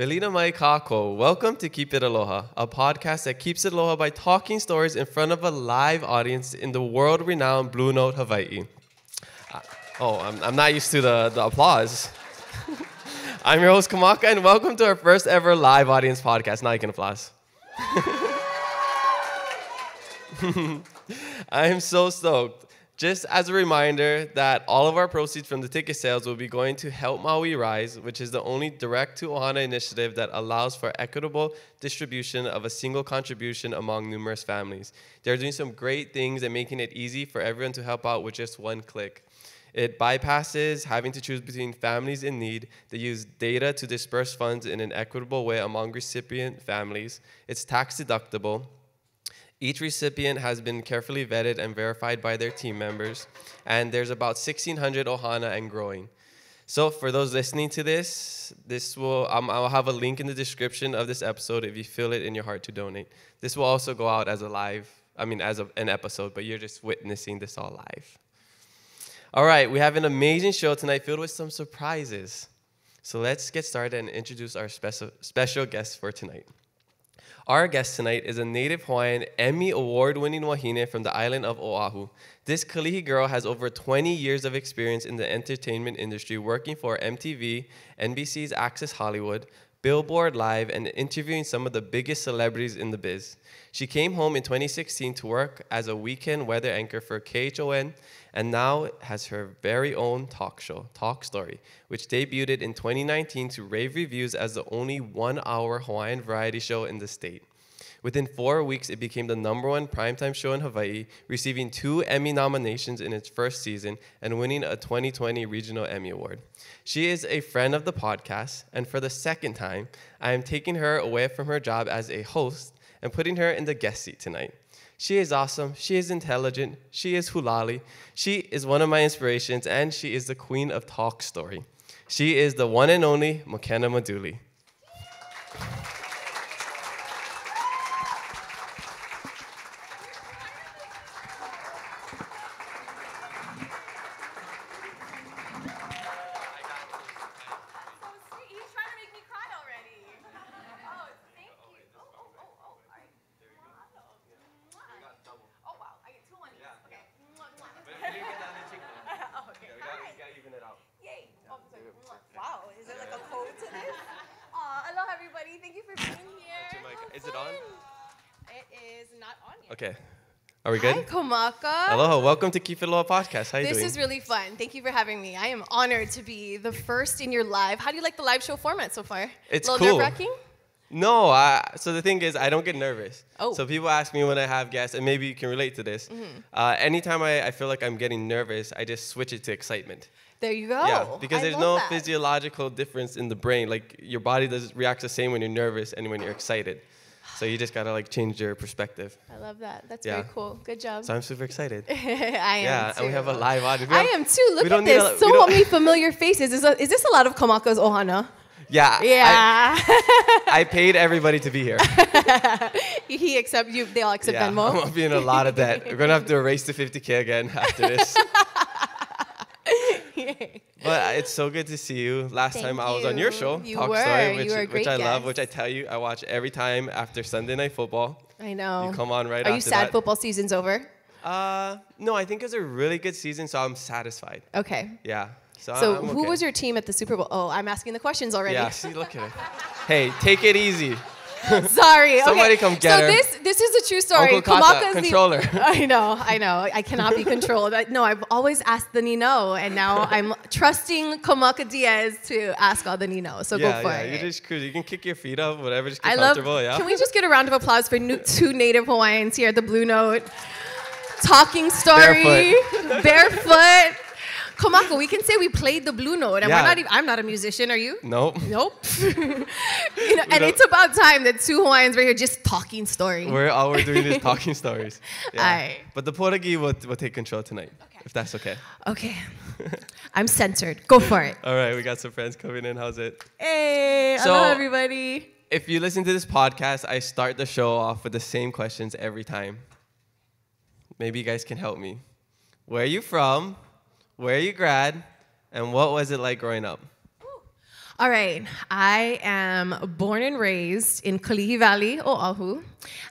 Welina Maiakako, welcome to Keep It Aloha, a podcast that keeps it aloha by talking stories in front of a live audience in the world-renowned Blue Note Hawaii. I'm not used to the applause. I'm your host, Kamaka, and welcome to our first ever live audience podcast. Now you can applaud. I am so stoked. Just as a reminder that all of our proceeds from the ticket sales will be going to Help Maui Rise, which is the only direct-to-ohana initiative that allows for equitable distribution of a single contribution among numerous families. They're doing some great things and making it easy for everyone to help out with just one click. It bypasses having to choose between families in need. They use data to disperse funds in an equitable way among recipient families. It's tax-deductible. Each recipient has been carefully vetted and verified by their team members, and there's about 1,600 ohana and growing. So for those listening to this, I'll have a link in the description of this episode if you feel it in your heart to donate. This will also go out as an episode, but you're just witnessing this all live. All right, we have an amazing show tonight filled with some surprises. So let's get started and introduce our special guests for tonight. Our guest tonight is a native Hawaiian Emmy award-winning wahine from the island of Oahu. This Kalihi girl has over 20 years of experience in the entertainment industry, working for MTV, NBC's Access Hollywood, Billboard Live, and interviewing some of the biggest celebrities in the biz. She came home in 2016 to work as a weekend weather anchor for KHON2 and now has her very own talk show, Talk Story, which debuted in 2019 to rave reviews as the only one-hour Hawaiian variety show in the state. Within 4 weeks, it became the #1 primetime show in Hawaii, receiving 2 Emmy nominations in its first season and winning a 2020 Regional Emmy Award. She is a friend of the podcast, and for the second time, I am taking her away from her job as a host and putting her in the guest seat tonight. She is awesome, she is intelligent, she is hulali, she is one of my inspirations, and she is the queen of Talk Story. She is the one and only McKenna Maduli. Are we good? Hi, Kamaka. Aloha. Welcome to Keep It Aloha podcast. How are you doing? This is really fun. Thank you for having me. I am honored to be the first in your live. How do you like the live show format so far? It's cool. A little nerve-wracking? No. So the thing is, I don't get nervous. Oh. So people ask me when I have guests, and maybe you can relate to this. Mm-hmm. Anytime I feel like I'm getting nervous, I just switch it to excitement. There you go. Yeah, because there's no physiological difference in the brain. Like, your body doesn't react the same when you're nervous and when you're excited. So you just got to, like, change your perspective. I love that. That's very cool. Good job. So I'm super excited. I am, too. And we have a live audience. I am, too. Look at this. So many familiar faces. Is this a lot of Kamaka's ohana? Yeah. Yeah. I paid everybody to be here. They all accept Venmo. I'm going to be in a lot of debt. We're going to have to erase the 50K again after this. But it's so good to see you. Last time I was on your show, Talk Story, which I love, which I tell you, I watch every time after Sunday Night Football. I know. You come on right after that. Are you sad football season's over? No, I think it's a really good season, so I'm satisfied. Okay. Yeah. So who was your team at the Super Bowl? Oh, I'm asking the questions already. Yeah, see, look at it. Hey, take it easy. Sorry. Somebody come get her. So this is a true story. Uncle Kata, controller. I know. I cannot be controlled. No, I've always asked the Nino, and now I'm trusting Kamaka Diaz to ask all the Nino. So go for it. You just cruise. You can kick your feet up, whatever. Just get comfortable. Yeah. Can we just get a round of applause for 2 native Hawaiians here at the Blue Note? Talking Story. Barefoot. Kamaka, we can say we played the Blue Note, and I'm not a musician, are you? Nope. And it's about time that 2 Hawaiians were here just talking stories. All we're doing is talking stories. Yeah. Aye. But the Portuguese will take control tonight, if that's okay. Okay. I'm censored. Go for it. All right, we got some friends coming in. How's it? Hey, hello, everybody. If you listen to this podcast, I start the show off with the same questions every time. Maybe you guys can help me. Where are you from? Where you grad, and what was it like growing up? All right, I am born and raised in Kalihi Valley, Oahu.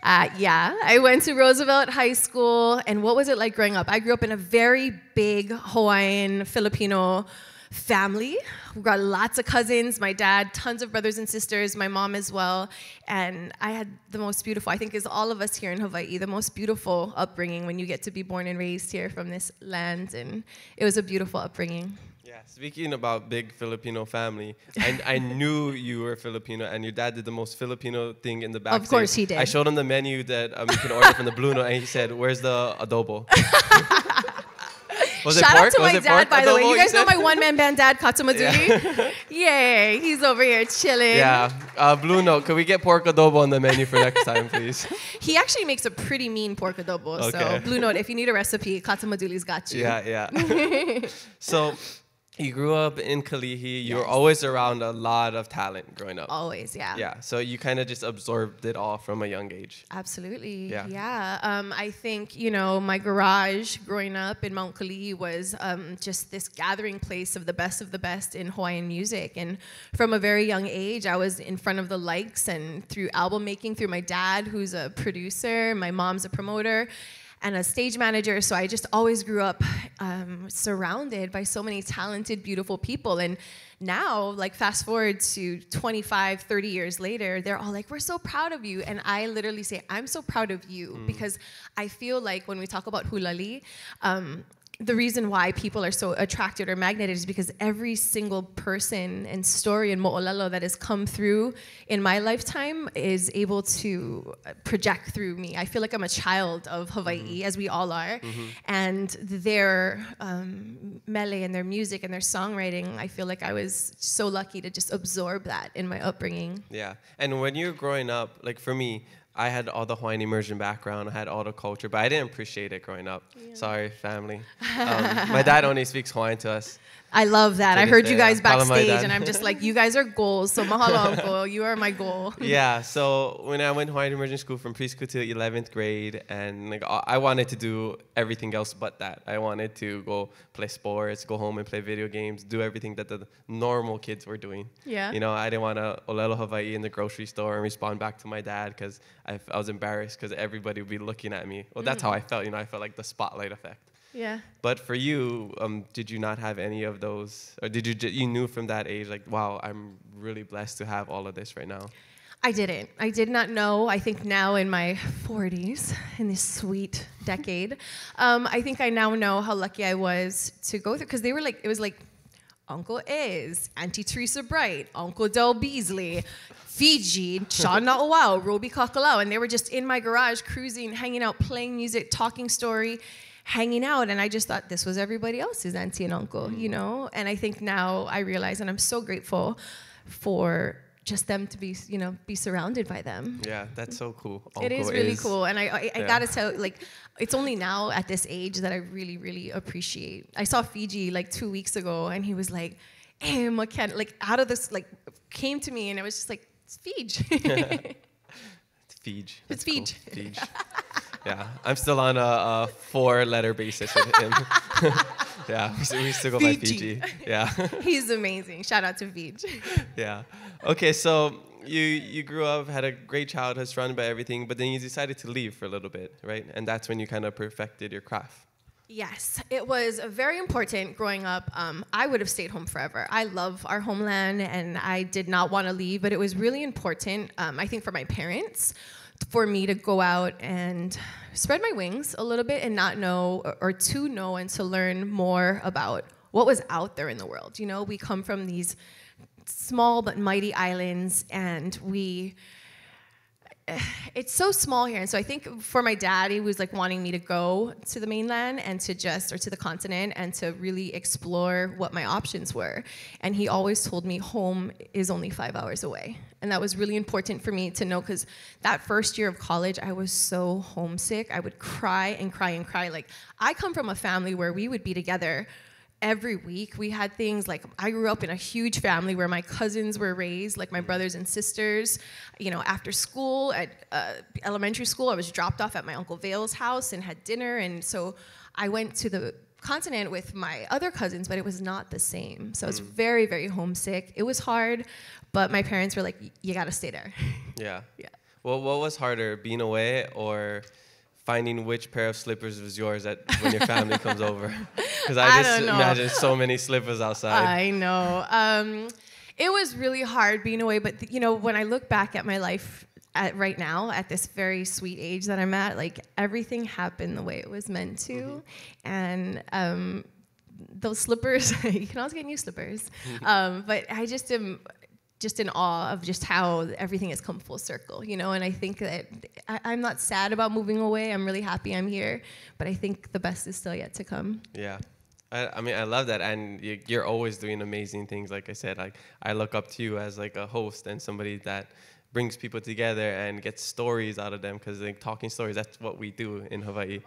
I went to Roosevelt High School, and what was it like growing up? I grew up in a very big Hawaiian Filipino family. We've got lots of cousins, my dad, tons of brothers and sisters, my mom as well, and I had the most beautiful, I think is all of us here in Hawaii, the most beautiful upbringing when you get to be born and raised here from this land, and it was a beautiful upbringing. Yeah, speaking about big Filipino family, I knew you were Filipino, and your dad did the most Filipino thing in the back. Of course he did. I showed him the menu that you can order from the Blue Note, and he said, "Where's the adobo?" Shout out to my dad, by the way. You guys know my one-man band dad, Katsu Maduli? Yeah. Yay, he's over here chilling. Yeah. Blue Note, could we get pork adobo on the menu for next time, please? He actually makes a pretty mean pork adobo, okay. So Blue Note, if you need a recipe, Katsu Maduli's got you. Yeah. So... you grew up in Kalihi. You were always around a lot of talent growing up. Always, yeah. Yeah, so you kind of just absorbed it all from a young age. Absolutely, yeah. I think, my garage growing up in Mount Kalihi was just this gathering place of the best in Hawaiian music. And from a very young age, I was in front of the likes and through album making, through my dad, who's a producer, my mom's a promoter, and a stage manager, so I just always grew up surrounded by so many talented, beautiful people. And now, fast forward to 25, 30 years later, they're all like, "We're so proud of you." And I literally say, "I'm so proud of you," because I feel like when we talk about Hulali, the reason why people are so attracted or magneted is because every single person and story in Mo'olelo that has come through in my lifetime is able to project through me. I feel like I'm a child of Hawaii, as we all are, and their mele and their music and their songwriting, I feel like I was so lucky to just absorb that in my upbringing. Yeah, and when you're growing up, for me, I had all the Hawaiian immersion background, I had all the culture, but I didn't appreciate it growing up. Yeah. Sorry, family. My dad only speaks Hawaiian to us. I love that. I heard you guys backstage, and I'm just like, you guys are goals, so mahalo, uncle, you are my goal. Yeah, so when I went to Hawaiian immersion school from preschool to 11th grade, and I wanted to do everything else but that. I wanted to go play sports, go home and play video games, do everything that the normal kids were doing. Yeah. I didn't want to olelo Hawaii in the grocery store and respond back to my dad because I was embarrassed because everybody would be looking at me. Well, that's how I felt. I felt like the spotlight effect. Yeah. But for you, did you not have any of those? Or did you knew from that age, wow, I'm really blessed to have all of this right now? I didn't. I did not know. I think now in my 40s, in this sweet decade, I think I now know how lucky I was to go through. Because they were like, it was like, Uncle Iz, Auntie Teresa Bright, Uncle Del Beasley, Fiji Shawna O'Wao, Roby Kakalau, and they were just in my garage cruising, hanging out, playing music, talking story, hanging out, and I just thought this was everybody else's auntie and uncle, And I think now I realize, and I'm so grateful for just them to be, be surrounded by them. Yeah, that's so cool. It is really cool, and I gotta tell, it's only now at this age that I really, really appreciate. I saw Fiji 2 weeks ago, and he was like, "Hey, McKenna," out of this, came to me, and I was just like, "It's Fiji." It's Fiji. It's Fiji. Cool. Yeah, I'm still on a four-letter basis with him. Yeah, we still go by Fiji. Yeah. He's amazing. Shout out to Fiji. Yeah. Okay, so you grew up, had a great childhood, surrounded by everything, but then you decided to leave for a little bit, right? And that's when you kind of perfected your craft. Yes, it was very important growing up. I would have stayed home forever. I love our homeland, and I did not want to leave, but it was really important, I think, for my parents, for me to go out and spread my wings a little bit and not know, or to know and to learn more about what was out there in the world. We come from these small but mighty islands, and it's so small here. And so I think for my dad, he was wanting me to go to the mainland and to the continent and to really explore what my options were. And he always told me home is only 5 hours away. And that was really important for me to know, because that first year of college, I was so homesick. I would cry and cry and cry. I come from a family where we would be together every week. We had things I grew up in a huge family where my cousins were raised, my brothers and sisters. After school, at elementary school, I was dropped off at my Uncle Vale's house and had dinner. And so I went to the continent with my other cousins, but it was not the same. So I was very, very homesick. It was hard, but my parents were like, you got to stay there. Yeah. Yeah. Well, what was harder, being away or finding which pair of slippers was yours at when your family comes over? Because I just imagine so many slippers outside. I know. It was really hard being away, but you know, when I look back at my life right now, at this very sweet age that I'm at, like everything happened the way it was meant to, and those slippers, you can always get new slippers, but I just am just in awe of just how everything has come full circle, you know, and I think that I'm not sad about moving away. I'm really happy I'm here, but I think the best is still yet to come. Yeah. I mean, I love that, and you're always doing amazing things. Like I said, like I look up to you as like a host and somebody that brings people together and gets stories out of them, because like talking stories, that's what we do in Hawaii.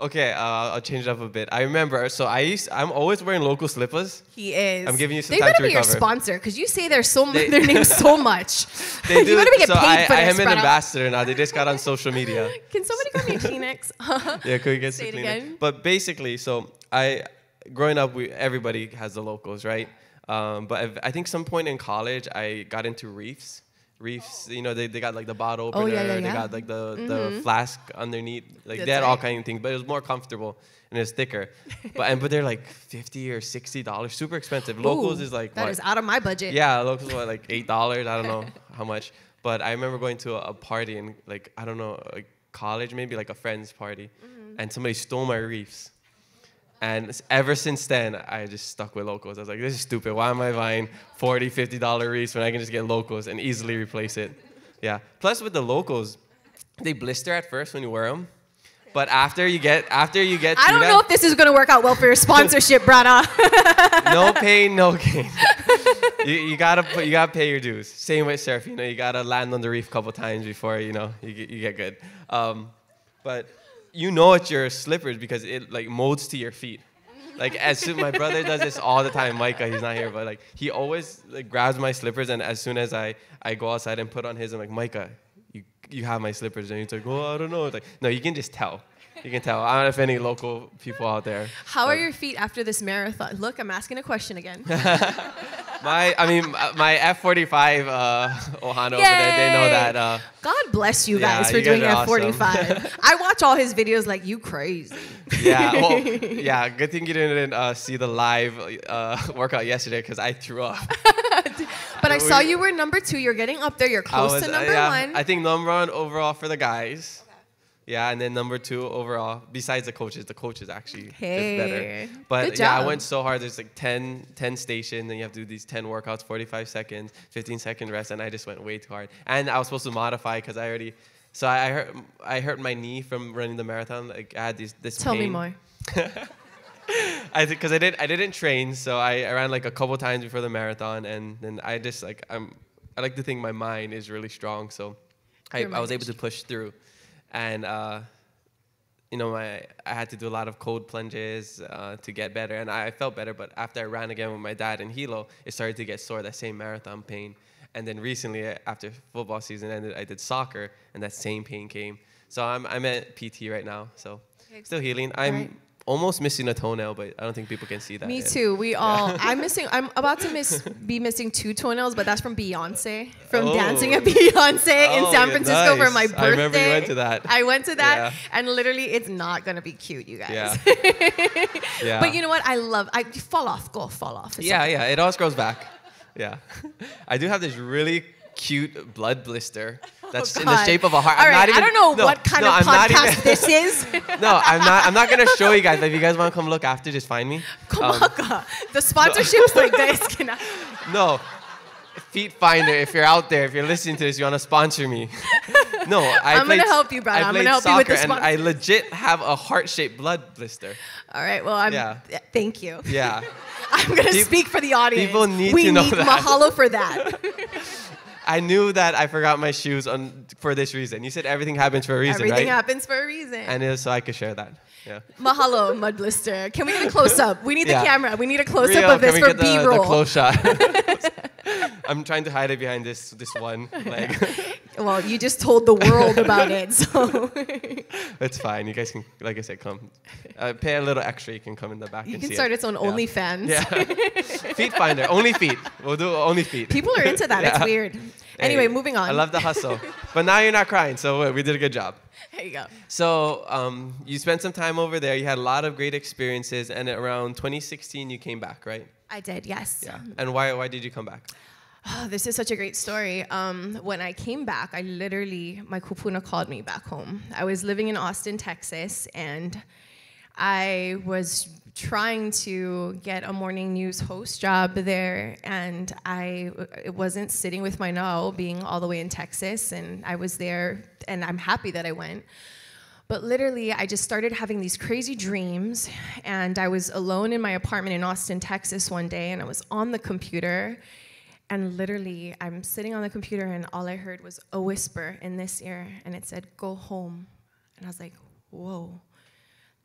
Okay, I'll change it up a bit. I remember, so I'm always wearing local slippers. He is. I'm giving you some time to recover. They better be your sponsor, because you say their name so much. They do. You better be getting paid for this. I am an ambassador now. They just got on social media. Can somebody call me Kleenex? Yeah, could we get some Kleenex? But basically, so growing up, everybody has the locals, right? But I think some point in college, I got into reefs. Reefs, you know, they got like the bottle opener, they got like the flask underneath, like they had all kinds of things, but it was more comfortable and it was thicker. But they're like $50 or $60, super expensive. Locals is like that what? Is out of my budget. Yeah, locals were like $8. I don't know how much, but I remember going to a party in like I don't know, like college maybe, like a friend's party, and somebody stole my reefs. And ever since then, I just stuck with locals. I was like, this is stupid. Why am I buying $40, $50 reefs when I can just get locals and easily replace it? Yeah. Plus, with the locals, they blister at first when you wear them. But after you get I don't know if this is going to work out well for your sponsorship, brother. No pain, no gain. You gotta pay your dues. Same with surfing. You know, you gotta land on the reef a couple times before you get good. But you know it's your slippers because it like molds to your feet. Like as soon, my brother does this all the time. Micah, he's not here, but like he always like grabs my slippers, and as soon as I go outside and put on his, I'm like, Micah, you have my slippers, and he's like, oh, I don't know. It's like, no, you can just tell. You can tell. I don't know if any local people out there. How are your feet after this marathon? Look, I'm asking a question again. My F45 Ohana over there, they know that. God bless you guys for doing F45. Awesome. I watch all his videos like, you crazy. Yeah, well, yeah, good thing you didn't see the live workout yesterday because I threw up. But I saw you were number 2. You're getting up there. You're close to number 1. I think number 1 overall for the guys. Yeah, and then number 2 overall, besides the coaches actually did better. But yeah, I went so hard. There's like 10 stations, and you have to do these 10 workouts, 45 seconds, 15-second rest, and I just went way too hard. And I was supposed to modify because I hurt my knee from running the marathon. Like I had this pain. Tell me more. Because I didn't train, so I ran like a couple times before the marathon, and then I just like I like to think my mind is really strong, so I was able to push through. And, you know, I had to do a lot of cold plunges to get better. And I felt better. But after I ran again with my dad in Hilo, it started to get sore, that same marathon pain. And then recently, after football season ended, I did soccer. And that same pain came. So I'm at PT right now. So still healing. I'm almost missing a toenail, but I don't think people can see that. Me too. We all. Yeah. I'm about to be missing 2 toenails, but that's from Beyonce, from dancing at Beyonce in San Francisco for my birthday. I remember you went to that. I went to that, and literally, it's not gonna be cute, you guys. Yeah. Yeah. But you know what? You fall off. Go fall off. Yeah. It always grows back. Yeah. I do have this really cute blood blister that's in the shape of a heart. I don't know what kind of podcast this is. No, I'm not going to show you guys. If you guys want to come look after, just find me. Kamaka. The sponsorships like this cannot. No. Feet Finder, if you're out there, if you're listening to this, you want to sponsor me. No, I'm going to help you, brother. I'm going to help you with the sponsor. And I legit have a heart-shaped blood blister. All right. Well, thank you. Yeah. I'm going to speak for the audience. People need to know that. We need mahalo for that. I knew that I forgot my shoes for this reason. You said everything happens for a reason, right? Everything happens for a reason. And it was so I could share that. Yeah. Mahalo, mud blister. Can we get a close-up? We need the camera. We need a close-up of this for B-roll. The close shot. I'm trying to hide it behind this one leg. Well, you just told the world about it, so. It's fine. You guys can, like I said, come. Pay a little extra. You can come in the back. You and can see start its own OnlyFans. Yeah. Feet finder. Only feet. We'll do only feet. People are into that. Yeah. It's weird. Anyway, moving on. I love the hustle. But now you're not crying, so we did a good job. There you go. So you spent some time over there. You had a lot of great experiences. And around 2016, you came back, right? I did, yes. Yeah. And why did you come back? Oh, this is such a great story. When I came back, I literally, my kupuna called me back home. I was living in Austin, Texas, and I was trying to get a morning news host job there, and it wasn't sitting with my now being all the way in Texas, and I was there, and I'm happy that I went. But literally, I just started having these crazy dreams, and I was alone in my apartment in Austin, Texas one day, and I was on the computer. And literally, I'm sitting on the computer, and all I heard was a whisper in this ear, and it said, "Go home." And I was like, whoa.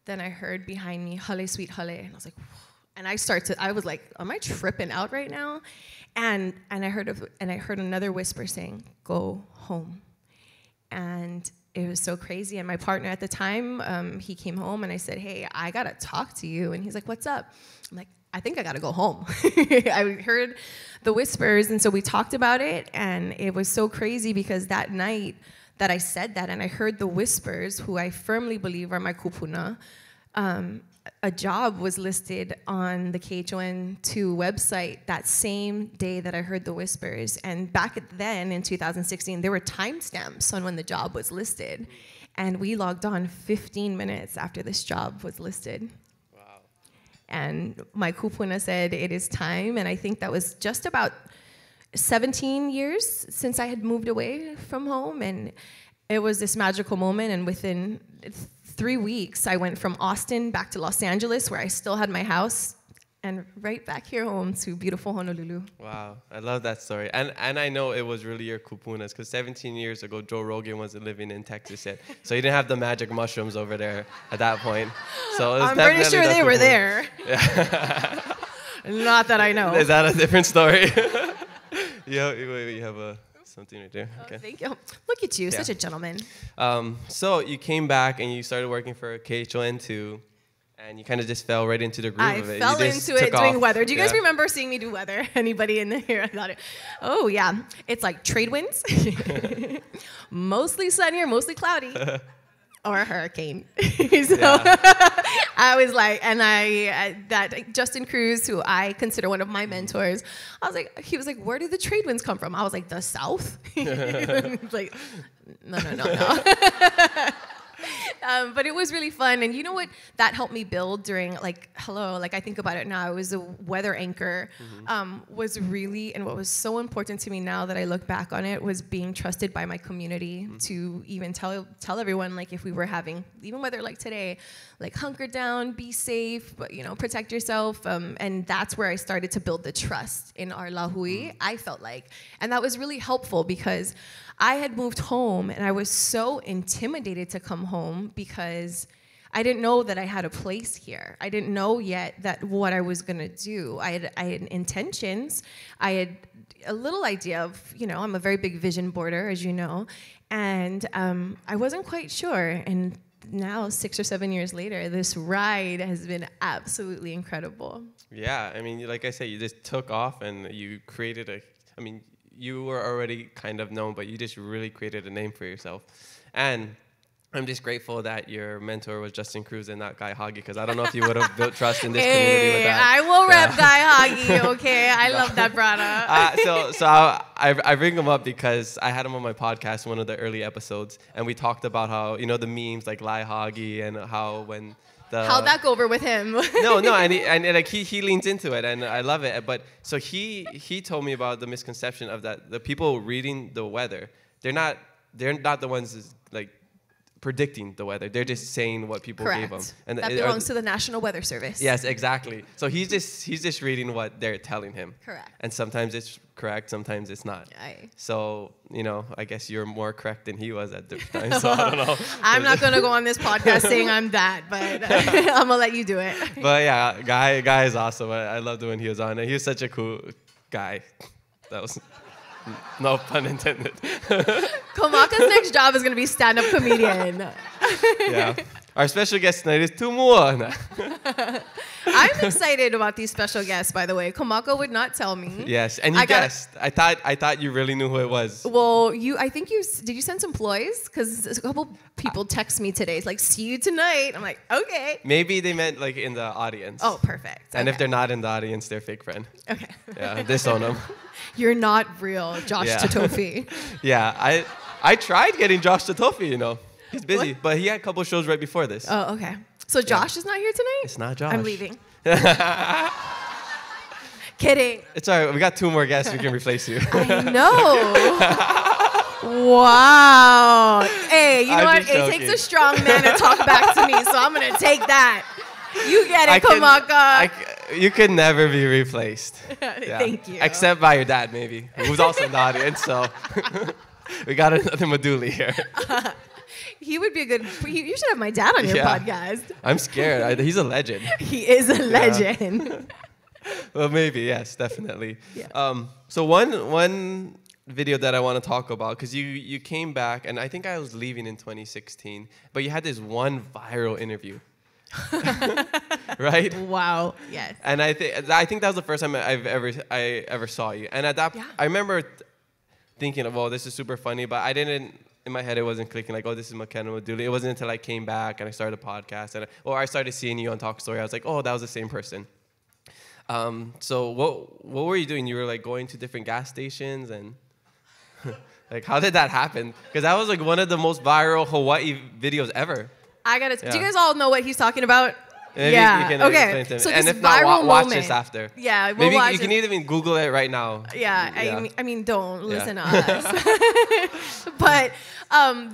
Then I heard behind me, "Hale, sweet Hale," and I was like, whoa. And I was like, am I tripping out right now? And I heard another whisper saying, "Go home." And it was so crazy. And my partner at the time, he came home, and I said, "Hey, I gotta talk to you." And he's like, "What's up?" I'm like, "I think I gotta go home." I heard the whispers, and so we talked about it, and it was so crazy because that night that I said that and I heard the whispers, who I firmly believe are my kupuna, a job was listed on the KHON2 website that same day that I heard the whispers. And back then, in 2016, there were timestamps on when the job was listed, and we logged on 15 minutes after this job was listed. And my kupuna said, "It is time." And I think that was just about 17 years since I had moved away from home. And it was this magical moment. And within 3 weeks, I went from Austin back to Los Angeles, where I still had my house, and right back here home to beautiful Honolulu. Wow, I love that story. And I know it was really your kupunas, because 17 years ago, Joe Rogan wasn't living in Texas yet. So he didn't have the magic mushrooms over there at that point. So it was, I'm pretty sure they were there. Yeah. Not that I know. Is that a different story? Yeah, you have something right there. Okay. Oh, thank you. Look at you, such a gentleman. So you came back and you started working for KHON2. And you kind of just fell right into the groove of it. I fell into it doing weather. Do you guys remember seeing me do weather? Anybody in here about it? Oh, yeah. It's like trade winds. Mostly sunny or mostly cloudy. Or a hurricane. So I was like, and Justin Cruz, who I consider one of my mentors, he was like, "Where do the trade winds come from?" I was like, "The South?" Like, no. But it was really fun, and you know what? That helped me build during, like I think about it now, I was a weather anchor, was really, and what was so important to me now that I look back on it, was being trusted by my community to even tell everyone, like, if we were having, even weather like today, like, hunker down, be safe, but, you know, protect yourself, and that's where I started to build the trust in our Lahui, I felt like, and that was really helpful because I had moved home, and I was so intimidated to come home because I didn't know that I had a place here. I didn't know yet that what I was going to do. I had intentions. I had a little idea of, you know, I'm a very big vision boarder, as you know, and I wasn't quite sure. And now, 6 or 7 years later, this ride has been absolutely incredible. Yeah, I mean, like I said, you just took off and you created a, I mean, you were already kind of known, but you just really created a name for yourself. And I'm just grateful that your mentor was Justin Cruz and not Guy Hagi, because I don't know if you would have built trust in this community with that. I will rep Guy Hagi, okay? I love that brother. So I bring him up because I had him on my podcast, one of the early episodes, and we talked about how, you know, the memes like Lai Hagi and how when... How'd that go over with him? no, and he leans into it, and I love it. But so he told me about the misconception of that the people reading the weather, they're not the ones that's, like, predicting the weather. They're just saying what people gave them. And that belongs to the National Weather Service. Yes, exactly. So he's just reading what they're telling him. Correct. And sometimes it's correct, sometimes it's not. So, you know, I guess you're more correct than he was at different times, so I don't know. I'm not going to go on this podcast saying I'm that, but I'm going to let you do it. But yeah, Guy is awesome. I loved when he was on. He was such a cool guy. That was... No pun intended. Kamaka's next job is going to be stand-up comedian. Yeah. Our special guest tonight is two more. I'm excited about these special guests, by the way. Kamaka would not tell me. Yes, and you guessed. I thought you really knew who it was. Well, did you send some ploys? Because a couple people text me today. It's like, see you tonight. I'm like, okay. Maybe they meant like in the audience. Oh, perfect. And if they're not in the audience, they're fake friend. Okay. Yeah, disown them. You're not real, Josh Tatofi. Yeah, I tried getting Josh Tatofi, you know. He's busy, but he had a couple of shows right before this. Oh, okay. So Josh is not here tonight? It's not Josh. I'm leaving. Kidding. It's all right. We got two more guests. We can replace you. I know. Wow. Hey, you know what? It takes a strong man to talk back to me, so I'm going to take that. You get it, Kamaka. You can never be replaced. Yeah. Thank you. Except by your dad, maybe, who's also in the audience. So we got another Maduli here. He would be a good... You should have my dad on your podcast. I'm scared. He's a legend. He is a legend. Yeah. Well, maybe. Yes, definitely. Yeah. So one video that I want to talk about, because you came back, and I think I was leaving in 2016, but you had this one viral interview. Right? Wow. Yes. And I think that was the first time I ever saw you. And at that I remember thinking, well, this is super funny, but I didn't... In my head, it wasn't clicking like, oh, this is McKenna Maduli. It wasn't until I came back and I started a podcast or I started seeing you on Talk Story. I was like, oh, that was the same person. So what were you doing? You were like going to different gas stations and like, how did that happen? Because that was like one of the most viral Hawaii videos ever. I got to, do you guys all know what he's talking about? Maybe you can okay. So and if not, watch this after. Yeah, we'll watch it. You can even Google it right now. Yeah, yeah. I mean, don't listen to us. But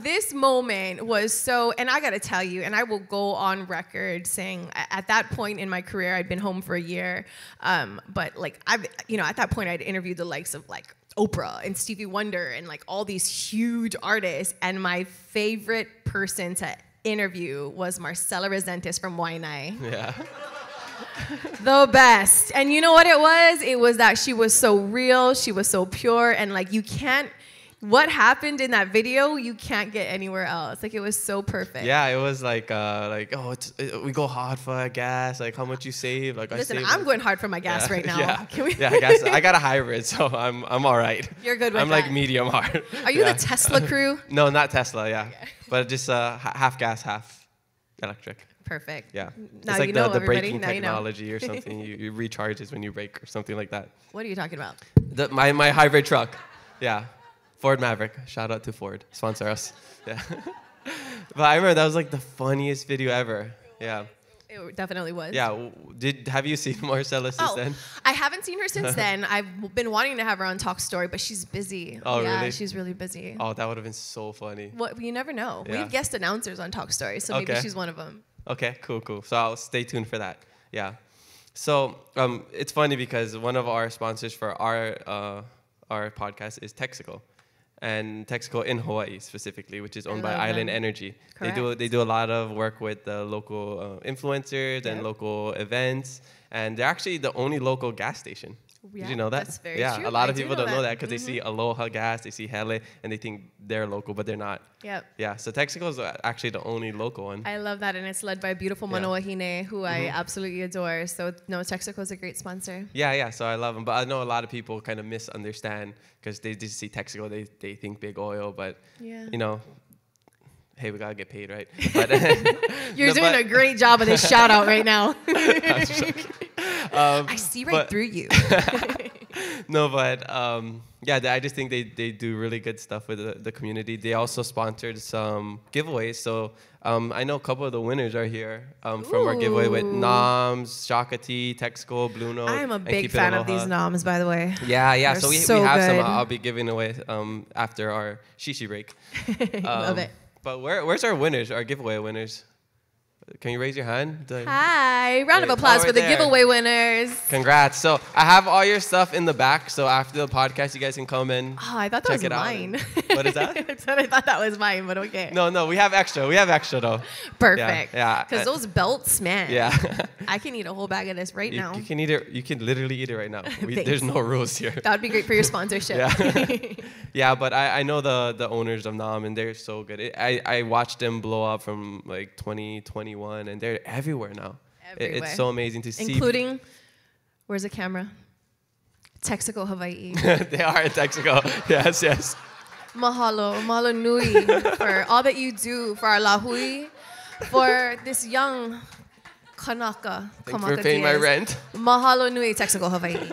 this moment was so, and I got to tell you, and I will go on record saying at that point in my career, I'd been home for a year. But like, at that point, I'd interviewed the likes of like Oprah and Stevie Wonder and like all these huge artists. And my favorite person to interview was Marcella Rezentes from Waianae. Yeah. The best. And you know what it was? It was that she was so real, she was so pure, and like what happened in that video, you can't get anywhere else. Like, it was so perfect. Yeah, it was like oh, we go hard for our gas. Like, how much you save? Like, listen, I'm going hard for my gas right now. Yeah, can we? Yeah, gas. I got a hybrid, so I'm all right. You're good with that. I'm like medium hard. Are you the Tesla crew? No, not Tesla. Yeah, okay. But just half gas, half electric. Perfect. Yeah. Now it's like the braking technology or something. you recharge it when you brake or something like that. What are you talking about? My hybrid truck. Yeah. Ford Maverick. Shout out to Ford. Sponsor us. Yeah. But I remember that was like the funniest video ever. Yeah. It definitely was. Yeah. Have you seen Marcella since then? I haven't seen her since then. I've been wanting to have her on Talk Story, but she's busy. Oh, yeah, really? She's really busy. Oh, that would have been so funny. Well, you never know. Yeah. We have guest announcers on Talk Story, so maybe she's one of them. Okay, cool. So I'll stay tuned for that. Yeah. So it's funny because one of our sponsors for our podcast is Texaco. And Texaco in Hawaii specifically, which is owned by Island Energy. Correct. They do a lot of work with the local influencers and local events, and they're actually the only local gas station. Yeah, did you know that? That's very true. A lot of people don't know that because they see Aloha Gas, they see Hele, and they think they're local, but they're not. Yep. Yeah, so Texaco is actually the only local one. I love that, and it's led by beautiful Manoahine, who I absolutely adore. So, no, Texaco is a great sponsor. Yeah, so I love them. But I know a lot of people kind of misunderstand because they just see Texaco, they think big oil, but, you know, hey, we got to get paid, right? But You're doing a great job of this shout-out right now. I'm joking. I see through you. No, but I just think they do really good stuff with the community. They also sponsored some giveaways. So I know a couple of the winners are here from our giveaway with noms, Shaka Tea, Texaco, Blue Note. I'm a big fan of these noms, by the way. Yeah. So we have some. I'll be giving away after our shishi break. Love it. But where's our winners, our giveaway winners? Can you raise your hand? Hi. Round of applause for the giveaway winners. Congrats. So I have all your stuff in the back. So after the podcast, you guys can come in. Oh, I thought that was mine. What is that? I thought that was mine, but okay. No, no. We have extra. We have extra, though. Perfect. Yeah. Because those belts, man. Yeah. I can eat a whole bag of this right now. You can eat it. You can literally eat it right now. There's no rules here. That would be great for your sponsorship. Yeah. Yeah, but I know the owners of NAM, and they're so good. I watched them blow up from like 2021. And they're everywhere now. Everywhere. It's so amazing to see. Including, where's the camera? Texaco, Hawaii. They are in Texaco. Yes, yes. Mahalo, mahalo nui for all that you do for our lahui, for this young Kanaka. Thanks for paying my rent. Mahalo nui, Texaco, Hawaii.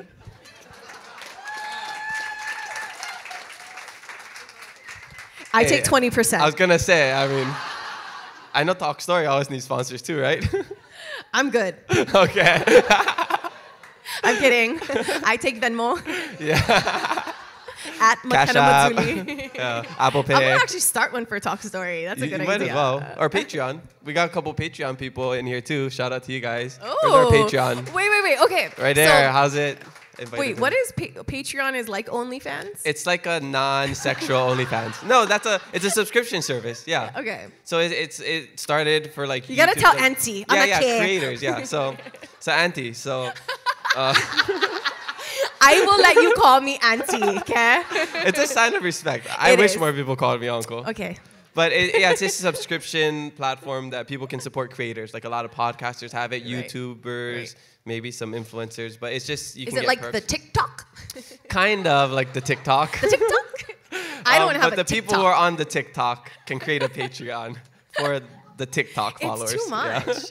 I take 20%. I was going to say, I mean... I know Talk Story always needs sponsors too, right? I'm good. Okay. I'm kidding. I take Venmo. Yeah. At McKenna Maduli. Yeah. Apple Pay. I'm going to actually start one for Talk Story. That's a good idea. You might as well. Or Patreon. We got a couple Patreon people in here too. Shout out to you guys. Oh. Where's our Patreon? Wait, wait, wait. Okay. Right there. So, how's it? Wait, what is Patreon? Is like OnlyFans? It's like a non-sexual OnlyFans. No, that's it's a subscription service. Yeah. Okay. So it started for like. You gotta tell like, Auntie. I'm a kid. Creators. Yeah. So Auntie. So. I will let you call me Auntie. Okay. It's a sign of respect. I wish more people called me Uncle. Okay. But it's a subscription platform that people can support creators. Like a lot of podcasters have it, YouTubers. Right. Maybe some influencers, but it's just you can get like the TikTok? Kind of like the TikTok. The TikTok? I don't have a TikTok. But the people who are on the TikTok can create a Patreon for the TikTok followers. It's too much.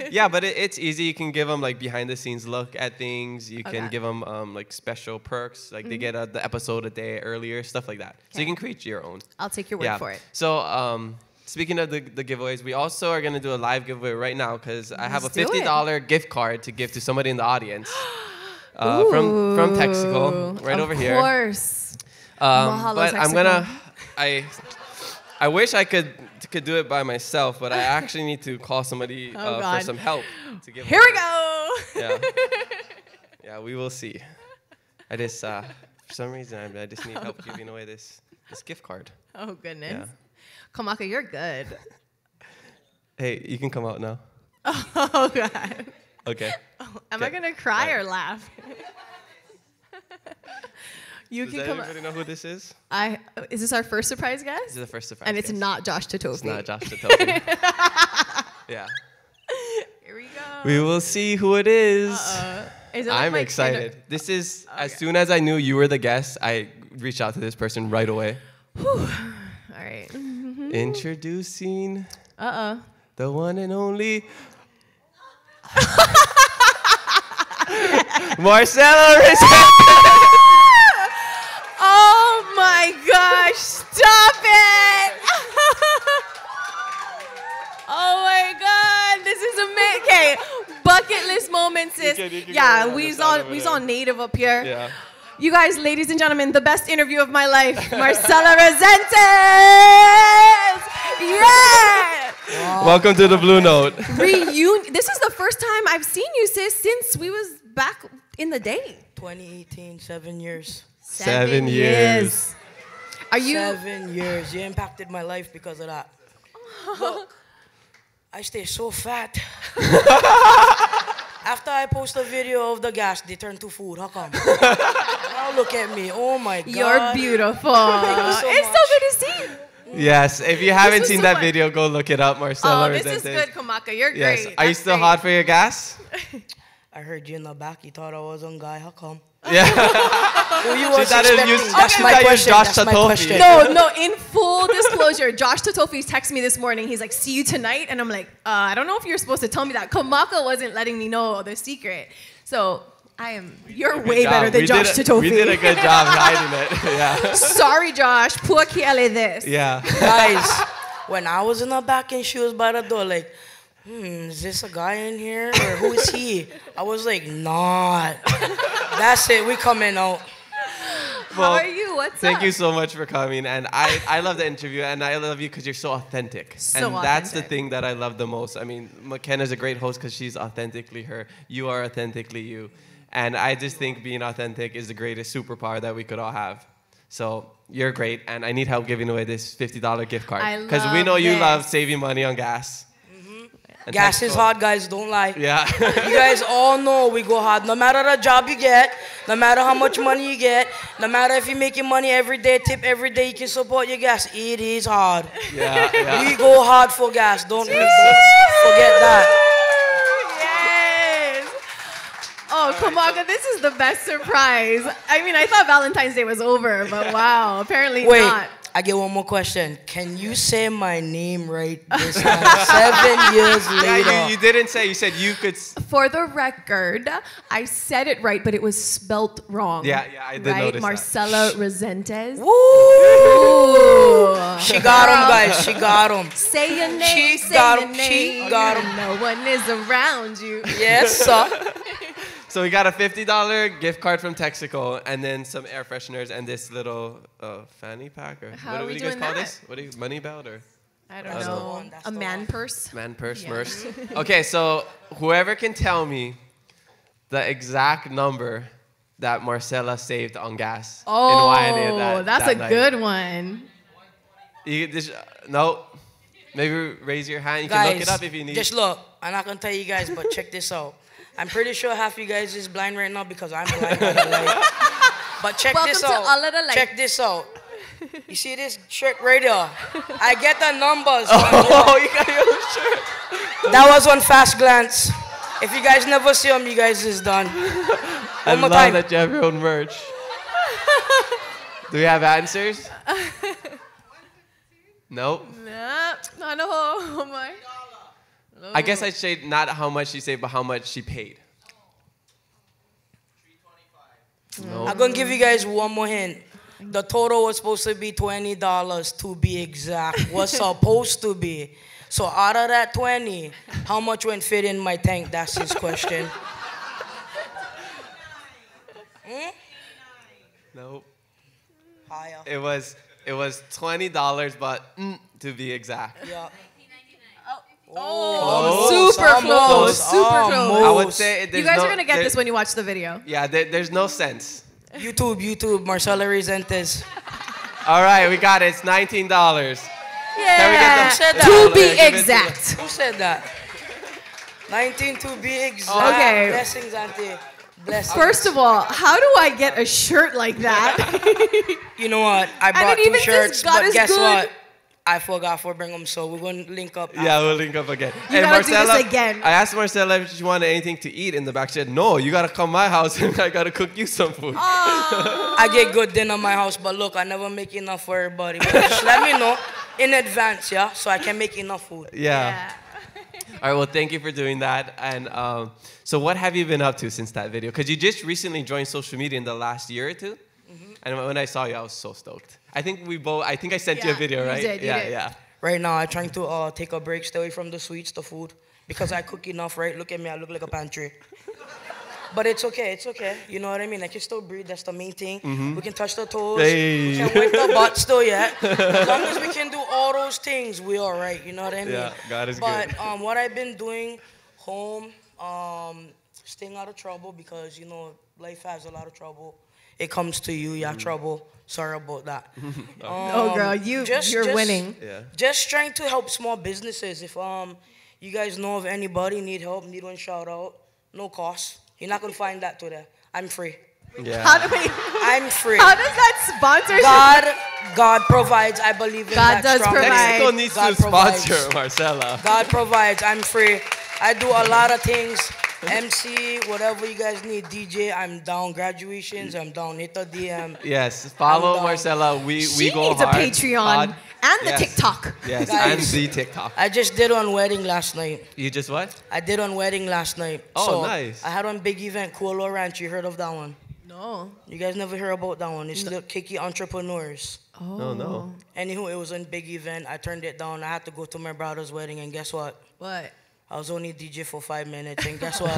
Yeah, yeah, but it's easy. You can give them like behind the scenes look at things. You can give them like special perks. Like they get the episode a day earlier, stuff like that. So you can create your own. I'll take your word for it. So speaking of the giveaways, we also are going to do a live giveaway right now because I have a $50 gift card to give to somebody in the audience from Texaco, right over here. Of course. But Texaco. I wish I could do it by myself, but I actually need to call somebody for some help. To give here we go. Yeah, we will see. I just, for some reason, I just need help giving away this gift card. Oh, goodness. Yeah. Kamaka, you're good. Hey, you can come out now. Oh, God. Okay. Oh, am I going to cry or laugh? Does anybody know who this is? Is this our first surprise guest? This is the first surprise guest. And it's not Josh Tatofi. It's not Josh Tatofi. Yeah. Here we go. We will see who it is. Is it like I'm excited. This is, as soon as I knew you were the guest, I reached out to this person right away. Whew. All right. Introducing the one and only Marcella Rezentes. Oh my gosh, stop it. Oh my God, this is amazing. Okay, bucket list moments is we's all native up here. Yeah. You guys, ladies and gentlemen, the best interview of my life, Marcella Rezentes! Yeah! Wow. Welcome to the Blue Note. Reunion. This is the first time I've seen you, sis, since we was back in the day. 2018, 7 years. 7 years. Are you? 7 years. You impacted my life because of that. Look, I stay so fat. After I post a video of the gas, they turn to food. How come? Now look at me. Oh, my God. You're beautiful. Thank you so much. It's so good to see you. Yes. If you haven't seen that video, go look it up, Marcella. Oh, this is good, Kamaka. You're great. Yes. Are you still hot for your gas? I heard you in the back. You thought I was on Guy. How come? Yeah. That's my question. No, in full disclosure, Josh Tatofi texted me this morning. He's like, see you tonight. And I'm like, I don't know if you're supposed to tell me that. Kamaka wasn't letting me know the secret. So you're way better than Josh Tatofi. We did a good job hiding it. Yeah. Sorry, Josh. Pua kiele this. Yeah. Guys, when I was in the back and she was by the door, like, is this a guy in here? Or who is he? I was like, nah. That's it. We coming out. How are you? what's up? Thank you so much for coming. And I love the interview, and I love you because you're so authentic. That's the thing that I love the most. I mean, McKenna's a great host because she's authentically her. You are authentically you. And I just think being authentic is the greatest superpower that we could all have. So you're great, and I need help giving away this $50 gift card. Because we know you love saving money on gas. Gas is hard, guys. Don't lie. Yeah. You guys all know we go hard. No matter the job you get, no matter how much money you get, no matter if you're making money every day, tip every day, you can support your gas. It is hard. Yeah, yeah. We go hard for gas. Don't forget that. Oh, Kamaka, this is the best surprise. I mean, I thought Valentine's Day was over, but wow, apparently not. Wait, I get one more question. Can you say my name right this time? 7 years later. Yeah, you didn't say. You said you could. For the record, I said it right, but it was spelt wrong. Yeah, yeah, I did notice Marcella Rezentes. Woo! She got him, guys. She got him. Say your name. She got him. She got him. No one is around you. Yes, sir. So we got a $50 gift card from Texaco, and then some air fresheners and this little fanny pack. Or what do you guys call this? What do you, money belt? Or? I don't know. A man purse? Man purse, purse. Okay, so whoever can tell me the exact number that Marcella saved on gas. Oh, that's a good one. No, maybe raise your hand. You can look it up if you need. Just look. I'm not going to tell you guys, but check this out. I'm pretty sure half of you guys is blind right now because I'm blind. But check this out. Check this out. You see this shirt right here? I get the numbers. Oh, you got your own shirt. That was on Fast Glance. If you guys never see them, you guys is done. I love that you have your own merch. Do you have answers? Nope. Not a whole much. I guess I'd say not how much she saved, but how much she paid. $3.25. No. I'm going to give you guys one more hint. The total was supposed to be $20 to be exact. Was supposed to be. So out of that 20, how much went fit in my tank? That's his question. Nope. Higher. It was $20, but to be exact. Yeah. Oh, super close. Super close. I would say you guys are going to get this when you watch the video. Yeah, there's no sense. YouTube, Marcella Rezentes. All right, we got it. It's $19. Yeah. Can we get them? To be exact. Who said that? 19 to be exact. Okay. Blessings, Auntie. Blessings. First of all, how do I get a shirt like that? You know what? I bought two shirts, but guess what? I forgot for Brigham, so we're going to link up. Yeah, we'll link up again. You gotta do this again. I asked Marcella if she wanted anything to eat in the back. She said, no, you got to come to my house and I got to cook you some food. I get good dinner at my house, but look, I never make enough for everybody. Just let me know in advance, yeah, so I can make enough food. Yeah. All right, well, thank you for doing that. And so what have you been up to since that video? Because you just recently joined social media in the last year or two. And when I saw you, I was so stoked. I think I sent you a video, right? You did. Right now, I'm trying to take a break, stay away from the sweets, the food, because I cook enough, right? Look at me, I look like a pantry. But it's okay, it's okay. You know what I mean? I can still breathe, that's the main thing. We can touch the toes, we can wipe the butt still yet. As long as we can do all those things, we're all right, you know what I mean? Yeah, God is good. But what I've been doing, home, staying out of trouble, because, you know, life has a lot of trouble. It comes to you, you have trouble. Sorry about that. No, girl, you're winning. Yeah. Just trying to help small businesses. If you guys know of anybody need help, need one shout out, no cost. You're not gonna find that today. I'm free. Yeah. I'm free. How does that sponsor? God provides. I believe in God does provide. Mexico needs to sponsor Marcella. God provides. I'm free. I do a lot of things. MC, whatever you guys need, DJ, I'm down. Graduations, I'm down. Hit the DM. Yes, follow Marcella. We go hard. She needs a Patreon and the TikTok. Yes, and the TikTok. I just did on wedding last night. You just what? I did on wedding last night. Oh, so nice. I had one big event, Kualoa Ranch. You heard of that one? No. You guys never hear about that one. It's the Kiki Entrepreneurs. Oh. No. Anywho, it was a big event. I turned it down. I had to go to my brother's wedding, and guess what? What? I was only DJ for 5 minutes, and guess what?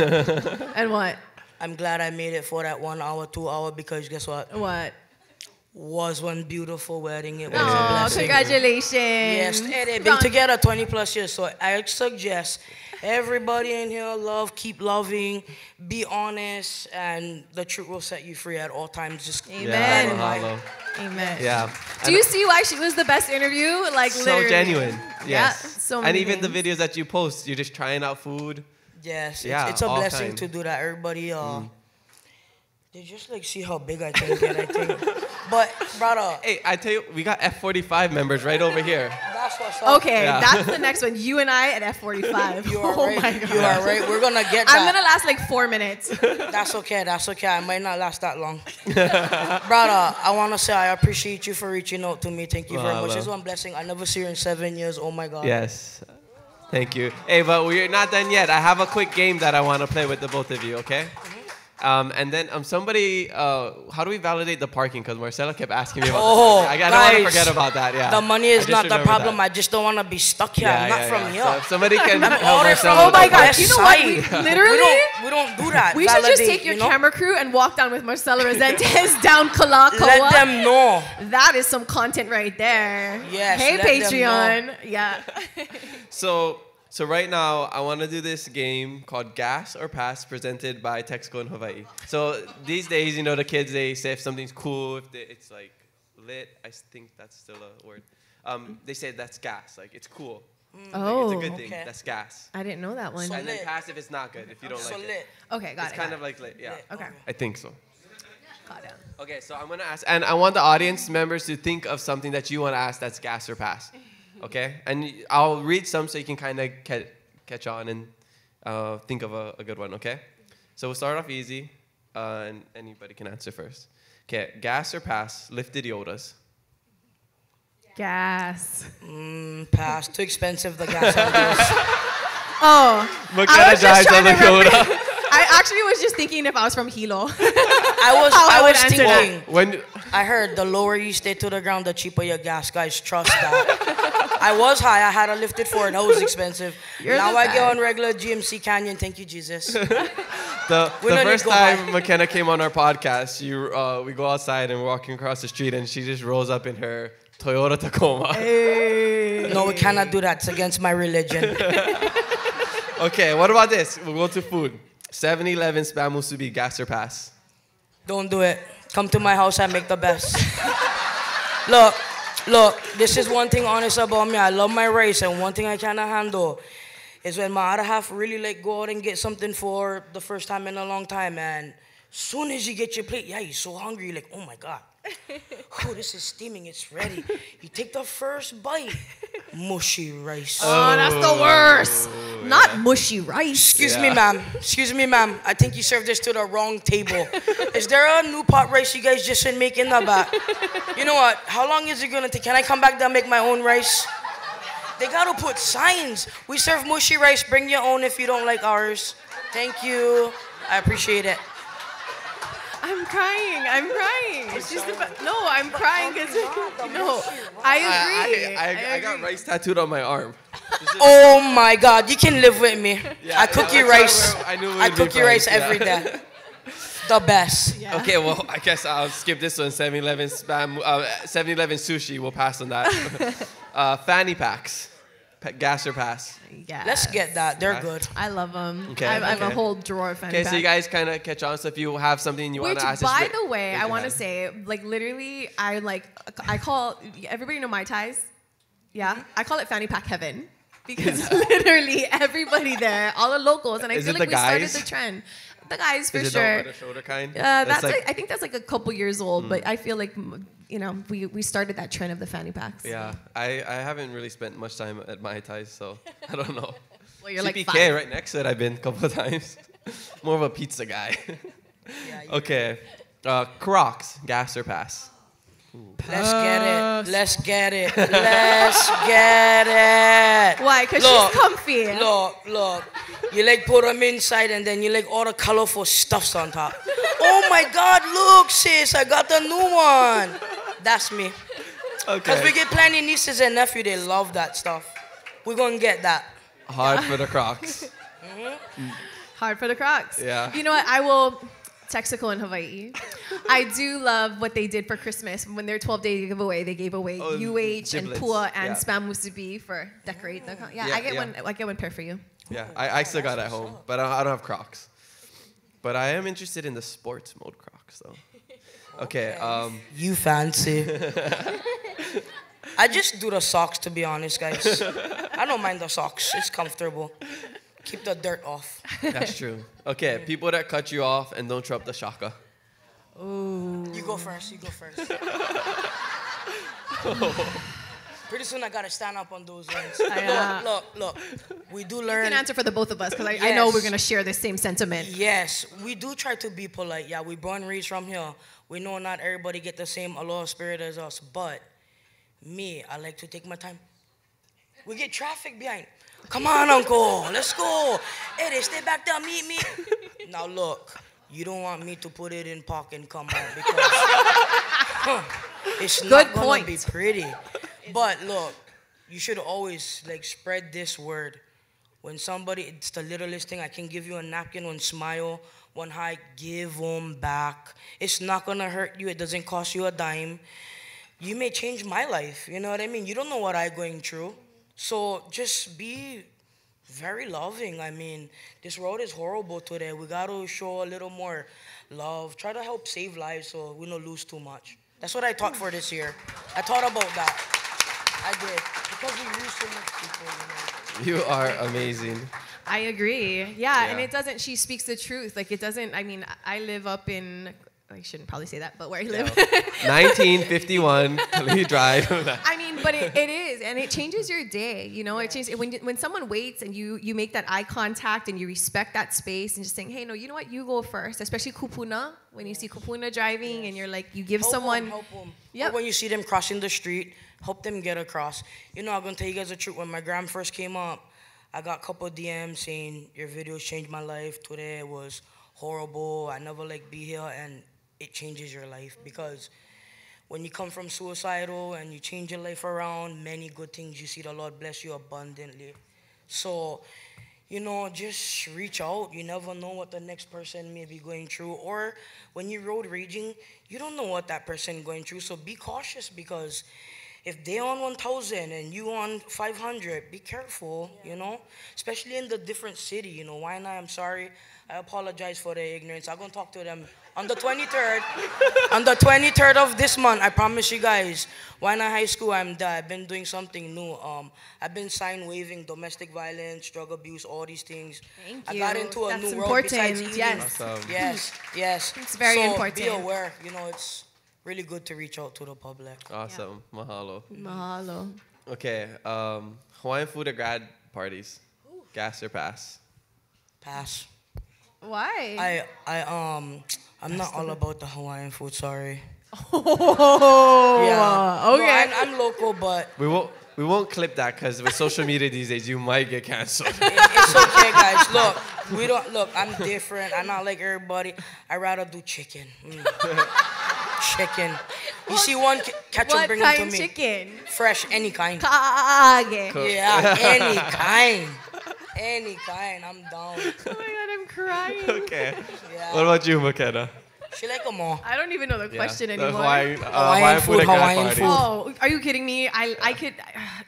And what? I'm glad I made it for that 1 hour, 2 hour, because guess what? What? was one beautiful wedding. It was a blessing. Congratulations. Yes, and they've been together 20 plus years. So I suggest everybody in here, keep loving, be honest, and the truth will set you free at all times. Just amen. Yeah, amen. Yeah. Do you see why she was the best interview? Like, so literally. Genuine. Yes. Yeah, so many and even things. The videos that you post, you're just trying out food. Yes. Yeah, it's a blessing to do that. Everybody, they just like see how big I can get, I think. But, brother. Hey, I tell you, we got F45 members right over here. That's what's up. Okay, yeah. That's the next one. You and I at F45. You are right. You are right. We're going to get that. I'm going to last like 4 minutes. That's okay. That's okay. I might not last that long. Brother, I want to say I appreciate you for reaching out to me. Thank you very much. It's one blessing. I never see you in 7 years. Oh, my God. Yes. Thank you. Hey, but we're not done yet. I have a quick game that I want to play with the both of you, okay? And then somebody, how do we validate the parking? Because Marcella kept asking me about that. I don't want to forget about that. Yeah. The money is not the problem. I just don't want to be stuck here. I'm not from here. So if somebody can help Marcella. Oh my gosh. You know what? We, literally. We don't do that. We should just take your camera crew and walk down with Marcella Rezentes down Kalakaua. Let them know. That is some content right there. Yes. Hey, Patreon. Yeah. So right now, I want to do this game called Gas or Pass, presented by Texaco in Hawaii. So these days, you know, the kids, they say if something's cool, if it's like lit, I think that's still a word. They say that's gas, like it's cool. Oh, like, it's a good thing. Okay. That's gas. I didn't know that one. So and lit. Then pass if it's not good, if you don't like lit. It. Okay, got it. It's kind of like lit, yeah. Lit. Okay. I think so. Got it. Okay, so I'm going to ask, and I want the audience members to think of something that you want to ask that's gas or pass. Okay, and I'll read some so you can kind of catch on and think of a good one, okay? So we'll start off easy, and anybody can answer first. Okay, gas or pass, lifted Yodas? Gas. Pass, too expensive, the gas. I actually was just thinking if I was from Hilo. I was thinking. When I heard the lower you stay to the ground, the cheaper your gas, guys. Trust that. I was high. I had a lifted Ford. That was expensive. Now I get on regular GMC Canyon. Thank you, Jesus. The first time McKenna came on our podcast, we go outside and we're walking across the street, and she just rolls up in her Toyota Tacoma. Hey. No, we cannot do that. It's against my religion. Okay, what about this? We'll go to food. 7-Eleven spam musubi, gas or pass? Don't do it. Come to my house, I make the best. Look, this is one thing honest about me. I love my race, and one thing I cannot handle is when my other half really like go out and get something for the first time in a long time, and soon as you get your plate, yeah, you're so hungry, you're like, oh my God. Oh, this is steaming, it's ready. You take the first bite. Mushy rice. Oh, that's the worst. Not mushy rice. Excuse me, ma'am. Excuse me, ma'am. I think you served this to the wrong table. Is there a new pot rice you guys just been making in the back? You know what? How long is it going to take? Can I come back there and make my own rice? They got to put signs. We serve mushy rice. Bring your own if you don't like ours. Thank you. I appreciate it. I'm crying. I'm crying. It's just about, no, I'm crying because no. I agree. I got rice tattooed on my arm. Oh my God! You can live with me. Yeah, I cook you rice. I cook you rice every day. The best. Yeah. Okay, well, I guess I'll skip this one. 7-Eleven spam. 7-Eleven sushi. We'll pass on that. Fanny packs. Gas or pass? Yeah. Let's get that. They're good. I love them. Okay, I have a whole drawer of fanny packs. Okay, so you guys kind of catch on. So if you have something you want to ask. Which, by the way, I want to say, like, literally, I call, everybody know Mai Tais? Yeah? I call it fanny pack heaven. Because literally everybody there, all the locals, and I feel like we started the trend. The guys, for sure. The shoulder kind? That's like, I think that's like a couple years old, but I feel like... You know, we started that trend of the fanny packs. Yeah, I haven't really spent much time at Mai Tais, so I don't know. Well, you're CPK, like five. Right next to it, I've been a couple of times. More of a pizza guy. Okay, Crocs, gas or pass? Let's get it. Let's get it. Let's get it. Why? Because she's comfy. Look. You like put them inside and then you like all the colorful stuffs on top. Oh my God, look, sis, I got the new one. That's me. Okay. Because we get plenty nieces and nephews, they love that stuff. We're going to get that. Hard for the Crocs. Hard for the Crocs. Yeah. You know what? I will... Texaco in Hawaii. I do love what they did for Christmas. When their 12-day giveaway, they gave away UH and pua and spam musubi for decorating the Yeah, I get one pair for you. Yeah, I still got at home, but I don't have Crocs. But I am interested in the sports mode Crocs, though. Okay. You fancy. I just do the socks, to be honest, guys. I don't mind the socks. It's comfortable. Keep the dirt off. That's true. Okay, people that cut you off and don't drop the shaka. Ooh. You go first. You go first. Oh. Pretty soon I got to stand up on those ones. Look, we do learn. You can answer for the both of us because I know we're going to share the same sentiment. Yes, we do try to be polite. Yeah, we born raised from here. We know not everybody get the same aloha spirit as us, but me, I like to take my time. We get traffic behind. Come on, uncle. Let's go. Hey, they stay back there. Meet me. Now, look, you don't want me to put it in park and come out because it's not going to be pretty. But, look, you should always, like, spread this word. When somebody, it's the littlest thing. I can give you a napkin, one smile, one high. Give them back. It's not going to hurt you. It doesn't cost you a dime. You may change my life. You know what I mean? You don't know what I'm going through. So just be very loving. I mean, this world is horrible today. We got to show a little more love. Try to help save lives so we don't lose too much. That's what I taught for this year. I taught about that. I did. Because we lose so much people, you know. You are amazing. I agree. Yeah, and it doesn't, she speaks the truth. Like, it doesn't, I mean, I live up in... I shouldn't probably say that, but where I live. 1951, Kalihi Drive. I mean, but it is, and it changes your day. You know, it changes when someone waits and you make that eye contact and you respect that space and just saying, hey, no, you know what, you go first. Especially kupuna, when you see kupuna driving and you're like, you give someone. Help them. Yep. Or when you see them crossing the street, help them get across. You know, I'm gonna tell you guys the truth. When my gram first came up, I got a couple of DMs saying your videos changed my life. Today was horrible. I never like be here and. It changes your life because when you come from suicidal and you change your life around, many good things you see the Lord bless you abundantly. So, you know, just reach out. You never know what the next person may be going through. Or when you're road raging, you don't know what that person going through. So be cautious because if they're on 1,000 and you on 500, be careful, you know, especially in the different city. You know, why not? I'm sorry. I apologize for their ignorance. I'm going to talk to them on the 23rd. On the 23rd of this month, I promise you guys, Welina High School, I'm there. I've been doing something new. I've been sign waiving domestic violence, drug abuse, all these things. Thank you. I got into a That's new important. Role besides yes. Awesome. Yes, yes. It's very important. Be aware. You know, it's really good to reach out to the public. Awesome. Yeah. Mahalo. Mahalo. Okay. Hawaiian food at grad parties. Ooh. Gas or pass? Pass. Why? I'm not all about the Hawaiian food. Sorry. Oh. Yeah. Okay. No, I'm local, but we won't clip that because with social media these days, you might get canceled. It's okay, guys. Look, we don't look. I'm different. I'm not like everybody. I rather do chicken. Chicken. You see one catch up, bring it to me. What kind chicken? Fresh, any kind. Cool. Yeah, any kind. Any kind, I'm down. Oh my god, I'm crying. Okay. Yeah. What about you, McKenna? She like them all. I don't even know the question anymore. Hawaiian food. Oh, are you kidding me? I could.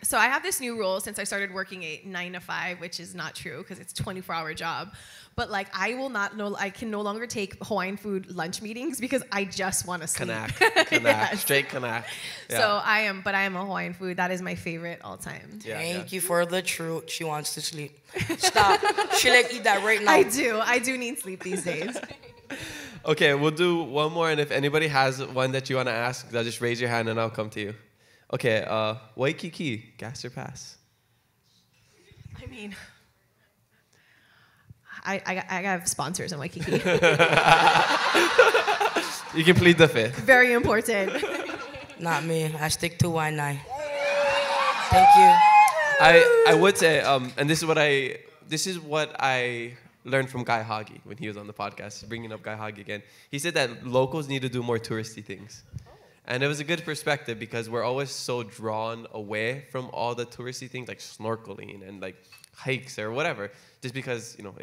So I have this new rule since I started working a 9 to 5, which is not true because it's a 24-hour job. But like, I can no longer take Hawaiian food lunch meetings because I just want to sleep. Yes. Straight Kanak. Yeah. So I am a Hawaiian food. That is my favorite all time. Yeah, Thank you for the truth. She wants to sleep. Stop. She like eat that right now. I do need sleep these days. Okay, we'll do one more, and if anybody has one that you want to ask, just raise your hand and I'll come to you. Okay, Waikiki, gas or pass? I mean, I have sponsors in Waikiki. You can plead the fifth. Very important. Not me. I stick to Waianae. Thank you. I would say, and this is what I learned from Guy Hagi when he was on the podcast, bringing up Guy Hagi again. He said that locals need to do more touristy things. Oh. And it was a good perspective because we're always so drawn away from all the touristy things like snorkeling and like hikes or whatever, just because, you know,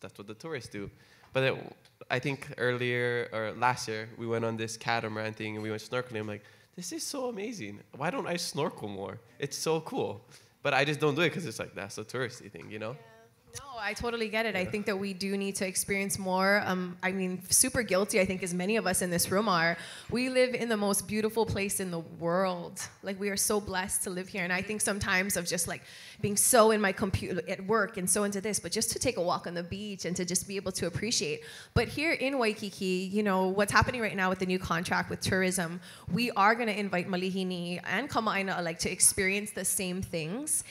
that's what the tourists do. But it, I think earlier or last year, we went on this catamaran thing and we went snorkeling. I'm like, this is so amazing. Why don't I snorkel more? It's so cool. But I just don't do it because it's like, that's a touristy thing, you know? Yeah. No, I totally get it. Yeah. I think that we do need to experience more. I mean, super guilty, I think, as many of us in this room are. We live in the most beautiful place in the world. Like, we are so blessed to live here. And I think sometimes of just, like, being so in my computer at work and so into this, but just to take a walk on the beach and to just be able to appreciate. But here in Waikiki, you know, what's happening right now with the new contract with tourism, we are going to invite Malihini and Kama'aina alike to experience the same things.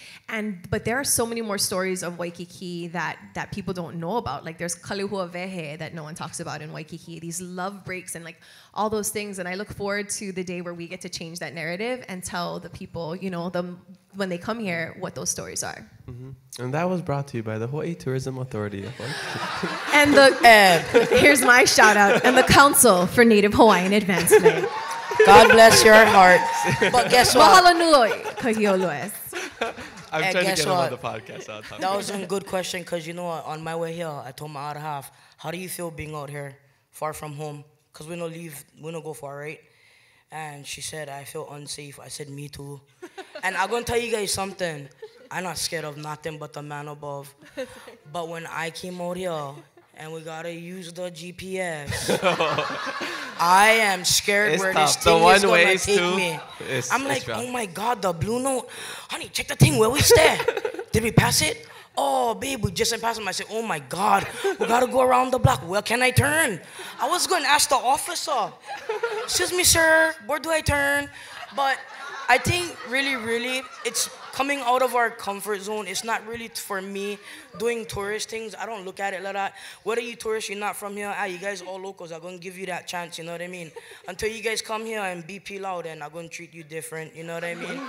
But there are so many more stories of Waikiki that people don't know about. Like, there's Kalihuawehe that no one talks about in Waikiki, these love breaks and like all those things. And I look forward to the day where we get to change that narrative and tell the people, you know, when they come here, what those stories are. Mm-hmm. And that was brought to you by the Hawaii Tourism Authority. And here's my shout out, and the Council for Native Hawaiian Advancement. God bless your heart. But guess what? Mahalo nui ka hioloes. I'm and trying to get on the podcast. That was a good question, because, you know, on my way here, I told my other half, how do you feel being out here, far from home? Because we don't leave, we don't go far, right? And she said, I feel unsafe. I said, me too. And I'm going to tell you guys something. I'm not scared of nothing but the man above. But when I came out here and we got to use the GPS, I am scared it's where tough. This thing is going to take too. Me. I'm like, rough. Oh my God, the Blue Note. Honey, check the thing. Where we stay? Did we pass it? Oh, babe, we just passed him. I said, oh my God, we got to go around the block. Where can I turn? I was going to ask the officer. Excuse me, sir, where do I turn? But I think really, really, it's coming out of our comfort zone. It's not really, for me, doing tourist things. I don't look at it like that. Whether you tourists, you're not from here, you guys all locals, I'm going to give you that chance, you know what I mean? Until you guys come here and BP loud, and I'm going to treat you different, you know what I mean?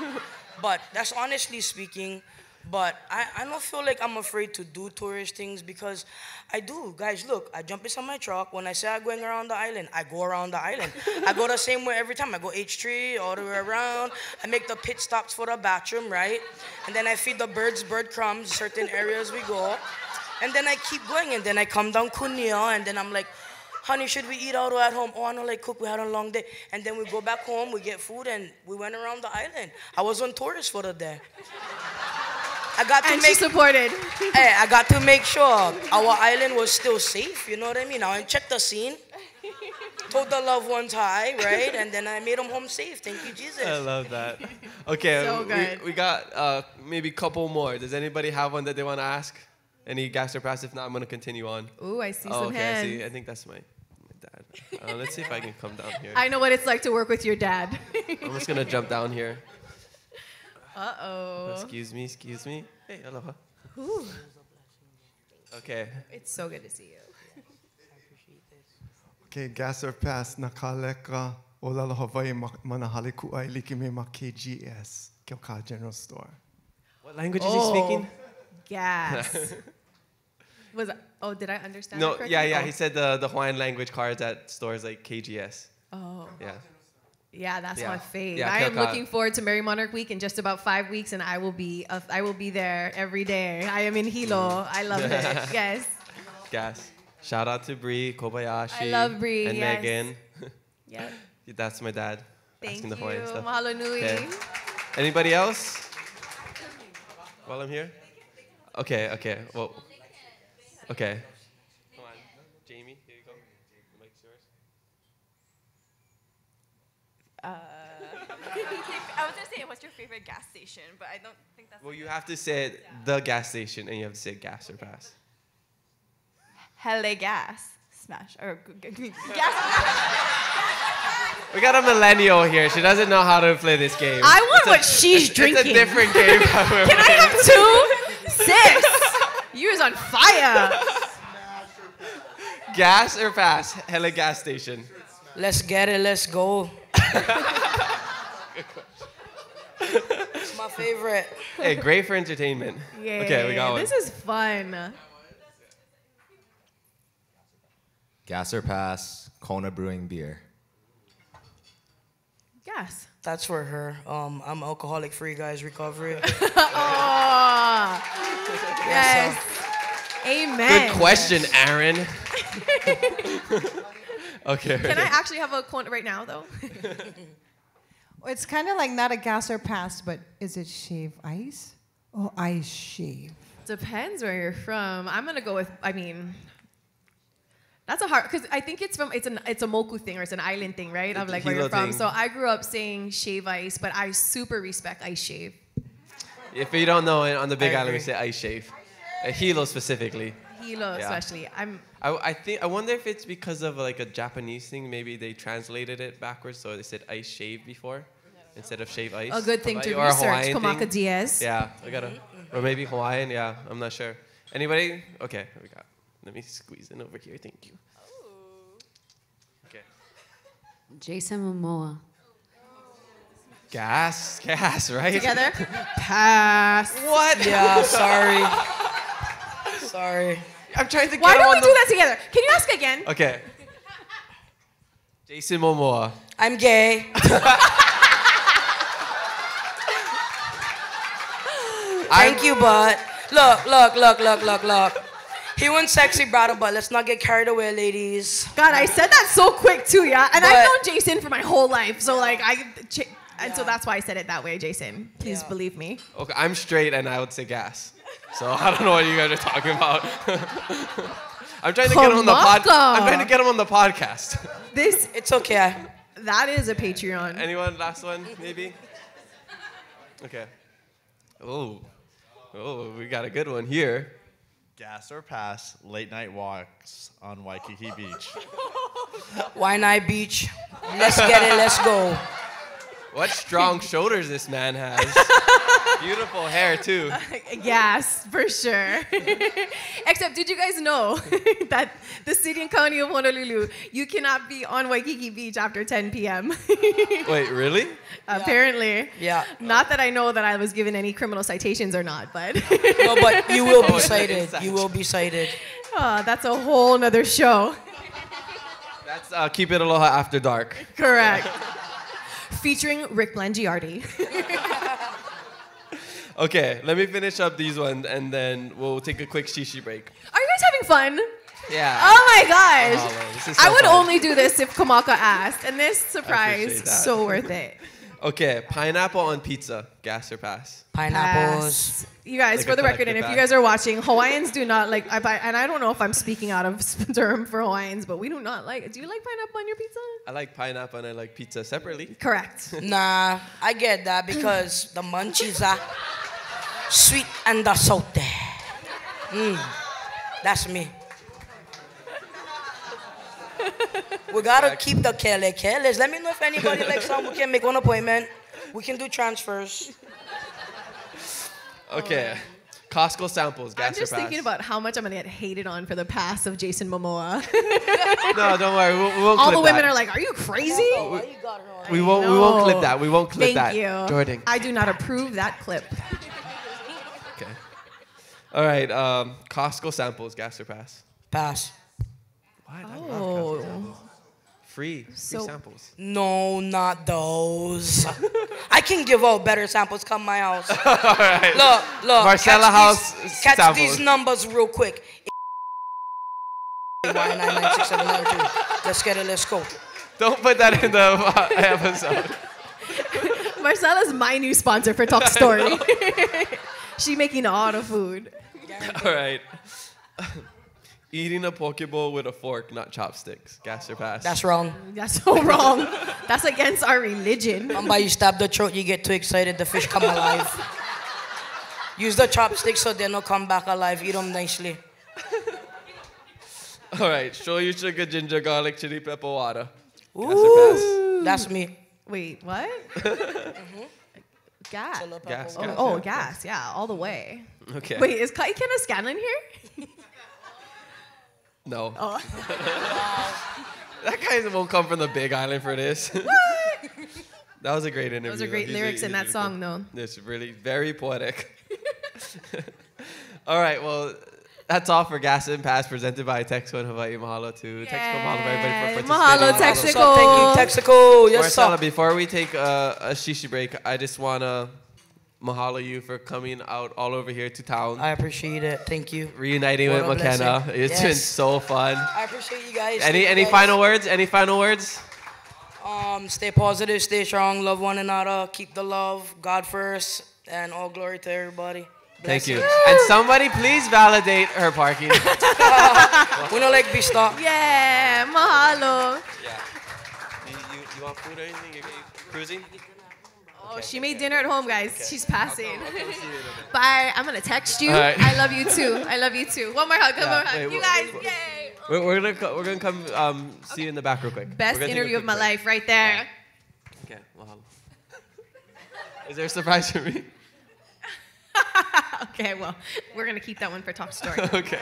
But that's honestly speaking. But I don't feel like I'm afraid to do tourist things, because I do. Guys, look, I jump inside my truck. When I say I'm going around the island, I go around the island. I go the same way every time. I go H3 all the way around. I make the pit stops for the bathroom, right? And then I feed the birds breadcrumbs, certain areas we go. And then I keep going, and then I come down Kunia, and then I'm like, honey, should we eat out or at home? Oh, I don't like cook. We had a long day. And then we go back home, we get food, and we went around the island. I was on tourist for the day. I got to and make, she supported. Hey, I got to make sure our island was still safe, you know what I mean? I went and checked the scene, told the loved ones hi, right? And then I made them home safe. Thank you, Jesus. I love that. Okay, so we got maybe a couple more. Does anybody have one that they want to ask? Any gaps or pass? If not, I'm going to continue on. Ooh, I see some hands. Okay, I see. I think that's my dad. Let's see if I can come down here. I know what it's like to work with your dad. I'm just going to jump down here. Uh-oh. Excuse me, excuse me. Hey, aloha. Ooh. Okay. It's so good to see you. I appreciate this. Okay, gas or pass, nakaleka, olala Hawaii, manahale kuai likime ma KGS, Kyoka General Store. What language is he speaking? Gas. Did I understand that correctly? Yeah. He said the Hawaiian language cards at stores like KGS. Oh. Yeah. Yeah, that's my fave. Yeah, I am looking forward to Mary Monarch Week in just about 5 weeks, and I will be there every day. I am in Hilo. I love it. Yes. Shout out to Bree Kobayashi. I love Bree and Megan. Yeah. That's my dad. Thank you. The Hawaiian stuff. Mahalo nui. Okay. Anybody else? While I'm here. Okay. Well. Okay. Come on, Jamie. Here you go. The mic's yours. I was gonna say, what's your favorite gas station? But I don't think that's. Well, you have to say it, the gas station, and you have to say gas or pass. Hele gas smash or gas. We got a millennial here. She doesn't know how to play this game. I want what she's drinking. It's a different game. Can I have two? Sis, you is on fire. Smash or pass. Gas or pass? Hele gas station. Let's get it. Let's go. It's my favorite. Hey, great for entertainment. Yay. Okay, we got one. This is fun. Gas or pass, Kona Brewing beer. Gas. That's for her. I'm alcoholic free, guys. Recovery. Yes. Amen. Good question, Aaron. Okay. Can I actually have a quant right now, though? It's kind of like not a gas or pass, but is it shave ice or ice shave? Depends where you're from. I'm going to go with, I mean, that's a hard, because I think it's from, it's a Moku thing or it's an island thing, right? Of like where you're from. So I grew up saying shave ice, but I super respect ice shave. If you don't know, on the Big Island, we say ice shave. Hilo specifically. Hilo especially. I wonder if it's because of like a Japanese thing. Maybe they translated it backwards, so they said ice shave before instead of shave ice. A good thing to research. Kamaka Diaz. Yeah, I gotta, or maybe Hawaiian. Yeah, I'm not sure. Anybody? Okay, we got. Let me squeeze in over here. Thank you. Okay. Jason Momoa. Gas, right? Together. Pass. What? Yeah, sorry. I'm trying to get on the... Why don't we do that together? Can you ask again? Okay. Jason Momoa. I'm gay. Thank you, bud. Look. He went sexy bridal, but let's not get carried away, ladies. God, I said that so quick, too, yeah? And I've known Jason for my whole life, so, like, and so that's why I said it that way, Jason. Please believe me. Okay, I'm straight, and I would say gas. So I don't know what you guys are talking about. I'm trying to get him on the podcast. I'm trying to get him on the podcast. It's okay. That is a Patreon. Anyone? Last one, maybe. Okay. Oh, we got a good one here. Gas or pass? Late night walks on Waikiki Beach. Waianae Beach. Let's get it. Let's go. What strong shoulders this man has. Beautiful hair, too. Yes, for sure. Except, did you guys know that the city and county of Honolulu, you cannot be on Waikiki Beach after 10 p.m.? Wait, really? Apparently. Yeah. Not that I know that I was given any criminal citations or not, but... No, but you will be cited. You will be cited. Oh, that's a whole nother show. That's Keep It Aloha After Dark. Correct. Featuring Rick Blangiardi. Okay, let me finish up these ones, and then we'll take a quick shishi break. Are you guys having fun? Yeah. Oh, my gosh. Oh, this is so fun. I would only do this if Kamaka asked, and this surprise, so worth it. Okay, pineapple on pizza, gas or pass? Pineapples. Pass. You guys, for the record, and if you guys are watching, Hawaiians do not like, and I don't know if I'm speaking out of term for Hawaiians, but we do not like, do you like pineapple on your pizza? I like pineapple and I like pizza separately. Correct. Nah, I get that because the munchies are sweet and the salty. That's me. We gotta keep the kele. Let me know if anybody likes some. We can make one appointment. We can do transfers. Okay. Costco samples, gas or pass? I'm just thinking about how much I'm gonna get hated on for the pass of Jason Momoa. No, don't worry. We'll all clip the women are like, "Are you crazy?" Oh, you got it right. We won't clip that. We won't clip that. Thank you, Jordan. I do not approve that clip. Okay. All right. Costco samples, gas or pass? Pass. What? I love Costco samples. Free samples. No, not those. I can give out better samples. Come my house. All right. Look. Marcella House samples. Catch these numbers real quick. 9967992. Let's get it. Let's go. Don't put that in the episode. Marcella's my new sponsor for Talk Story. She's making a lot of food. All right. Eating a poke bowl with a fork, not chopsticks. Gas or pass? That's wrong. That's so wrong. That's against our religion. Mamba, you stab the throat, you get too excited, the fish come alive. Use the chopsticks so they'll come back alive. Eat them nicely. All right. Shoyu, sugar, ginger, garlic, chili, pepper, water. Gas or pass? That's me. Wait, what? Gas. Gas. Oh, gas. Yeah, all the way. Okay. Wait, is Kaikena Scanlon here? No. Oh. That guy won't come from the Big Island for this. What? That was a great interview. Those are great lyrics in that song, though. It's really very poetic. All right, well, that's all for Gas and Pass, presented by Texaco in Hawaii. Mahalo to Texaco. Mahalo, everybody, for participating. Mahalo, Texaco. Thank you, Texaco. Yes, Marcella, before we take a shishi break, I just want to mahalo you for coming out all over here to town. I appreciate it. Thank you. Reuniting with McKenna. Blessing. It's been so fun. I appreciate you guys. Any final words? Any final words? Stay positive, stay strong, love one another, keep the love, God first, and all glory to everybody. Bless Thank you. And somebody please validate her parking. We don't like be stopped. Yeah, mahalo. Yeah. You want food or anything? You cruising? Oh, she made dinner at home, guys. Okay. She's passing. I'll see you later. Bye. I'm going to text you. Right. I love you, too. I love you, too. One more hug. One more hug. You guys, yay. We're going to come see you in the back real quick. Best interview of my life right there. Yeah. Okay. Well, is there a surprise for me? Okay, well, we're going to keep that one for Talk Story. Okay.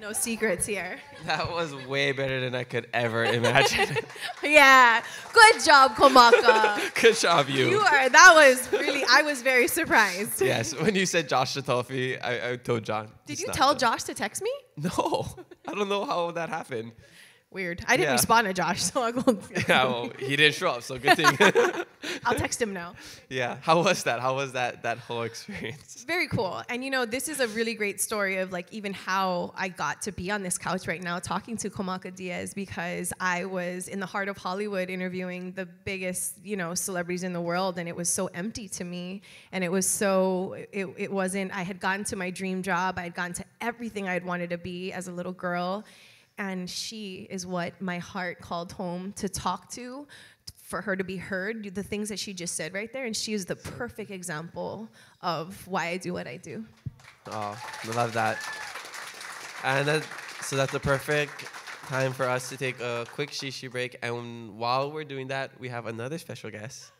No secrets here. That was way better than I could ever imagine. Yeah. Good job, Kamaka. Good job, you. You are. That was really, I was very surprised. Yes. When you said Josh Tatofi, I told John. Did you tell Josh to text me? No. I don't know how that happened. Weird. I didn't respond to Josh, so I won't. Yeah, well, he didn't show up, so good thing. I'll text him now. Yeah. How was that? How was that whole experience? Very cool. And, you know, this is a really great story of, like, even how I got to be on this couch right now talking to Kamaka Diaz, because I was in the heart of Hollywood interviewing the biggest, you know, celebrities in the world, and it was so empty to me. And it was so, it wasn't, I had gotten to my dream job. I had gotten to everything I had wanted to be as a little girl. And she is what my heart called home to talk to, for her to be heard, the things that she just said right there. And she is the perfect example of why I do what I do. Oh, I love that. And so that's the perfect time for us to take a quick shishi break. And while we're doing that, we have another special guest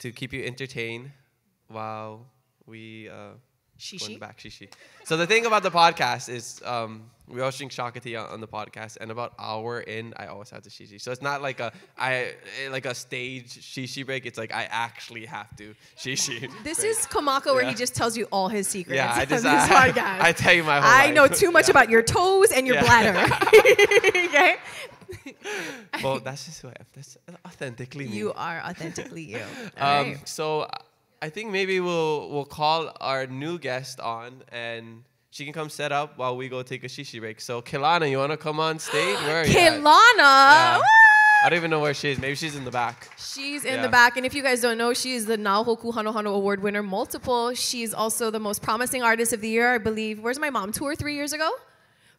to keep you entertained while we... Shishi? Back, shishi. So the thing about the podcast is we always drink shaka tea on the podcast, and about hour in, I always have to shishi. So it's not like a stage shishi break. It's like I actually have to shishi. This break. Is Kamaka where he just tells you all his secrets. Yeah, I tell you my whole life. I know too much about your toes and your bladder. Okay. Well, that's just who I am. That's authentically me. You are authentically you. Right. So. I think maybe we'll call our new guest on, and she can come set up while we go take a shishi break. So, Keilana, you want to come on stage? Where are you? Keilana! Yeah. I don't even know where she is. Maybe she's in the back. She's in the back. And if you guys don't know, she is the Nao Hoku Hanohano Award winner multiple. She's also the most promising artist of the year, I believe. Where's my mom? 2 or 3 years ago?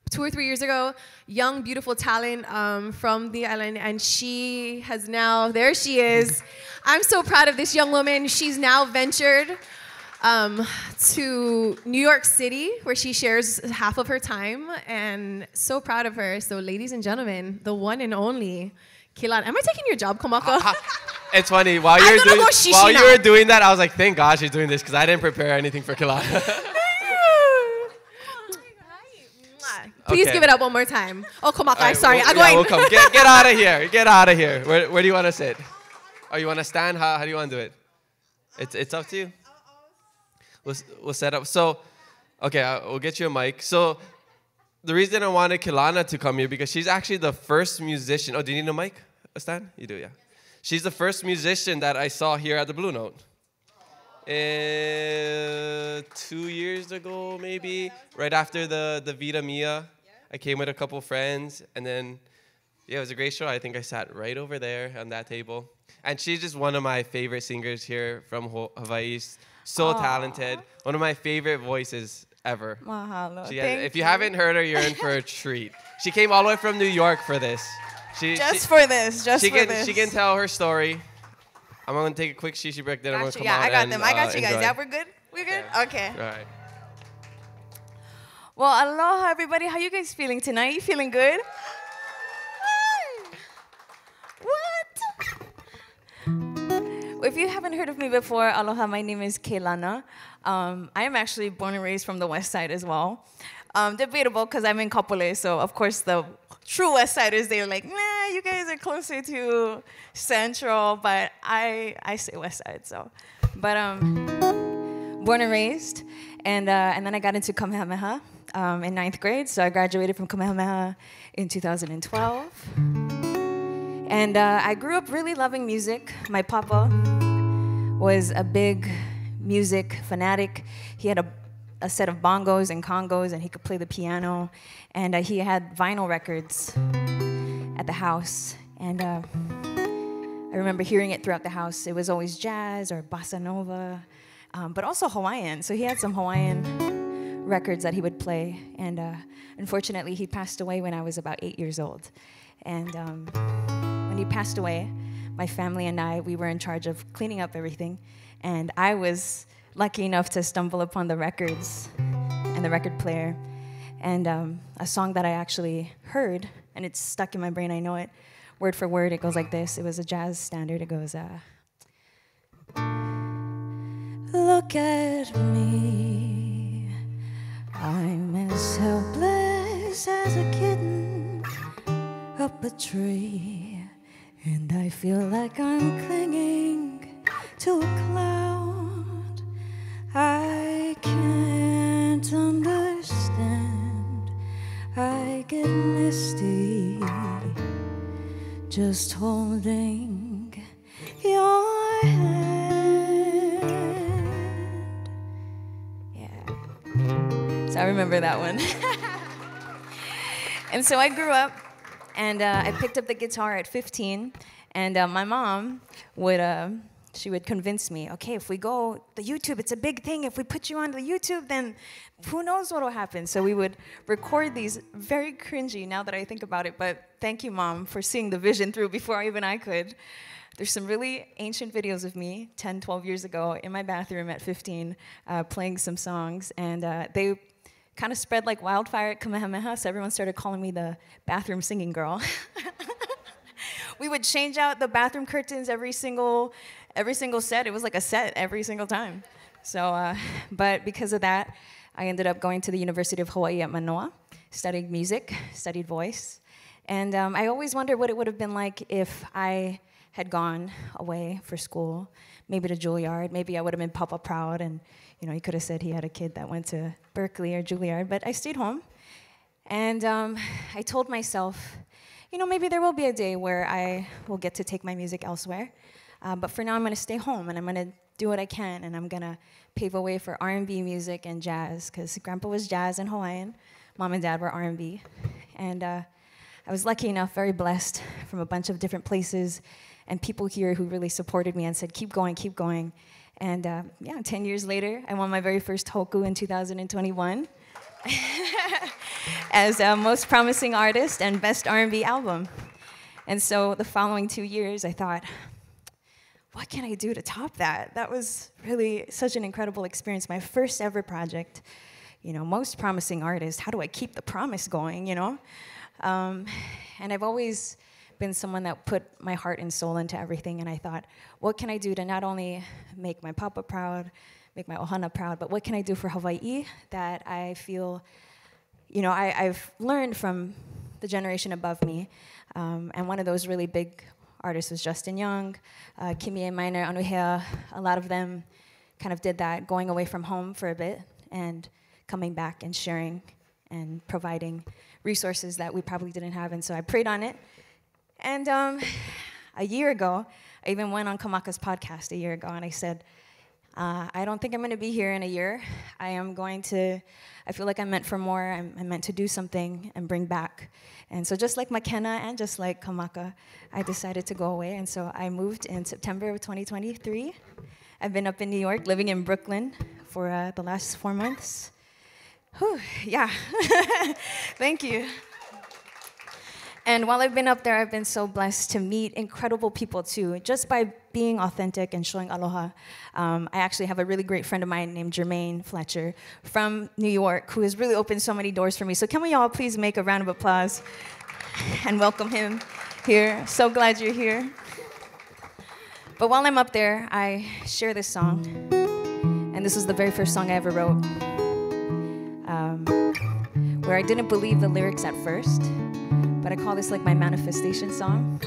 2 or 3 years ago, young, beautiful talent from the island, and she has now, there she is. I'm so proud of this young woman. She's now ventured to New York City, where she shares half of her time, and so proud of her. So ladies and gentlemen, the one and only, Keilana. Am I taking your job, Kamaka? It's funny, while you were doing that, I was like, thank God she's doing this, because I didn't prepare anything for Keilana. Please give it up one more time. Oh, Kamaka, right, sorry. We'll, I'm going. We'll get out of here. Get out of here. Where do you want to sit? Oh, you want to stand? How do you want to do it? It's up to you. We'll set up. So, okay, we'll get you a mic. So, the reason I wanted Keilana to come here, because she's actually the first musician. Oh, do you need a mic, Stan? You do, yeah. She's the first musician that I saw here at the Blue Note. 2 years ago, maybe, right after the Vida Mia. I came with a couple friends, and then, it was a great show. I think I sat right over there on that table. And she's just one of my favorite singers here from Hawaii. So talented. One of my favorite voices ever. Mahalo. If you haven't heard her, you're in for a treat. She came all the way from New York for this. Just for this. She can tell her story. I'm going to take a quick shishi break, then I'm going to come out. Yeah, I got them. I got you guys. Yeah, we're good? We're good? Okay. All right. Well, aloha, everybody. How you guys feeling tonight? You feeling good? What? If you haven't heard of me before, aloha. My name is Keilana. I am actually born and raised from the West Side as well. Debatable, because I'm in Kapolei, so of course the true West Siders, they're like, nah, you guys are closer to Central, but I say West Side, so. But born and raised, and then I got into Kamehameha in 9th grade, so I graduated from Kamehameha in 2012. And I grew up really loving music. My papa was a big music fanatic. He had a set of bongos and congos, and he could play the piano. And he had vinyl records at the house. And I remember hearing it throughout the house. It was always jazz or bossa nova, but also Hawaiian. So he had some Hawaiian records that he would play. And unfortunately, he passed away when I was about 8 years old. And when he passed away, my family and I, we were in charge of cleaning up everything. And I was lucky enough to stumble upon the records and the record player. And a song that I actually heard, and it's stuck in my brain, I know it. Word for word, it goes like this. It was a jazz standard. It goes, look at me. I'm as helpless as a kitten up a tree. And I feel like I'm clinging to a cloud. I can't understand. I get misty just holding your hand. Yeah, so I remember that one. And so I grew up, and I picked up the guitar at 15. And my mom would, she would convince me, okay, if we go to YouTube, it's a big thing. If we put you on the YouTube, then who knows what will happen. So we would record these, very cringy now that I think about it, but thank you, Mom, for seeing the vision through before even I could. There's some really ancient videos of me 10, 12 years ago in my bathroom at 15 playing some songs, and they kind of spread like wildfire at Kamehameha, so everyone started calling me the bathroom singing girl. We would change out the bathroom curtains every single set. It was like a set every single time. So, but because of that, I ended up going to the University of Hawaii at Manoa, studying music, studied voice. And I always wondered what it would have been like if I had gone away for school, maybe to Juilliard. Maybe I would have been Papa Proud, and you know, he could have said he had a kid that went to Berkeley or Juilliard, but I stayed home. And I told myself, you know, maybe there will be a day where I will get to take my music elsewhere. But for now, I'm going to stay home, and I'm going to do what I can, and I'm going to pave a way for R&B music and jazz, because Grandpa was jazz and Hawaiian. Mom and Dad were R&B. And I was lucky enough, very blessed, from a bunch of different places and people here who really supported me and said, keep going, keep going. And yeah, 10 years later, I won my very first Hoku in 2021 as Most Promising Artist and Best R&B Album. And so the following 2 years, I thought, what can I do to top that? That was really such an incredible experience. My first ever project, you know, Most Promising Artist. How do I keep the promise going, you know? And I've always been someone that put my heart and soul into everything, and I thought, what can I do to not only make my papa proud, make my ohana proud, but what can I do for Hawaii that I feel, you know, I've learned from the generation above me, and one of those really big artists was Justin Young, Kimie Minor, Anuhea. A lot of them kind of did that, going away from home for a bit and coming back and sharing and providing resources that we probably didn't have. And so I prayed on it. And a year ago, I even went on Kamaka's podcast a year ago, and I said, I don't think I'm going to be here in a year. I feel like I'm meant for more. I'm meant to do something and bring back. And so just like McKenna and just like Kamaka, I decided to go away. And so I moved in September of 2023. I've been up in New York, living in Brooklyn for the last 4 months. Whew, yeah. Thank you. And while I've been up there, I've been so blessed to meet incredible people, too, just by being authentic and showing aloha. I actually have a really great friend of mine named Jermaine Fletcher from New York, who has really opened so many doors for me. So can we all please make a round of applause and welcome him here. So glad you're here. But while I'm up there, I share this song. And this was the very first song I ever wrote, where I didn't believe the lyrics at first. But I call this like my manifestation song.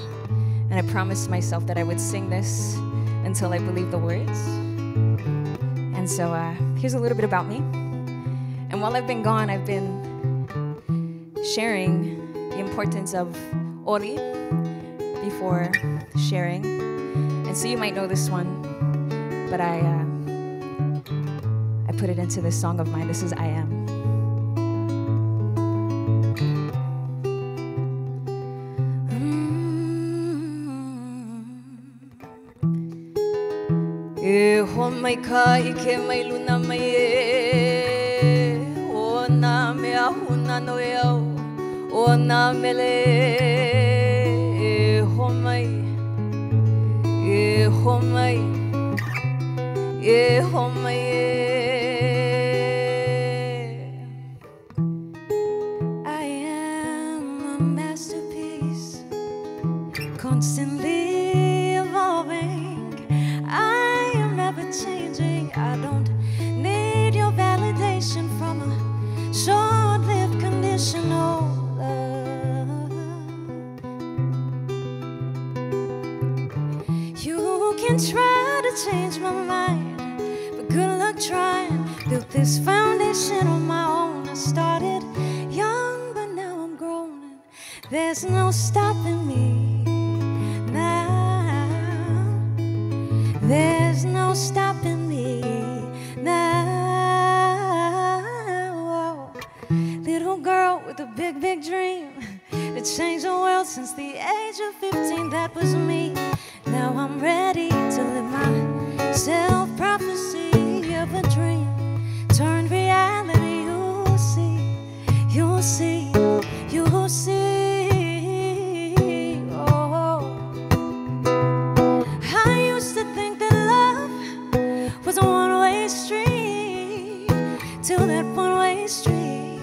And I promised myself that I would sing this until I believed the words. And so here's a little bit about me. And while I've been gone, I've been sharing the importance of ori, before sharing. And so you might know this one, but I put it into this song of mine. This is I Am. Mai ka ike mai luna mai e o na me ahuna no e au o na me le e homai e homai e I am a masterpiece constantly. I don't need your validation from a short-lived conditional love. You can try to change my mind, but good luck trying. Built this foundation on my own. I started young, but now I'm grown, and there's no stopping me now. There's no stopping me now. Little girl with a big, big dream to change the world since the age of 15. That was me. Now I'm ready to live my self-prophecy of a dream turned reality. You'll see, you'll see, you'll see. Was a one-way street, till that one-way street,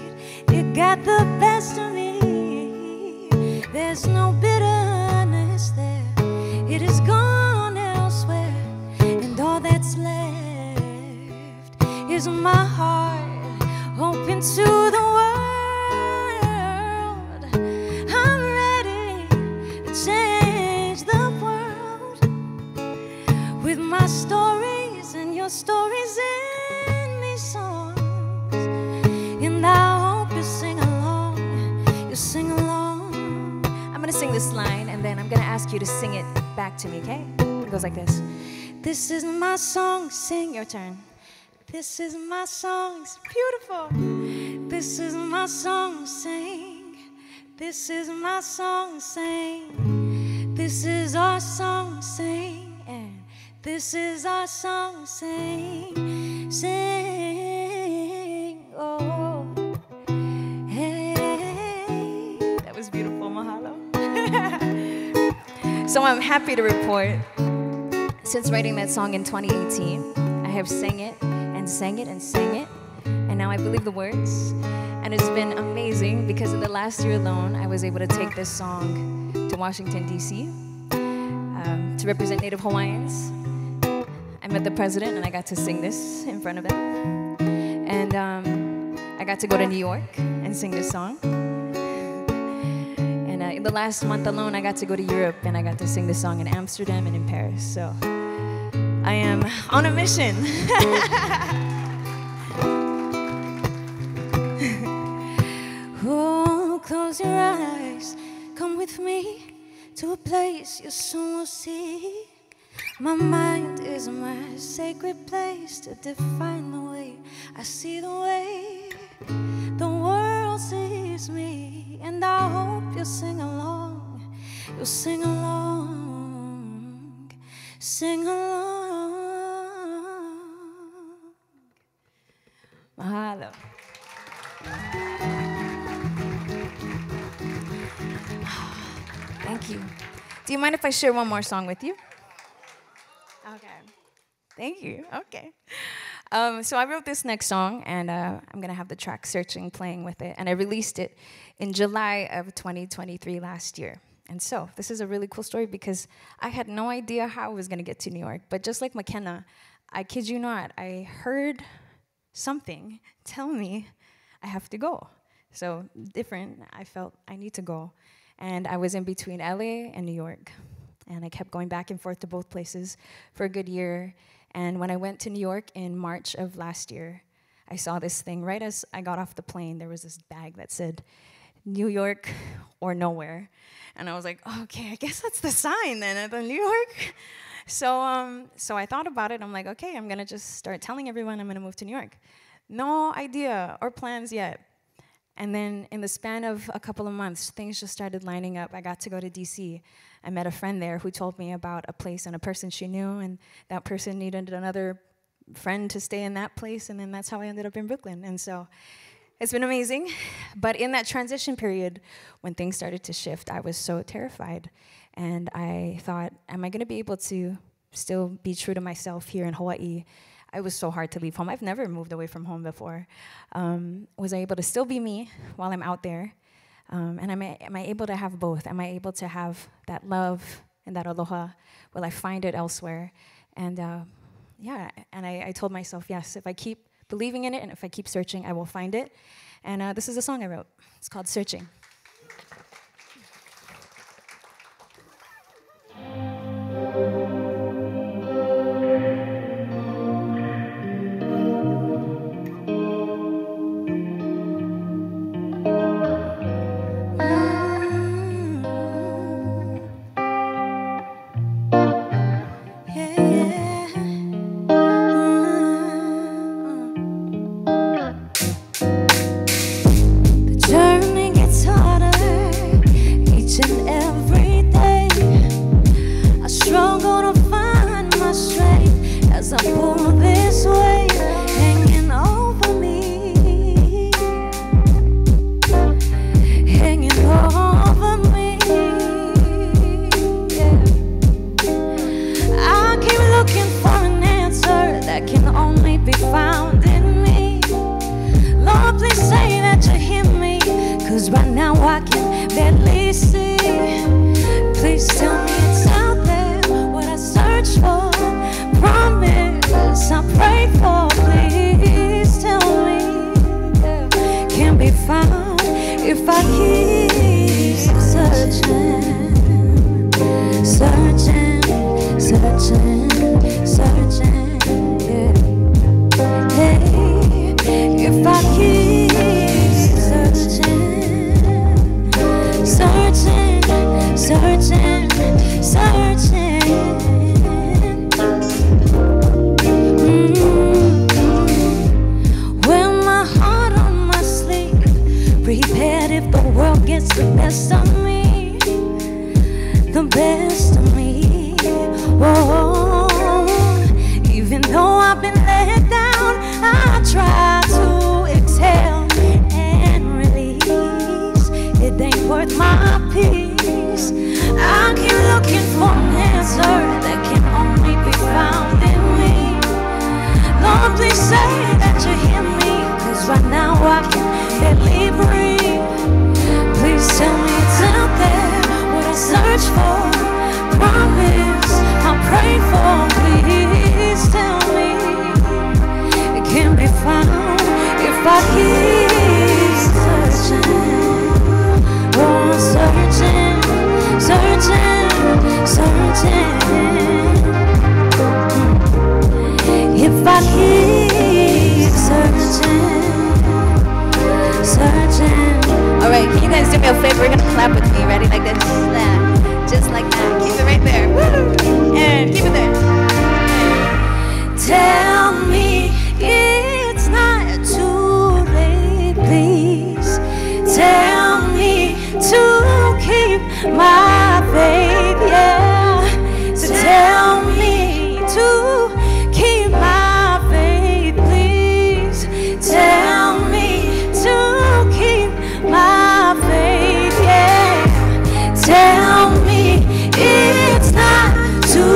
it got the best of me. There's no bitterness there, it is gone elsewhere, and all that's left is my heart open to the world. I'm ready to change the world with my story. Stories in these songs, and I hope you sing along. You sing along. I'm gonna sing this line, and then I'm gonna ask you to sing it back to me, okay? It goes like this. This is my song. Sing your turn. This is my song. It's beautiful. This is my song. Sing. This is my song. Sing. This is our song. Sing. This is our song, sing, sing, oh, hey. That was beautiful, mahalo. So I'm happy to report, since writing that song in 2018, I have sang it and sang it and sang it, and now I believe the words. And it's been amazing because in the last year alone, I was able to take this song to Washington, D.C., to represent Native Hawaiians. I met the president and I got to sing this in front of him. And I got to go to New York and sing this song. And in the last month alone, I got to go to Europe and I got to sing this song in Amsterdam and in Paris. So I am on a mission. Oh, close your eyes, come with me to a place you soon will see. My mind is my sacred place to define the way I see the way the world sees me. And I hope you'll sing along. You'll sing along. Sing along. Mahalo. Thank you. Do you mind if I share one more song with you? Okay. Thank you. Okay. So I wrote this next song, and I'm going to have the track Searching playing with it. And I released it in July of 2023 last year. And so this is a really cool story because I had no idea how I was going to get to New York. But just like McKenna, I kid you not, I heard something tell me I have to go. So different, I felt I need to go. And I was in between LA and New York. And I kept going back and forth to both places for a good year. And when I went to New York in March of last year, I saw this thing right as I got off the plane. There was this bag that said, New York or nowhere. And I was like, okay, I guess that's the sign then, at the New York. So, so I thought about it. I'm like, okay, I'm going to just start telling everyone I'm going to move to New York. No idea or plans yet. And then in the span of a couple of months, things just started lining up. I got to go to DC. I met a friend there who told me about a place and a person she knew, and that person needed another friend to stay in that place, and then that's how I ended up in Brooklyn. And so it's been amazing. But in that transition period, when things started to shift, I was so terrified. And I thought, am I going to be able to still be true to myself here in Hawaii? It was so hard to leave home. I've never moved away from home before. Was I able to still be me while I'm out there? And am I able to have both? Am I able to have that love and that aloha? Will I find it elsewhere? And yeah, and I told myself, yes, if I keep believing in it and if I keep searching, I will find it. And this is a song I wrote. It's called Searching. Tell me it's not too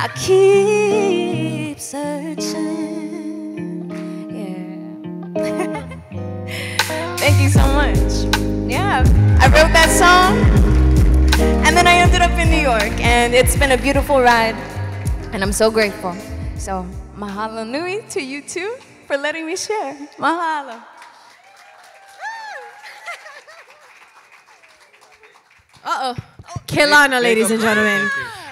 I keep searching. Yeah. Thank you so much. Yeah, I wrote that song, and then I ended up in New York, and it's been a beautiful ride, and I'm so grateful. So mahalo nui to you too for letting me share. Mahalo. Uh-oh. Keilana, ladies and gentlemen.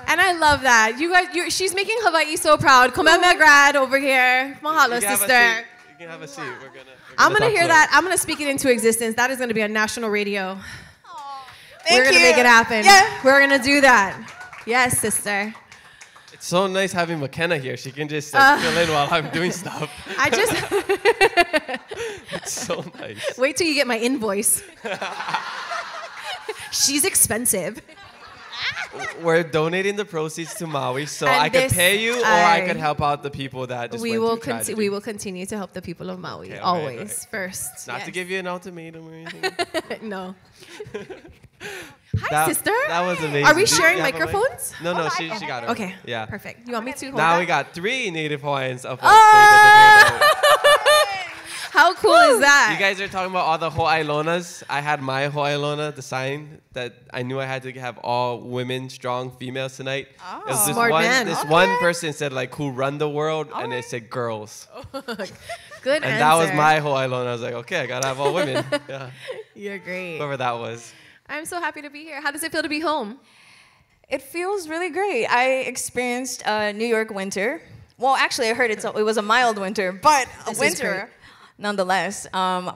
And I love that. You guys, she's making Hawaii so proud. Kamehameha grad over here. Mahalo, sister. You can have a seat. I'm gonna hear that. I'm gonna speak it into existence. That is gonna be on national radio. Aww, thank you. We're gonna make it happen. Yeah. We're gonna do that. Yes, sister. It's so nice having McKenna here. She can just fill in while I'm doing stuff. I just. It's so nice. Wait till you get my invoice. She's expensive. We're donating the proceeds to Maui, so and I could pay you, or I could help out the people that just we will continue to help the people of Maui, okay, always, right. First. Not to give you an ultimatum or anything. No. Hi, sister. That was amazing. Are we sharing microphones? No, she got it. Okay, yeah. Perfect. You want me to hold Now we got 3 Native Hawaiians up on stage. How cool is that? You guys are talking about all the ho'ailonas. I had my ho'ailona, the sign that I knew I had to have all women, strong females tonight. Oh. It was this one person said, like, who run the world, and they said girls. Good answer. And that was my ho'ailona. I was like, okay, I got to have all women. Yeah. You're great. Whoever that was. I'm so happy to be here. How does it feel to be home? It feels really great. I experienced a New York winter. Well, actually, I heard it was a mild winter, but a winter. Nonetheless,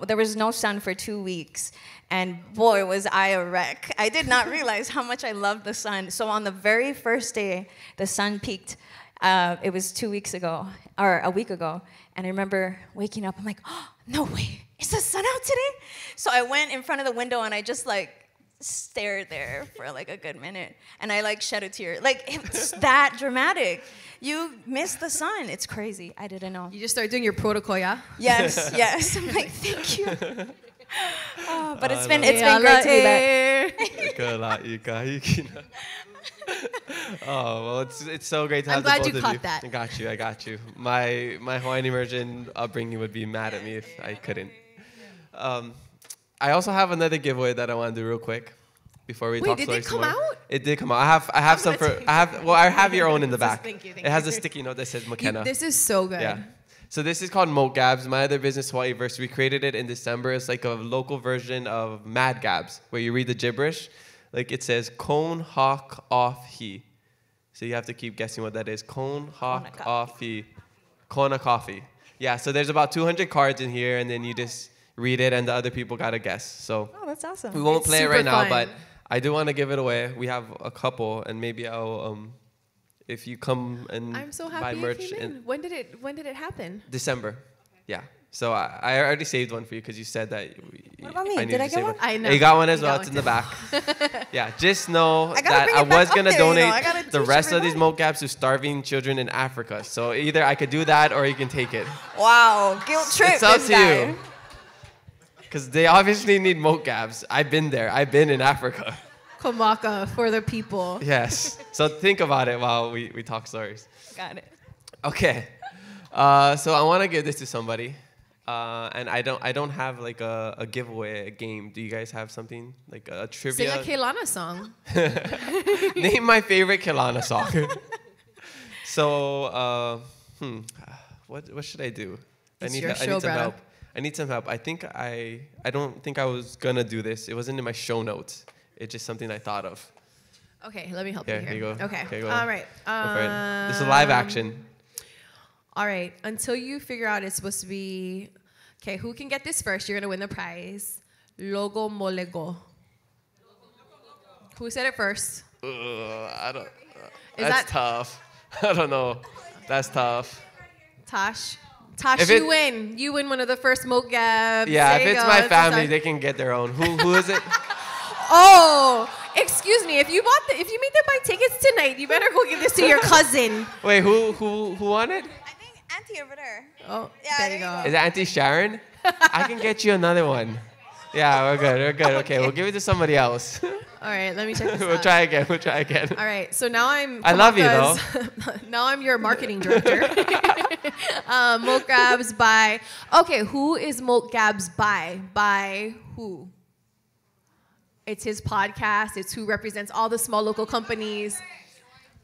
there was no sun for 2 weeks, and boy, was I a wreck. I did not realize how much I loved the sun. So on the very first day, the sun peaked. It was 2 weeks ago, or a week ago, and I remember waking up. I'm like, oh, no way. Is the sun out today? So I went in front of the window, and I just, like, stared there for, like, a good minute, and I, like, shed a tear. Like, it's that dramatic. You miss the sun. It's crazy. I didn't know. You just start doing your protocol, yeah? Yes, yes. I'm like, thank you. Oh, but it's been great to be back. Oh, well, it's so great to have the both of you. I'm glad you caught that. I got you. My Hawaiian immersion upbringing would be mad at me if I couldn't. I also have another giveaway that I want to do real quick. Before we talk stories more. Wait, did it come out? It did come out. I have some for. I have your own in the back. Thank you. It has a sticky note that says McKenna. This is so good. Yeah. So this is called Mo Gabs, My Other Business Hawaii Verse. We created it in December. It's like a local version of Mad Gabs, where you read the gibberish. Like it says, "Kone hawk off he." So you have to keep guessing what that is. Kone hawk off he. Kona coffee. Yeah. So there's about 200 cards in here, and then you just read it, and the other people gotta guess. So. Oh, that's awesome. We won't play it right now, but. I do want to give it away. We have a couple, and maybe I'll, if you come and buy merch. I'm so happy you came in. When did it happen? December. Okay. Yeah. So I already saved one for you because you said that. What about me? Did I get one? I know. You got one as well. It's in the back. Yeah. Just know that I was going to donate the rest of these mocaps to starving children in Africa. So either I could do that or you can take it. Wow. Guilt trip. It's up to you. Because they obviously need mocabs. I've been there. I've been in Africa. Kamaka for the people. Yes. So think about it while we talk stories. Got it. Okay. So I want to give this to somebody, and I don't have like a giveaway, a game. Do you guys have something like a trivia? Sing a Keilana song. Name my favorite Keilana song. So what should I do? I need some help. I need some help. I think I don't think I was going to do this. It wasn't in my show notes. It's just something I thought of. Okay, let me help you here. You go. Okay. Okay, go. All right. This is live action. All right. Until you figure out it's supposed to be... Okay, who can get this first? You're going to win the prize. Logo molego. Who said it first? I don't... That's tough. I don't know. That's tough. Tosh. Tosh, you win. You win one of the first mocabs. Yeah, if it's my family, they can get their own. Who is it? Oh, excuse me. If you made them buy tickets tonight, you better go give this to your cousin. Wait, who won it? I think Auntie over there. Oh, yeah, there you go. Is it Auntie Sharon? I can get you another one. Yeah, we're good. We're good. Okay, we'll give it to somebody else. All right, let me check this out. We'll try again. All right, so now I'm... I love you, though. Now I'm your marketing director. Mo Gabs by... Okay, who is Mo Gabs by? By who? It's his podcast. It's who represents all the small local companies.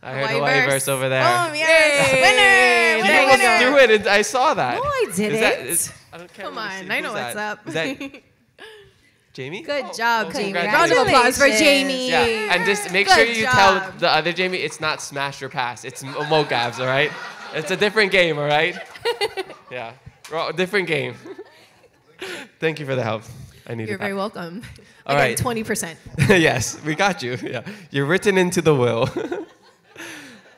I heard Hawaii verse over there. Oh, yes. Yay. Winner. You didn't do it. I saw that. No, I didn't. Come on, I know what's up. Is that... Jamie? Good job, Jamie. Round of applause for Jamie. Yeah. And just make sure you tell the other Jamie it's not smash or pass. It's Mo Gabs, all right? It's a different game, all right? Yeah. Different game. Thank you for the help. I needed that. You're very welcome. All right. 20%. Yes, we got you. Yeah. You're written into the will.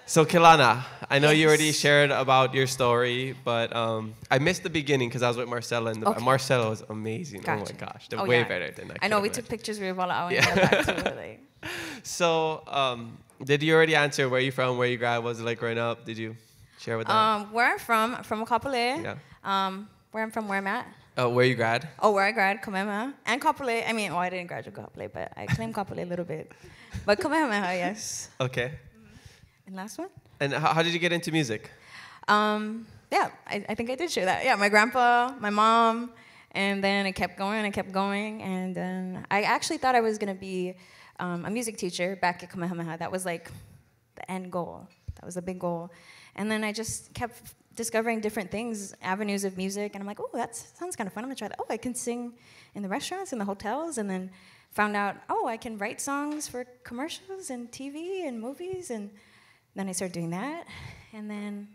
So Keilana, I know you already shared about your story, but I missed the beginning because I was with Marcella, and Marcella was amazing. Gotcha. Oh my gosh, they're way better than I know. We took pictures. We were all out. So, did you already answer where you from, where you grad, was it like growing up? Did you share with them? Where I'm from Kapolei. Yeah. Where I'm from, where I'm at. Where you grad? Oh, where I grad, Kamehameha and Kapolei. I mean, I didn't graduate Kapolei, but I claim Kapolei a little bit. But Kamehameha, yes. Okay. And last one. And how did you get into music? Yeah, I think I did share that. Yeah, my grandpa, my mom, and then it kept going, and then I actually thought I was gonna be a music teacher back at Kamehameha. That was like the end goal. That was the big goal. And then I just kept discovering different things, avenues of music, and I'm like, oh, that sounds kind of fun. I'm gonna try that. Oh, I can sing in the restaurants, in the hotels, and then found out, oh, I can write songs for commercials and TV and movies and. Then I started doing that, and then,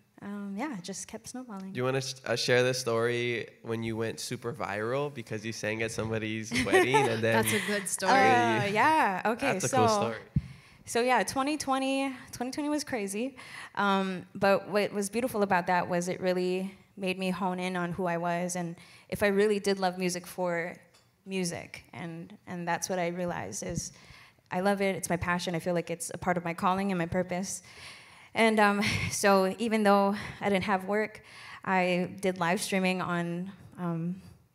yeah, it just kept snowballing. Do you want to share the story when you went super viral because you sang at somebody's wedding? And then that's a good story. Yeah, okay. That's a cool story. So, yeah, 2020 was crazy, but what was beautiful about that was it really made me hone in on who I was and if I really did love music for music, and that's what I realized is... I love it, it's my passion, I feel like it's a part of my calling and my purpose. And so even though I didn't have work, I did live streaming on,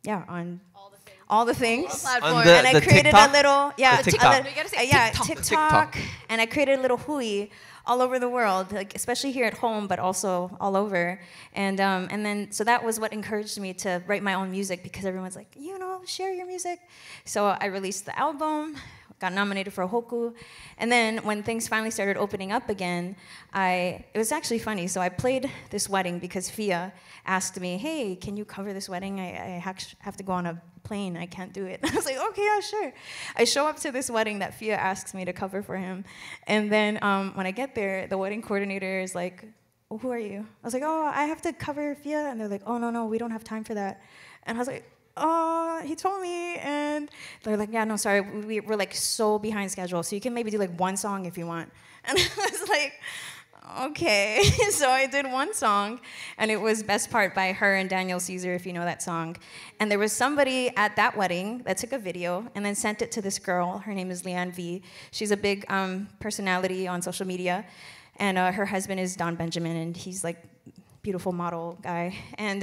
yeah, on all the things. All the, and I created TikTok? A little, yeah, TikTok. TikTok, and I created a little hui all over the world, like especially here at home, but also all over. And then, so that was what encouraged me to write my own music because everyone's like, you know, share your music. So I released the album, got nominated for a Hoku, and then when things finally started opening up again, it was actually funny. So I played this wedding because Fia asked me, hey, can you cover this wedding? I have to go on a plane, I can't do it. I was like, okay, yeah, sure. I show up to this wedding that Fia asks me to cover for him, and then when I get there, the wedding coordinator is like, oh, who are you? I was like, oh, I have to cover Fia, and they're like, oh, no, we don't have time for that. And I was like, oh, he told me, and they're like, yeah, no, sorry, we're like so behind schedule, so you can maybe do like one song if you want. And I was like, okay. So I did one song, and it was Best Part by her and Daniel Caesar, if you know that song. And there was somebody at that wedding that took a video and then sent it to this girl. Her name is Leanne V. She's a big personality on social media, and her husband is Don Benjamin, and he's like beautiful model guy, and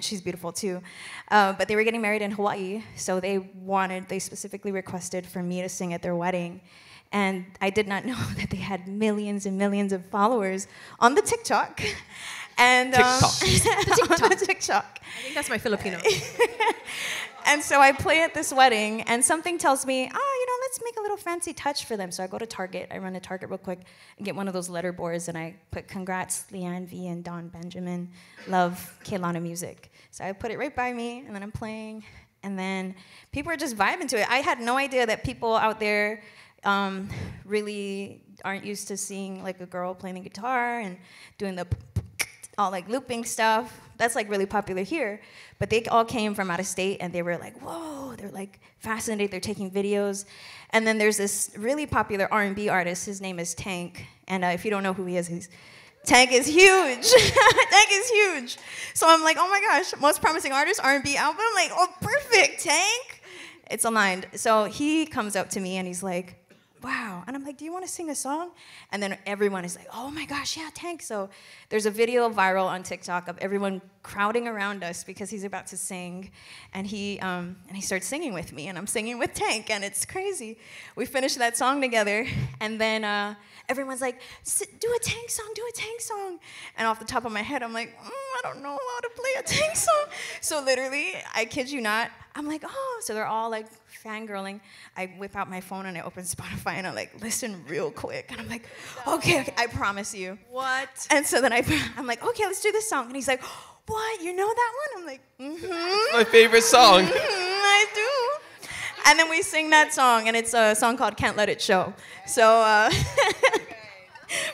she's beautiful too. But they were getting married in Hawaii, so they specifically requested for me to sing at their wedding. And I did not know that they had millions and millions of followers on the TikTok. And on the TikTok. I think that's my Filipino. And so I play at this wedding, and something tells me, oh, you know, let's make a little fancy touch for them. So I go to Target. I run to Target real quick and get one of those letter boards, and I put, congrats, Leanne V and Don Benjamin. Love Keilana music. So I put it right by me, and then I'm playing, and then people are just vibing to it. I had no idea that people out there really aren't used to seeing, like, a girl playing the guitar and doing the... all like looping stuff, that's like really popular here, but they all came from out of state, and they were like, whoa, they're like fascinated, they're taking videos. And then there's this really popular R&B artist, his name is Tank, and if you don't know who he is, Tank is huge. Tank is huge. So I'm like, oh my gosh, most promising artist, R&B album, I'm like, oh, perfect, Tank. It's aligned. So he comes up to me, and he's like, wow. And I'm like, do you want to sing a song? And then everyone is like, oh my gosh, yeah, Tank. So there's a video viral on TikTok of everyone crowding around us because he's about to sing, and he starts singing with me, and I'm singing with Tank, and it's crazy. We finish that song together, and then everyone's like, do a Tank song, do a Tank song. And off the top of my head, I'm like, I don't know how to play a Tank song. So literally, I kid you not, I'm like, oh. So they're all like fangirling. I whip out my phone and I open Spotify and I'm like, listen real quick. And I'm like, okay, I promise you. What? And so then I'm like, okay, let's do this song. And he's like, what, you know that one? I'm like, mm-hmm. My favorite song. Mm-hmm, I do. And then we sing that song, and it's a song called Can't Let It Show. So,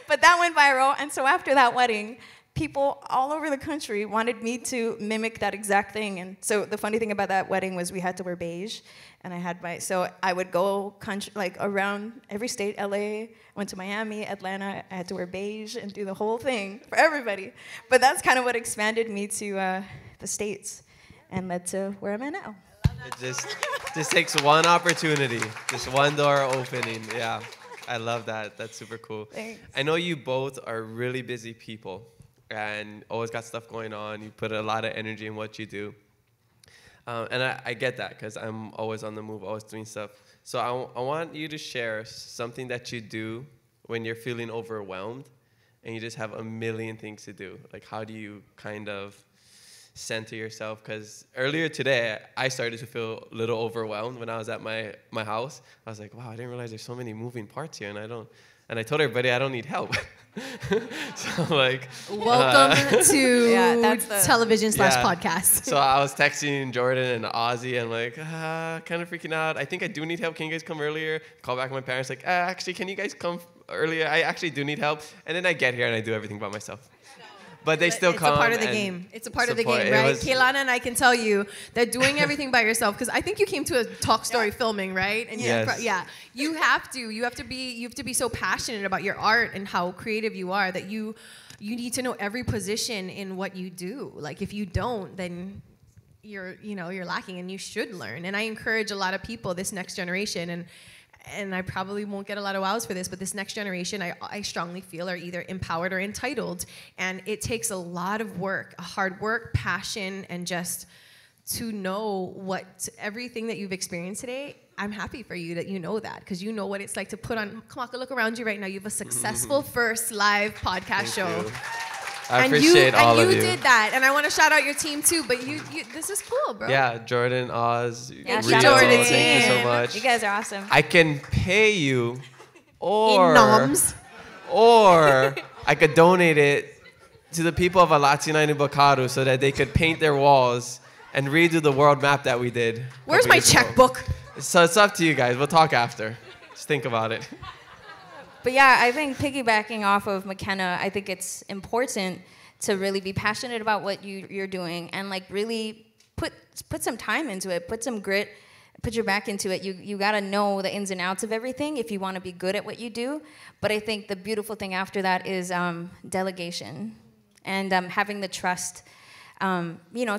but that went viral, and so after that wedding, people all over the country wanted me to mimic that exact thing. And so the funny thing about that wedding was we had to wear beige, and I had my, so I would go country, like around every state, LA, went to Miami, Atlanta, I had to wear beige and do the whole thing for everybody. But that's kind of what expanded me to the States and led to where I'm at now. It just takes one opportunity, just one door opening. Yeah, I love that. That's super cool. Thanks. I know you both are really busy people and always got stuff going on. You put a lot of energy in what you do. And I get that because I'm always on the move, always doing stuff. So I want you to share something that you do when you're feeling overwhelmed and you just have a million things to do. Like, how do you kind of center yourself? Because earlier today, I started to feel a little overwhelmed when I was at my house. I was like, wow, I didn't realize there's so many moving parts here, and I told everybody I don't need help. So I'm like, welcome to television /podcast. So I was texting Jordan and Ozzy, and I'm like, kind of freaking out. I think I do need help. Can you guys come earlier? Call back my parents, like, actually, can you guys come earlier? I actually do need help. And then I get here and I do everything by myself. But they still come. It's a part of the game. It's a part of the game, right? Keilana and I can tell you that doing everything by yourself, because I think you came to a Talk Story filming, right? And yes. You have to be so passionate about your art and how creative you are that you need to know every position in what you do. Like, if you don't, then you're lacking, and you should learn. And I encourage a lot of people, this next generation, and I probably won't get a lot of wows for this, but this next generation, I strongly feel, are either empowered or entitled. And it takes a lot of work, hard work, passion, and just to know what everything that you've experienced today. I'm happy for you that you know that, because you know what it's like to put on. Kamaka, look around you right now. You have a successful first live podcast show. I appreciate all of you. And you did that, and I want to shout out your team too. But you this is cool, bro. Yeah, Jordan, Oz, Rio, thank you so much. You guys are awesome. I can pay you, or I could donate it to the people of Alatsina and Bakaru so that they could paint their walls and redo the world map that we did. Where's my checkbook? So it's up to you guys. We'll talk after. Just think about it. But yeah, I think piggybacking off of McKenna, I think it's important to really be passionate about what you're doing, and like really put some time into it, put some grit, put your back into it. You gotta know the ins and outs of everything if you wanna be good at what you do. But I think the beautiful thing after that is delegation and having the trust.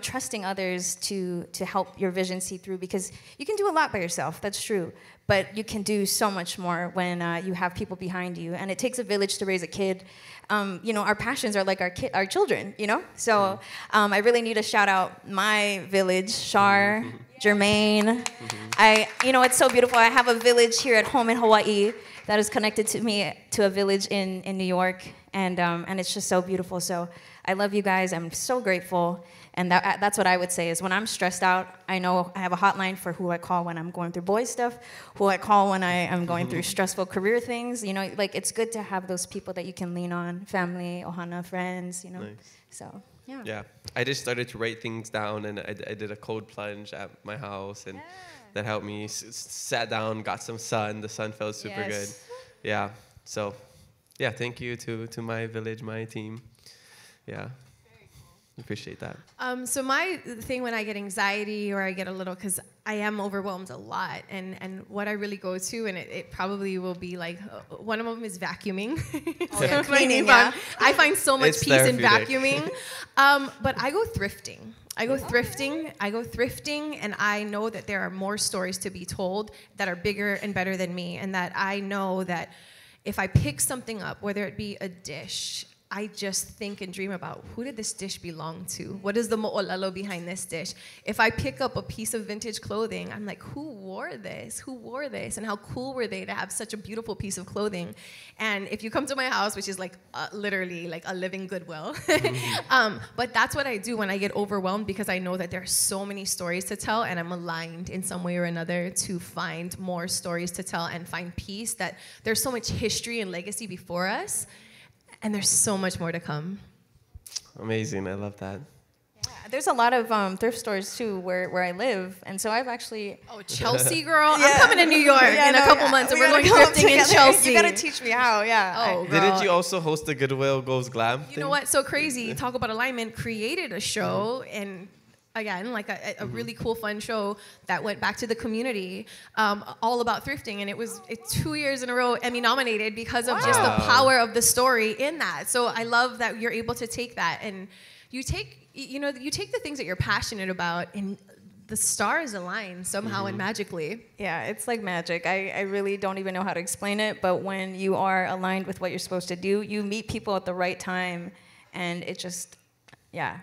Trusting others to help your vision see through, because you can do a lot by yourself, that's true, but you can do so much more when you have people behind you, and it takes a village to raise a kid. Our passions are like our children, so I really need to shout out my village, Shar, Jermaine. It's so beautiful. I have a village here at home in Hawaii that is connected to me to a village in New York, and it's just so beautiful. So I love you guys. I'm so grateful. And that's what I would say is, when I'm stressed out, I know I have a hotline for who I call when I'm going through boy stuff, who I call when I am going through stressful career things. It's good to have those people that you can lean on, family, ohana, friends, Nice. So, yeah. Yeah, I just started to write things down, and I did a cold plunge at my house, and that helped me. Sat down, got some sun. The sun felt super good. Yeah, so, yeah, thank you to my village, my team. Yeah, appreciate that. So my thing when I get anxiety, or I get a little, because I am overwhelmed a lot, and what I really go to, and it probably will be like, one of them is vacuuming. Cleaning, I find so much peace in vacuuming. But I go thrifting. I go thrifting, and I know that there are more stories to be told that are bigger and better than me, and that I know that if I pick something up, whether it be a dish, I just think and dream about, who did this dish belong to? What is the mo'olelo behind this dish? If I pick up a piece of vintage clothing, I'm like, who wore this? Who wore this? And how cool were they to have such a beautiful piece of clothing? And if you come to my house, which is like literally like a living Goodwill, mm-hmm. But that's what I do when I get overwhelmed, because I know that there are so many stories to tell, and I'm aligned in some way or another to find more stories to tell and find peace, that there's so much history and legacy before us. And there's so much more to come. Amazing, I love that. Yeah, there's a lot of thrift stores too where I live, and so I've actually... Oh, Chelsea, girl, yeah. I'm coming to New York in a couple months, and we're going thrifting in Chelsea. You gotta teach me how, yeah. Oh, girl. Didn't you also host the Goodwill Goes Glam thing? You know what, so crazy, talk about alignment, created a show, and again, like a really cool, fun show that went back to the community, all about thrifting. And it was 2 years in a row Emmy nominated because of just the power of the story in that. So I love that you're able to take that, and you take the things that you're passionate about, and the stars align somehow and magically. Yeah, it's like magic. I really don't even know how to explain it, but when you are aligned with what you're supposed to do, you meet people at the right time, and it just, yeah.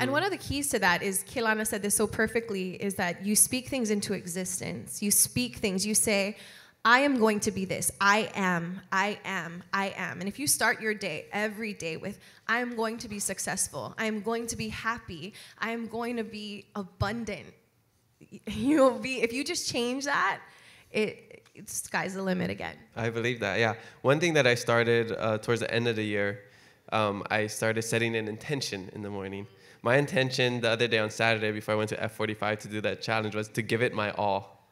And one of the keys to that is, Keilana said this so perfectly, is that you speak things into existence. You speak things. You say, I am going to be this. I am, I am, I am. And if you start your day, every day, with, I am going to be successful. I am going to be happy. I am going to be abundant. You'll be, if you just change that, sky's the limit again. I believe that, yeah. One thing that I started towards the end of the year, I started setting an intention in the morning. My intention the other day on Saturday before I went to F45 to do that challenge was to give it my all.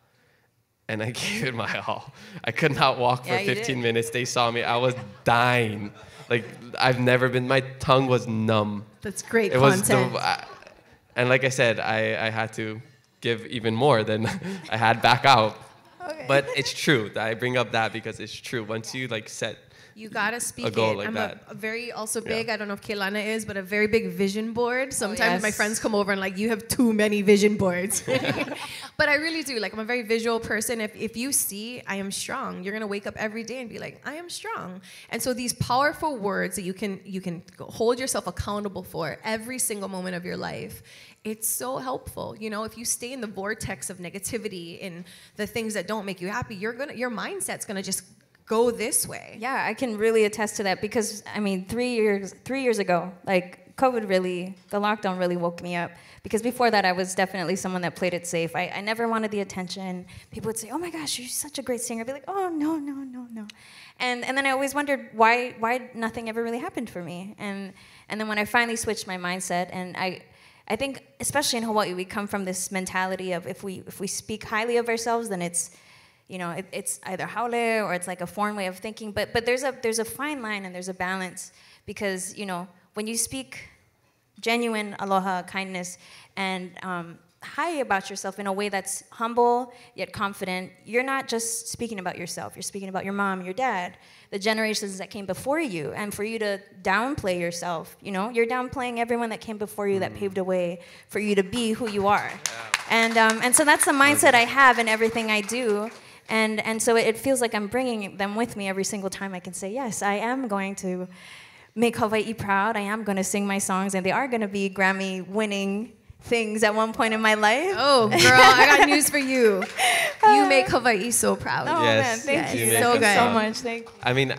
And I gave it my all. I could not walk for 15 minutes. They saw me. I was dying. Like, I've never been. My tongue was numb. That's great content. And like I said, I had to give even more than I had back out. Okay. But it's true. I bring up that because it's true. Once you like set... You gotta speak it. Like I'm a very also big, I don't know if Keilana is, but a very big vision board. Sometimes my friends come over and like, you have too many vision boards. But I really do. Like, I'm a very visual person. If you see, I am strong, you're gonna wake up every day and be like, I am strong. And so these powerful words that you can hold yourself accountable for every single moment of your life. It's so helpful. You know, if you stay in the vortex of negativity and the things that don't make you happy, your mindset's gonna just go this way. Yeah, I can really attest to that, because I mean, three years ago, like COVID really, the lockdown really woke me up, because before that I was definitely someone that played it safe. I never wanted the attention. People would say, oh my gosh, you're such a great singer. I'd be like, oh no. And then I always wondered why nothing ever really happened for me. And then when I finally switched my mindset, and I think especially in Hawaii, we come from this mentality of if we speak highly of ourselves, then it's, you know, it's either haole or it's like a foreign way of thinking, but there's a fine line and there's a balance, because, you know, when you speak genuine aloha, kindness, and hi about yourself in a way that's humble yet confident, you're not just speaking about yourself, you're speaking about your mom, your dad, the generations that came before you, and for you to downplay yourself, you know, you're downplaying everyone that came before you that paved a way for you to be who you are. Yeah. And so that's the mindset I have in everything I do. And so it feels like I'm bringing them with me every single time I can say, yes, I am going to make Hawaii proud. I am going to sing my songs, and they are going to be Grammy-winning things at one point in my life. Oh, girl, I got news for you. You make Hawaii so proud. Oh, yes, man, thank you. So good. So much, thank you. I mean,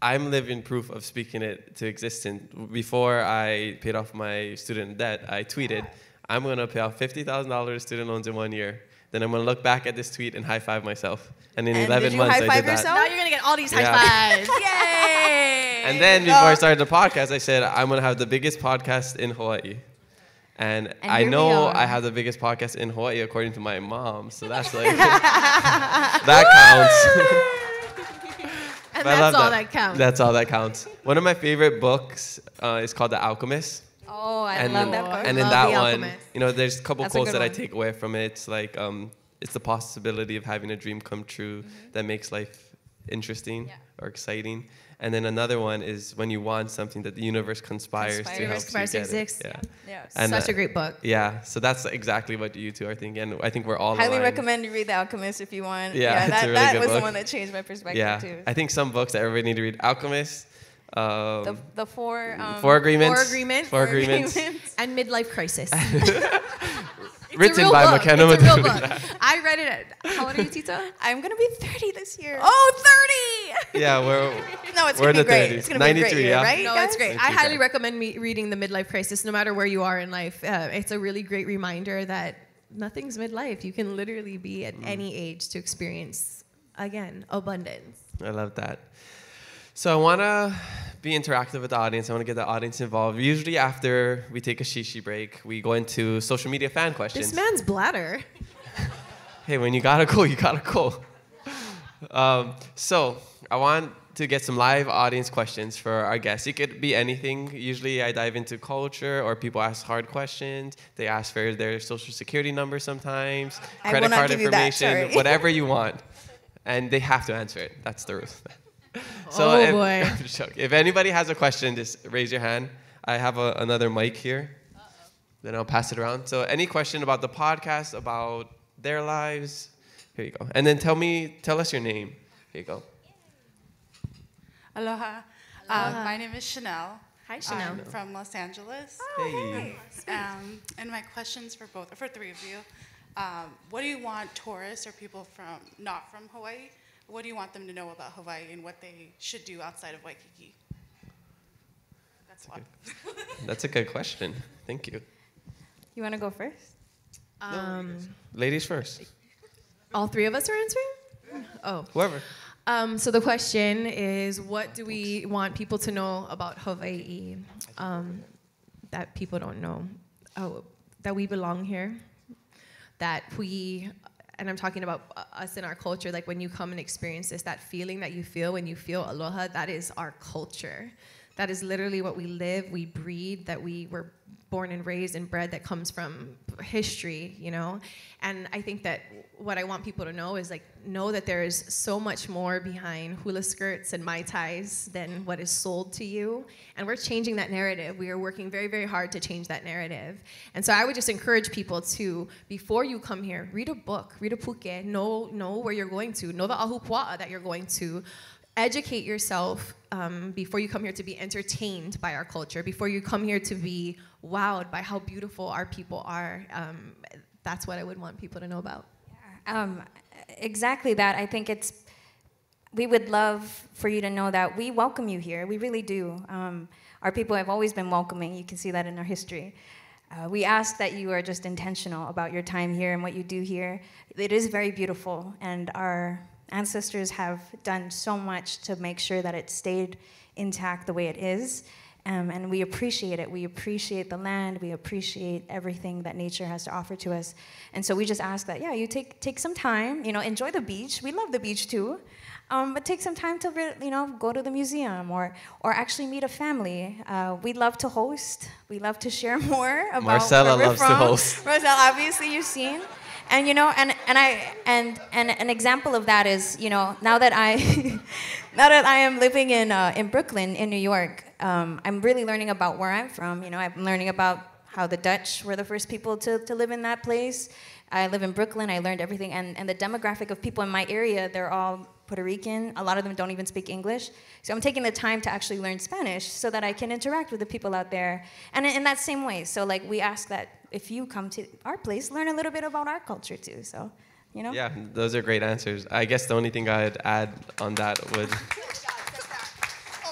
I'm living proof of speaking it to existence. Before I paid off my student debt, I tweeted, I'm going to pay off $50,000 student loans in 1 year. Then I'm going to look back at this tweet and high-five myself. And in 11 months, I did that. Now you're going to get all these high-fives. Yay! And then before I started the podcast, I said, I'm going to have the biggest podcast in Hawaii. And I know I have the biggest podcast in Hawaii, according to my mom. So that's like, that counts. And that's all that counts. That's all that counts. One of my favorite books is called The Alchemist. Oh, I love that book. And in that one, you know, there's a couple quotes that I take away from it. It's like, it's the possibility of having a dream come true that makes life interesting or exciting. And then another one is, when you want something, that the universe conspires to help you get it. Yeah. Such a great book. Yeah, so that's exactly what you two are thinking. And I think we're all aligned. Highly recommend you read The Alchemist if you want. Yeah, that was the one that changed my perspective too. I think some books that everybody need to read: Alchemist, The Four Agreements. And Midlife Crisis. Written by McKenna Maduli. I read it. How old are you, Tita? I'm going to be 30 this year. Oh, 30! Yeah, it's going to be great. 30s. It's going to be great, yeah. Right? No, guys? It's great. I highly recommend reading The Midlife Crisis, no matter where you are in life. It's a really great reminder that nothing's midlife. You can literally be at any age to experience, again, abundance. I love that. So I want to be interactive with the audience. I want to get the audience involved. Usually after we take a shishi break, we go into social media fan questions. This man's bladder. Hey, when you got to go, you got to go. So I want to get some live audience questions for our guests. It could be anything. Usually I dive into culture, or people ask hard questions. They ask for their social security number sometimes, credit card information, whatever you want. And they have to answer it. That's the rule. So if anybody has a question, just raise your hand. I have another mic here. Then I'll pass it around. So any question about the podcast, about their lives, here you go. And then tell us your name. Here you go. Aloha. Aloha. My name is Chanel. Hi, Chanel. I'm from Los Angeles. Oh, hey. And my question's for three of you. What do you want tourists or people not from Hawaii? What do you want them to know about Hawaii and what they should do outside of Waikiki? That's a good question. Thank you. You want to go first? Ladies first. All three of us are answering? Oh. Whoever. So the question is, what do we want people to know about Hawaii that people don't know? Oh, that we belong here, that we... And I'm talking about us in our culture, like when you come and experience this, that feeling that you feel when you feel aloha, that is our culture. That is literally what we live, we breathe, that we were born and raised and bred, that comes from history, you know? And I think that what I want people to know is, like, know that there is so much more behind hula skirts and mai tais than what is sold to you. And we're changing that narrative. We are working very, very hard to change that narrative. And so I would just encourage people to, before you come here, read a book, read a puke, know where you're going to, know the ahupua'a that you're going to. Educate yourself before you come here to be entertained by our culture, before you come here to be wowed by how beautiful our people are. That's what I would want people to know about. Yeah, exactly that. I think we would love for you to know that we welcome you here. We really do. Our people have always been welcoming. You can see that in our history. We ask that you are just intentional about your time here and what you do here. It is very beautiful, and our ancestors have done so much to make sure that it stayed intact the way it is, and we appreciate it. We appreciate the land. We appreciate everything that nature has to offer to us, and so we just ask that, yeah, you take some time, you know, enjoy the beach. We love the beach too, but take some time to, you know, go to the museum or actually meet a family. We love to host. We love to share more about Marcella where we're from. Marcella loves to host. Marcella, obviously you've seen. And, you know, and an example of that is, you know, now that I am living in Brooklyn, in New York, I'm really learning about where I'm from. You know, I'm learning about how the Dutch were the first people to live in that place. I live in Brooklyn. I learned everything. And the demographic of people in my area, they're all Puerto Rican. A lot of them don't even speak English. So I'm taking the time to actually learn Spanish so that I can interact with the people out there. And in that same way. So, like, we ask that if you come to our place, learn a little bit about our culture too. So, you know. Yeah, those are great answers. I guess the only thing I'd add on that would...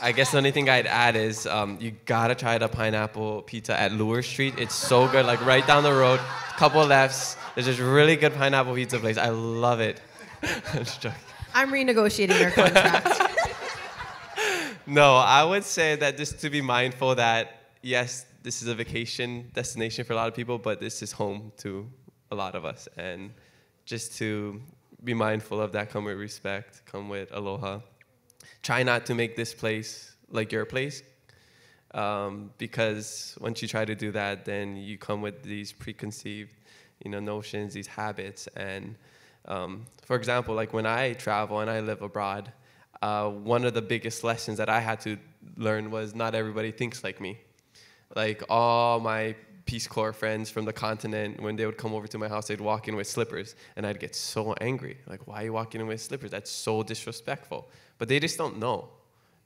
I guess the only thing I'd add is you gotta try the pineapple pizza at Lure Street. It's so good, like right down the road, couple lefts. There's this really good pineapple pizza place. I love it. I'm just joking. I'm renegotiating your contract. No, I would say that just to be mindful that, yes, this is a vacation destination for a lot of people, but this is home to a lot of us. And just to be mindful of that, come with respect, come with aloha. Try not to make this place like your place, because once you try to do that, then you come with these preconceived, you know, notions, these habits. And for example, like when I travel and I live abroad, one of the biggest lessons that I had to learn was not everybody thinks like me. Like all my Peace Corps friends from the continent, when they would come over to my house, they'd walk in with slippers. And I'd get so angry. Like, why are you walking in with slippers? That's so disrespectful. But they just don't know.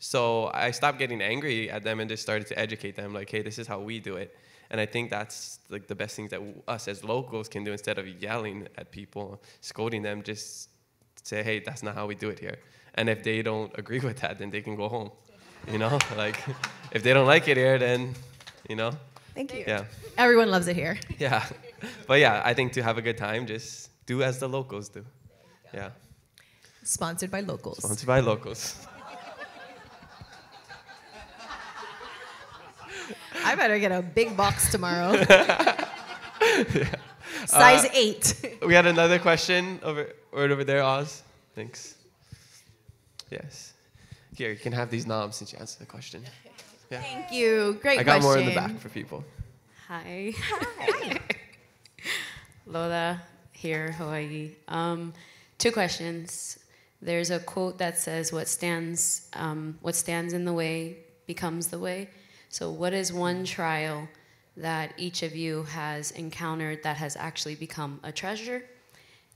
So I stopped getting angry at them and just started to educate them, like, hey, this is how we do it. And I think that's like the best thing that us as locals can do instead of yelling at people, scolding them, just say, hey, that's not how we do it here. And if they don't agree with that, then they can go home. You know, like if they don't like it here, then, you know. Thank you. Yeah. Everyone loves it here. Yeah. But yeah, I think to have a good time, just do as the locals do. Yeah. Sponsored by locals. Sponsored by locals. I better get a big box tomorrow. Yeah. Size 8. We had another question over there, Oz. Thanks. Yes. Here, you can have these noms since you answered the question. Yeah. Thank you. Great question. I got more in the back for people. Hi. Hi. Lola here, Hawaii. Two questions. There's a quote that says, what stands in the way becomes the way. So what is one trial that each of you has encountered that has actually become a treasure?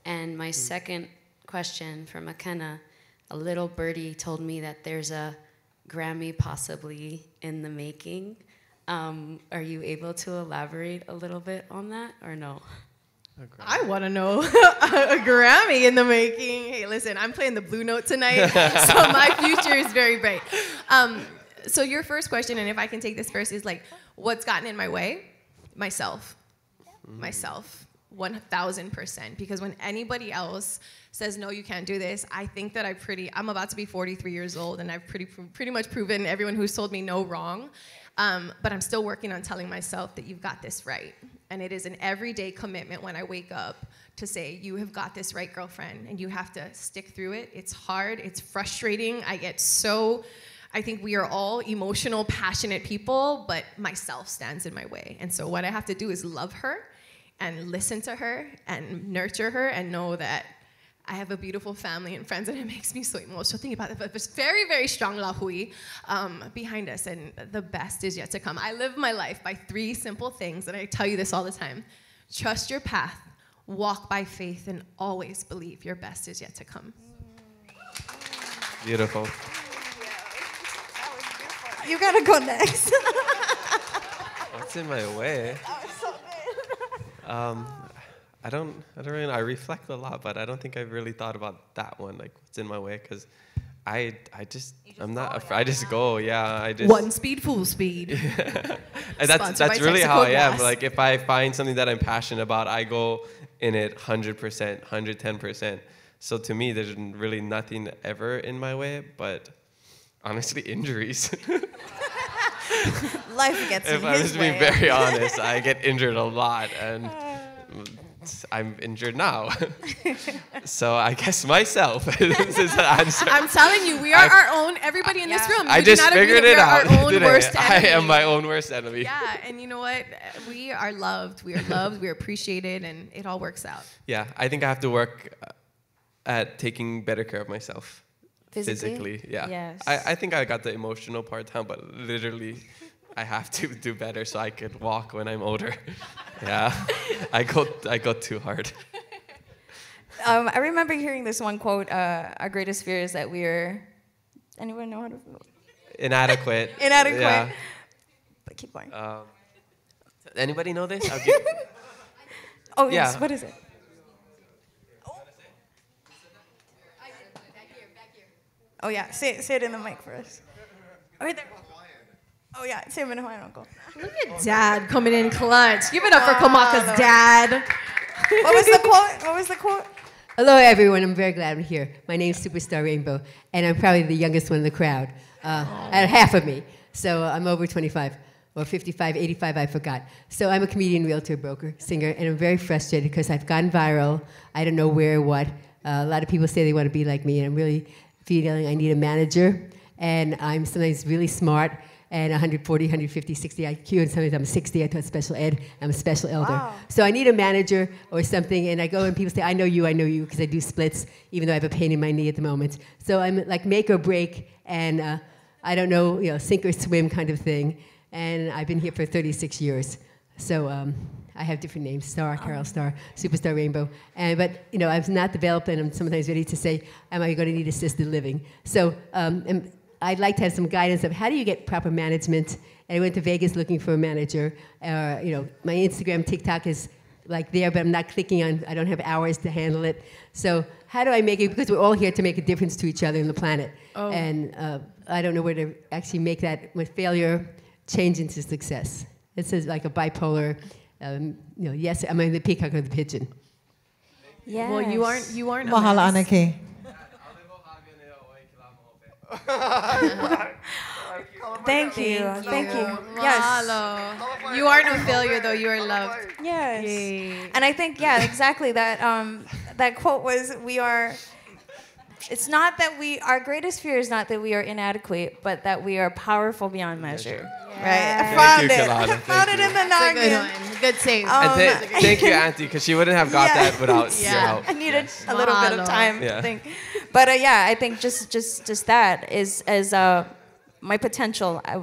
And my second question for McKenna, a little birdie told me that there's a Grammy possibly in the making. Are you able to elaborate a little bit on that or no? I want to know a Grammy in the making. Hey, listen, I'm playing the Blue Note tonight, so my future is very bright. So your first question, and if I can take this first, is like, what's gotten in my way? Myself. Mm. Myself. 1,000%. Because when anybody else says, no, you can't do this, I think that I'm about to be 43 years old, and I've pretty much proven everyone who's told me no wrong. But I'm still working on telling myself that you've got this right. And it is an everyday commitment when I wake up to say, you have got this right, girlfriend, and you have to stick through it. It's hard. It's frustrating. I think we are all emotional, passionate people, but myself stands in my way. And so what I have to do is love her and listen to her and nurture her and know that I have a beautiful family and friends, and it makes me so emotional thinking about it. But there's very, very strong lahui behind us, and the best is yet to come. I live my life by three simple things, and I tell you this all the time. Trust your path, walk by faith, and always believe your best is yet to come. Beautiful. You gotta go next. What's in my way? That was so good. I don't really know. I reflect a lot, but I don't think I've really thought about that one. Like, what's in my way? Because I just go. Yeah, I just one speed, full speed. Yeah. And that's really Texaco how I am. Like, if I find something that I'm passionate about, I go in it 100%, 110%. So to me, there's really nothing ever in my way, but. Honestly, injuries. Life gets in his way. If I was to be very honest, I get injured a lot, and I'm injured now. So I guess myself is the answer. I'm telling you, we are our own. Everybody in this room. I just figured it out. I am my own worst enemy. Yeah, and you know what? We are loved. We are loved. We are appreciated, and it all works out. Yeah, I think I have to work at taking better care of myself. Physically, yeah. Yes. I think I got the emotional part down, but literally, I have to do better so I can walk when I'm older. Yeah, I go too hard. I remember hearing this one quote: "Our greatest fear is that we are." Anyone know how to? Inadequate. Inadequate. Yeah. But keep going. Anybody know this? Oh yeah. Yes. What is it? Oh, yeah. Say it in the mic for us. Right there. Oh, yeah. Say it in Hawaiian, Uncle. Look at Dad coming in clutch. Give it up for Kamaka's dad. What was the quote? What was the quote? Hello, everyone. I'm very glad I'm here. My name's Superstar Rainbow, and I'm probably the youngest one in the crowd. And half of me. So I'm over 25. Or 55, 85, I forgot. So I'm a comedian, realtor, broker, singer, and I'm very frustrated because I've gone viral. I don't know where, what. A lot of people say they want to be like me, and I'm really... feeling I need a manager, and I'm sometimes really smart, and 140, 150, 60 IQ, and sometimes I'm 60, I taught special ed, I'm a special elder. Wow. So I need a manager or something, and I go and people say, I know you, because I do splits, even though I have a pain in my knee at the moment. So I'm like make or break, and I don't know, you know, sink or swim kind of thing, and I've been here for 36 years. So I have different names, Star, Carol Star, Superstar Rainbow. But, you know, I've not developed, and I'm sometimes ready to say, am I going to need assisted living? So I'd like to have some guidance of how do you get proper management. And I went to Vegas looking for a manager. You know, my Instagram, TikTok is like there, but I'm not clicking on, I don't have hours to handle it. So how do I make it, because we're all here to make a difference to each other and the planet. Oh. And I don't know where to actually make that, with failure, change into success. This is like a bipolar, you know, yes, am I the peacock or the pigeon? Yeah. Well, you aren't. Mahalo anake. Thank you. Thank you. Yes. You are no failure, though. You are loved. Yes. Yay. And I think, yeah, exactly. That quote was, we are, it's not that we, our greatest fear is not that we are inadequate, but that we are powerful beyond measure. Yeah. Right? I found it in the noggin. Good save. Thank you, Auntie, because she wouldn't have got that without your help. I needed a little bit of time to think. But yeah, I think just that is my potential. I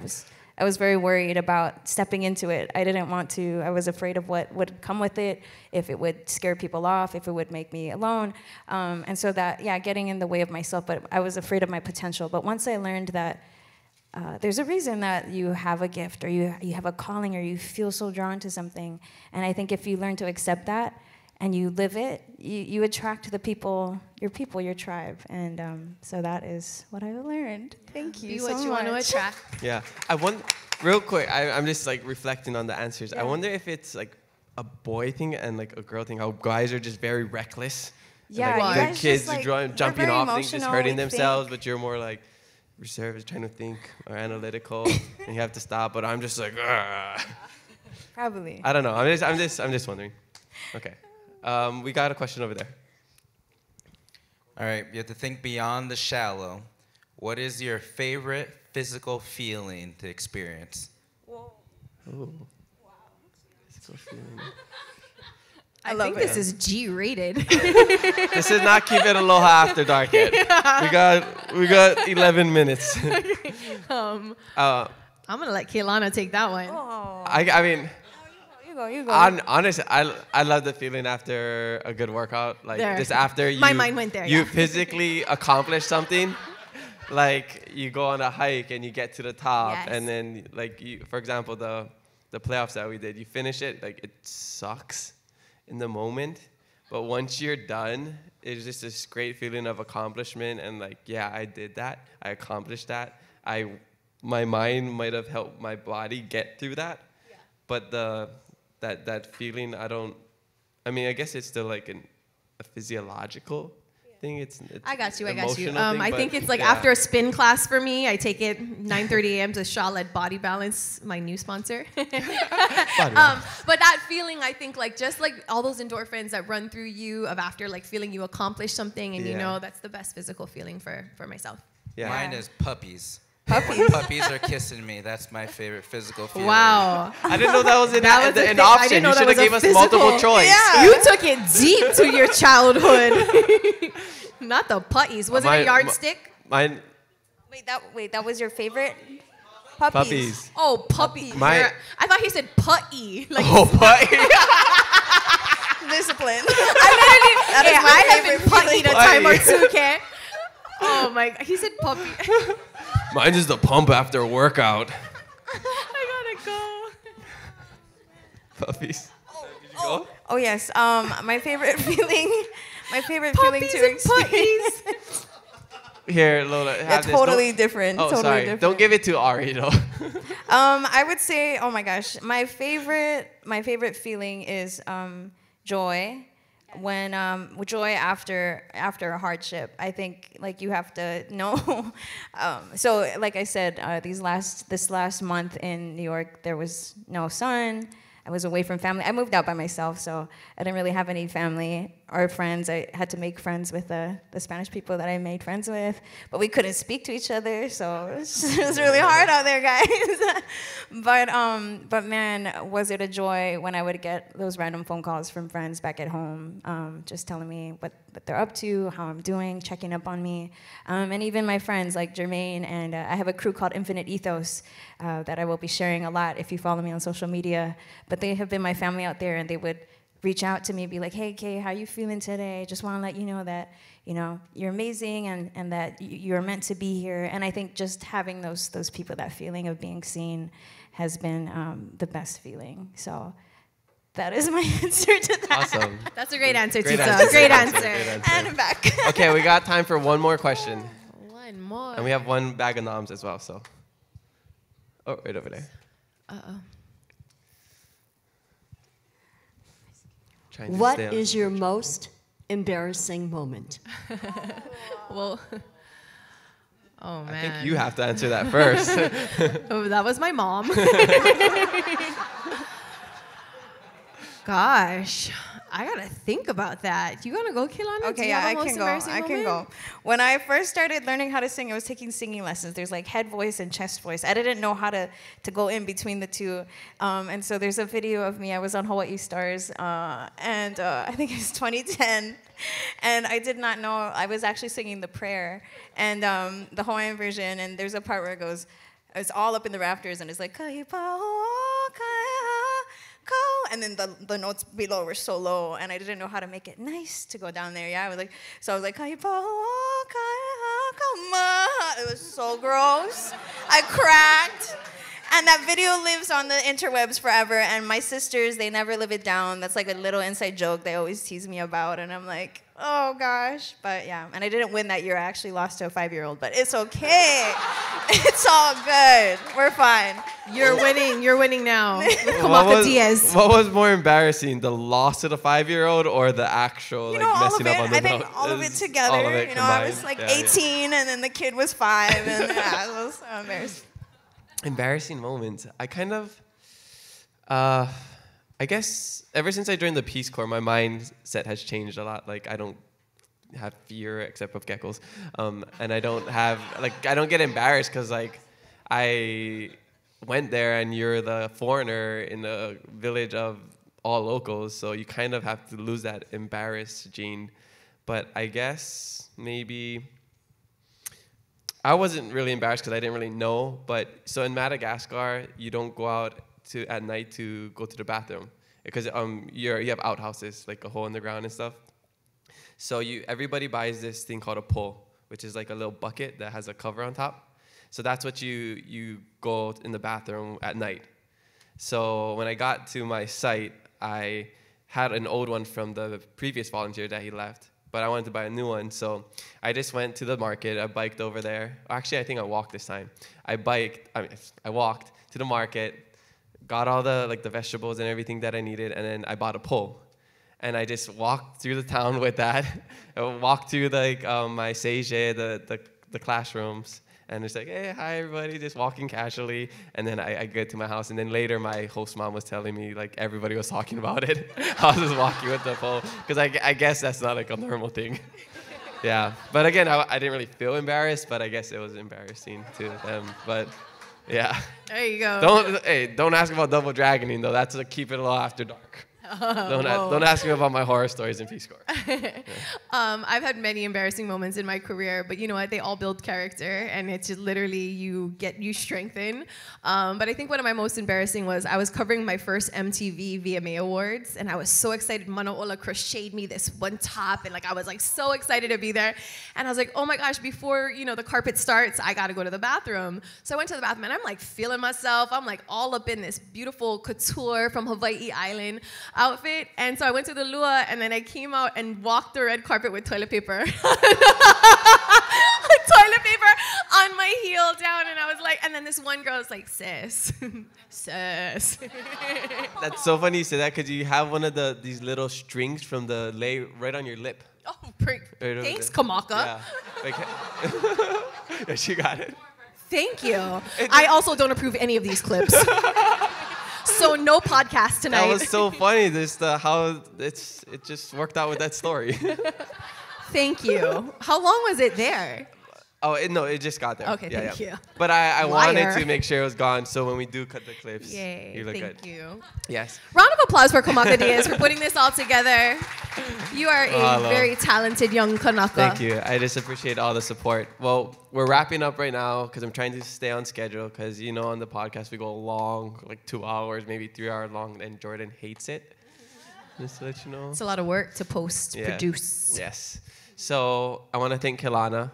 was very worried about stepping into it. I didn't want to. I was afraid of what would come with it, if it would scare people off, if it would make me alone. And so that, yeah, getting in the way of myself, but I was afraid of my potential. But once I learned that there's a reason that you have a gift or you have a calling or you feel so drawn to something, and I think if you learn to accept that and you live it, you attract the people, your tribe. And so that is what I learned. Thank you so much. Be what you want to attract. Yeah. I wonder, real quick, I'm just like reflecting on the answers. Yeah. I wonder if it's like a boy thing and like a girl thing, how guys are just very reckless. Yeah. And, like, the kids just, are like, jumping off things, just hurting themselves, but you're more like reserved, trying to think, or analytical, and you have to stop, but I'm just like, argh. Probably. I don't know, I'm just wondering. Okay. We got a question over there. All right, you have to think beyond the shallow. What is your favorite physical feeling to experience? Whoa. Ooh. Wow. Physical feeling. I think this is G-rated. This is not Keep It Aloha After Dark yet. Yeah. We got 11 minutes. Okay. I'm gonna let Keilana take that one. Oh. I mean. You go. Honestly, I love the feeling after a good workout. Like there. Just after my mind went there. You physically accomplish something, like you go on a hike and you get to the top, and then like you, for example, the playoffs that we did, you finish it. Like it sucks in the moment, but once you're done, it's just this great feeling of accomplishment and like I did that. I accomplished that. My mind might have helped my body get through that, but that feeling, I guess it's still like a physiological thing. It's I got you. I think it's like after a spin class for me, I take it 9:30 a.m. to Shawled Body Balance, my new sponsor. But that feeling, I think like just like all those endorphins that run through you of after like feeling you accomplished something and you know, that's the best physical feeling for myself. Yeah. Mine is puppies. When puppies are kissing me. That's my favorite physical feeling. Wow. I didn't know that was an option. You should have gave us multiple choice. Yeah. You took it deep to your childhood. Not the puppies. Was it a yardstick? Mine. Wait, that was your favorite? Puppies. Oh, puppies. I thought he said putty. Like putty. Discipline. I have been putty a time or two, okay? Oh my God. He said puppy. Mine is the pump after a workout. I gotta go. Puppies. Did you go? Oh yes. My favorite feeling to experience. Here, Lola. It's totally different. Oh, totally sorry. Different. Don't give it to Ari though. I would say, oh my gosh, my favorite feeling is joy. When joy after a hardship, I think like you have to know. So like I said, this last month in New York, there was no sun. I was away from family. I moved out by myself, so I didn't really have any family or friends. I had to make friends with the Spanish people that I made friends with, but we couldn't speak to each other, so it was really hard out there, guys. But man, was it a joy when I would get those random phone calls from friends back at home, just telling me what they're up to, how I'm doing, checking up on me, and even my friends like Jermaine, and I have a crew called Infinite Ethos that I will be sharing a lot if you follow me on social media, but they have been my family out there, and they would reach out to me and be like, hey, Kay, how you feeling today? Just want to let you know that, you know, you're amazing and that you're meant to be here. And I think just having those people, that feeling of being seen has been the best feeling. So that is my answer to that. Awesome. That's a great answer, Tito. Great answer. And I'm back. Okay, we got time for one more question. One more. And we have one bag of noms as well, so. Oh, right over there. Uh-oh. What is your most embarrassing moment? Well, oh man. I think you have to answer that first. Oh, that was my mom. Gosh, I gotta think about that. You gonna go, Keilana? Okay, yeah, I can go. I can go. When I first started learning how to sing, I was taking singing lessons. There's like head voice and chest voice. I didn't know how to go in between the two. And so there's a video of me. I was on Hawaii Stars, and I think it was 2010. And I did not know. I was actually singing the prayer and the Hawaiian version. And there's a part where it goes, it's all up in the rafters, and it's like, and then the notes below were so low, and I didn't know how to make it nice to go down there. Yeah, I was like, so I was like, it was so gross. I cracked. And that video lives on the interwebs forever, and my sisters, they never live it down. That's like a little inside joke they always tease me about, and I'm like, oh gosh. But yeah, and I didn't win that year. I actually lost to a 5-year-old, but it's okay. It's all good. We're fine. You're winning. You're winning now. Kamaka. What was more embarrassing, the loss to the 5-year-old or the actual messing up on the note? I think all of it together. All of it combined. I was like 18, and then the kid was 5, and yeah, it was so embarrassing. Embarrassing moments. I kind of, I guess ever since I joined the Peace Corps, my mindset has changed a lot. Like, I don't have fear except of geckos. And I don't have, like, I don't get embarrassed because, like, I went there and you're the foreigner in a village of all locals. So you kind of have to lose that embarrassed gene. But I guess maybe... I wasn't really embarrassed because I didn't really know, but so in Madagascar, you don't go out at night to go to the bathroom because you have outhouses, like a hole in the ground and stuff. So everybody buys this thing called a pole, which is like a little bucket that has a cover on top. So that's what you go in the bathroom at night. So when I got to my site, I had an old one from the previous volunteer that he left. But I wanted to buy a new one, so I just went to the market. I biked over there. Actually, I think I walked this time. I walked to the market, got all the vegetables and everything that I needed, and then I bought a pole. And I just walked through the town with that. I walked through my seije, the classrooms, and it's like, hey, hi, everybody, just walking casually. And then I get to my house, and then later my host mom was telling me, like, everybody was talking about it. I was just walking with the pole, because I guess that's not, like, a normal thing. Yeah, but again, I didn't really feel embarrassed, but I guess it was embarrassing to them, but yeah. There you go. Don't ask about double dragoning, though. That's a keep it a little after dark. Don't ask me about my horror stories in Peace Corps. Yeah. I've had many embarrassing moments in my career, but you know what? They all build character, and it's just literally you strengthen. But I think one of my most embarrassing was I was covering my first MTV VMA Awards, and I was so excited. Mano'ola crocheted me this one top, and I was so excited to be there. And I was like, oh my gosh! Before the carpet starts, I gotta go to the bathroom. So I went to the bathroom, and I'm feeling myself. I'm all up in this beautiful couture from Hawaii Island outfit, and so I went to the Lua, and then I came out and walked the red carpet with toilet paper. Toilet paper on my heel down, and I was like, and then this one girl was like, sis, sis. That's so funny you say that, because you have one of these little strings from the lay right on your lip. Oh, right. Thanks, Kamaka. Yeah. Yeah, she got it. Thank you. I also don't approve any of these clips. So no podcast tonight. That was so funny. How it just worked out with that story. Thank you. How long was it there? Oh, it just got there. Okay, yeah, thank you. But I wanted to make sure it was gone, so when we do cut the clips, you look good. Thank you. Yes. Round of applause for Kamaka Diaz for putting this all together. You are a very talented young Kanaka. Thank you. I just appreciate all the support. Well, we're wrapping up right now because I'm trying to stay on schedule because, on the podcast we go long, 2 hours, maybe 3 hours long, and Jordan hates it. just to let you know. It's a lot of work to post, produce. Yes. So I want to thank Keilana,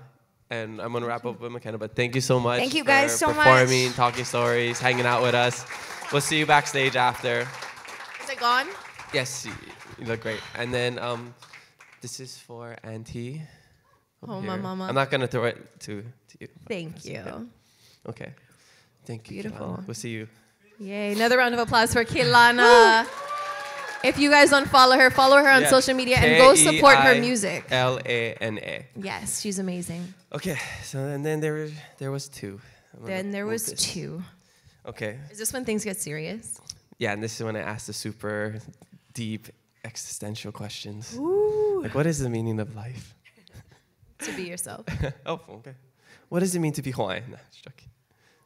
and I'm going to wrap up with McKenna, but thank you so much. Thank you guys so much. Performing, talking stories, hanging out with us. We'll see you backstage after. Is it gone? Yes, you look great. And then this is for Auntie. Oh, my mama. I'm not going to throw it to you. Thank you. Okay. Thank you. Beautiful. Keilana. We'll see you. Yay. Another round of applause for Keilana. If you guys don't follow her on social media and go support her music. L-A-N-A. Yes, she's amazing. Okay. So, and then there was two. Then there was two. Okay. Is this when things get serious? Yeah, and this is when I ask the super deep existential questions. Ooh. Like, what is the meaning of life? To be yourself. Oh, okay. What does it mean to be Hawaiian? No, just joking.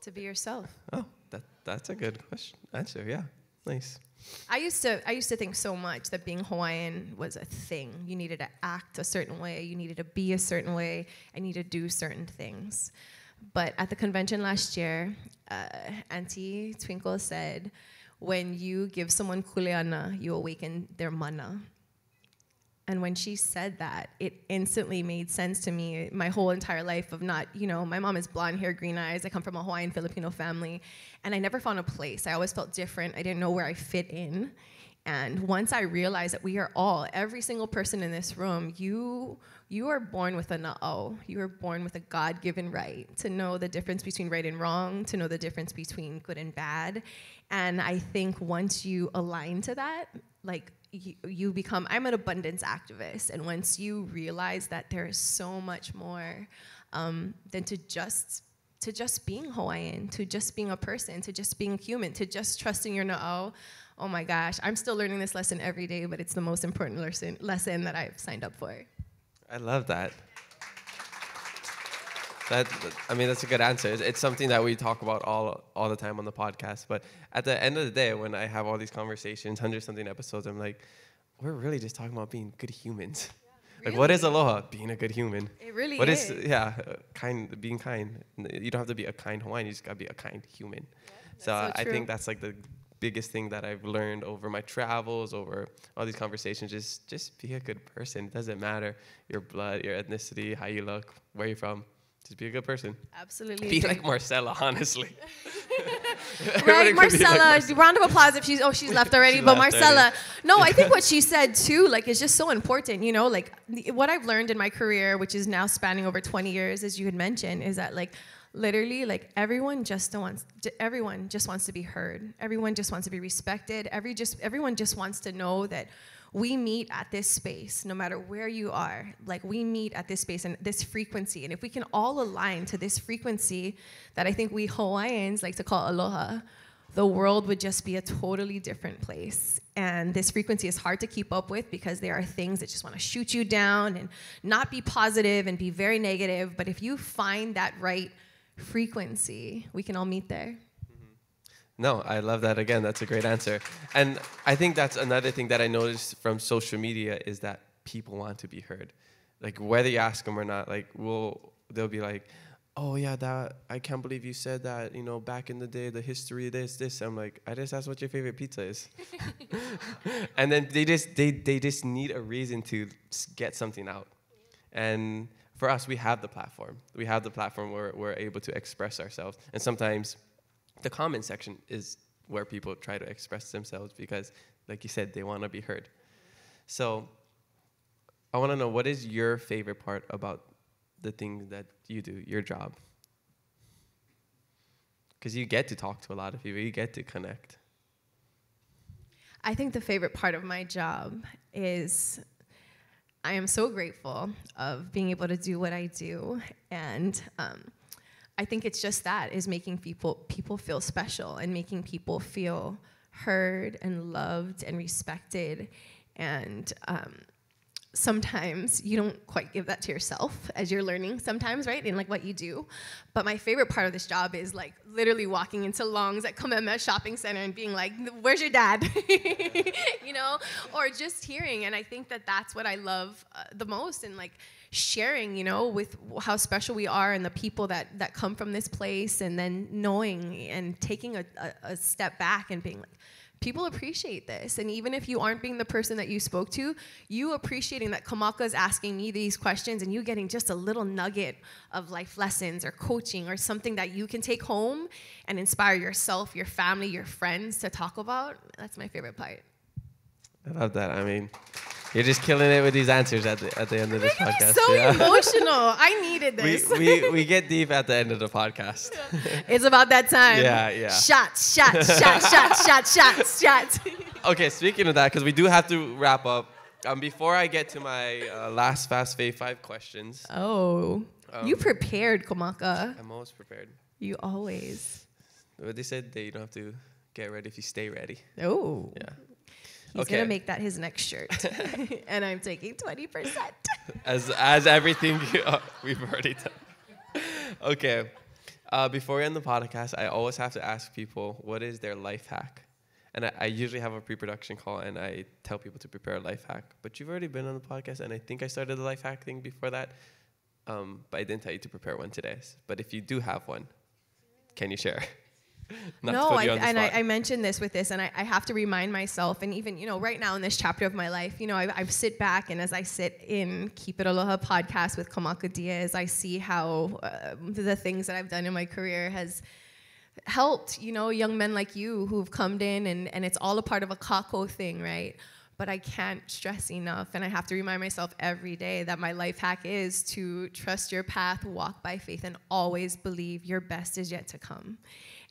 To be yourself. Oh, that's a good question. Answer, yeah. Nice. I used to think so much that being Hawaiian was a thing. You needed to act a certain way. You needed to be a certain way. I need to do certain things. But at the convention last year, Auntie Twinkle said, when you give someone kuleana, you awaken their mana. And when she said that, it instantly made sense to me my whole entire life of not, you know, my mom is blonde hair, green eyes. I come from a Hawaiian Filipino family. And I never found a place. I always felt different. I didn't know where I fit in. And once I realized that we are all, every single person in this room, you are born with a na'au. You are born with a God-given right to know the difference between right and wrong, to know the difference between good and bad. And I think once you align to that, like, you become, I'm an abundance activist. And once you realize that there is so much more than to just being Hawaiian, to just being a person, to just being human, to just trusting your na'au, oh my gosh, I'm still learning this lesson every day, but it's the most important lesson that I've signed up for. I love that. I mean, that's a good answer. It's something that we talk about all the time on the podcast. But at the end of the day, when I have all these conversations, 100-something episodes, I'm like, we're really just talking about being good humans. Yeah, really? Like, what is aloha? Being a good human. It really is. Being kind. You don't have to be a kind Hawaiian. You just got to be a kind human. Yeah, so I think that's like the biggest thing that I've learned over my travels, over all these conversations. Just be a good person. It doesn't matter your blood, your ethnicity, how you look, where you're from. Just be a good person. Absolutely. Be like Marcella, honestly. Right, Marcella. Round of applause if she's left already. She but left Marcella, already. No, I think what she said too, like, is just so important. You know, like what I've learned in my career, which is now spanning over 20 years, as you had mentioned, is that like literally, like everyone just wants to be heard. Everyone just wants to be respected. Everyone just wants to know that. We meet at this space, no matter where you are. Like, we meet at this space and this frequency. And if we can all align to this frequency that I think we Hawaiians like to call aloha, the world would just be a totally different place. And this frequency is hard to keep up with because there are things that just want to shoot you down and not be positive and be very negative. But if you find that right frequency, we can all meet there. No, I love that. Again, that's a great answer. And I think that's another thing that I noticed from social media is that people want to be heard. Like, whether you ask them or not, like, they'll be like, oh, yeah, that I can't believe you said that, you know, back in the day, the history, this. I'm like, I just asked what your favorite pizza is. And then they just need a reason to get something out. And for us, we have the platform. We have the platform where we're able to express ourselves. And sometimes the comment section is where people try to express themselves because, like you said, they want to be heard. So I want to know, what is your favorite part about the thing that you do, your job? Because you get to talk to a lot of people. You get to connect. I think the favorite part of my job is I am so grateful of being able to do what I do. And I think it's just that, is making people feel special and making people feel heard and loved and respected. And sometimes you don't quite give that to yourself as you're learning sometimes, right, in like what you do. But my favorite part of this job is like literally walking into Long's at Kamehameha Shopping Center and being like, where's your dad? You know, or just hearing. And I think that that's what I love the most. And like, sharing, you know, with how special we are and the people that come from this place, and then knowing and taking a step back and being like, people appreciate this. And even if you aren't being the person that you spoke to, you appreciating that Kamaka's asking me these questions and you getting just a little nugget of life lessons or coaching or something that you can take home and inspire yourself, your family, your friends to talk about, that's my favorite part. I love that. I mean, you're just killing it with these answers at the end of this podcast. So yeah. Emotional. I needed this. We get deep at the end of the podcast. It's about that time. Yeah, yeah. Shots, shots, shots, shots, shots, shots, shots. Okay, speaking of that, because we do have to wrap up. Before I get to my last Fast Fave 5 questions. Oh, you prepared, Kamaka. I'm always prepared. You always. But they said that you don't have to get ready if you stay ready. Oh. Yeah. He's going to make that his next shirt. And I'm taking 20%. As everything we've already done. Okay. Before we end the podcast, I always have to ask people, what is their life hack? And I usually have a pre-production call, and I tell people to prepare a life hack. But you've already been on the podcast, and I think I started the life hack thing before that. But I didn't tell you to prepare one today. But if you do have one, can you share? No, I mentioned this with this, and I have to remind myself, and even, you know, right now in this chapter of my life, you know, I sit back, and as I sit in Keep It Aloha podcast with Kamaka Diaz, I see how the things that I've done in my career has helped, you know, young men like you who've come in, and it's all a part of a kako thing, right? But I can't stress enough, and I have to remind myself every day that my life hack is to trust your path, walk by faith, and always believe your best is yet to come.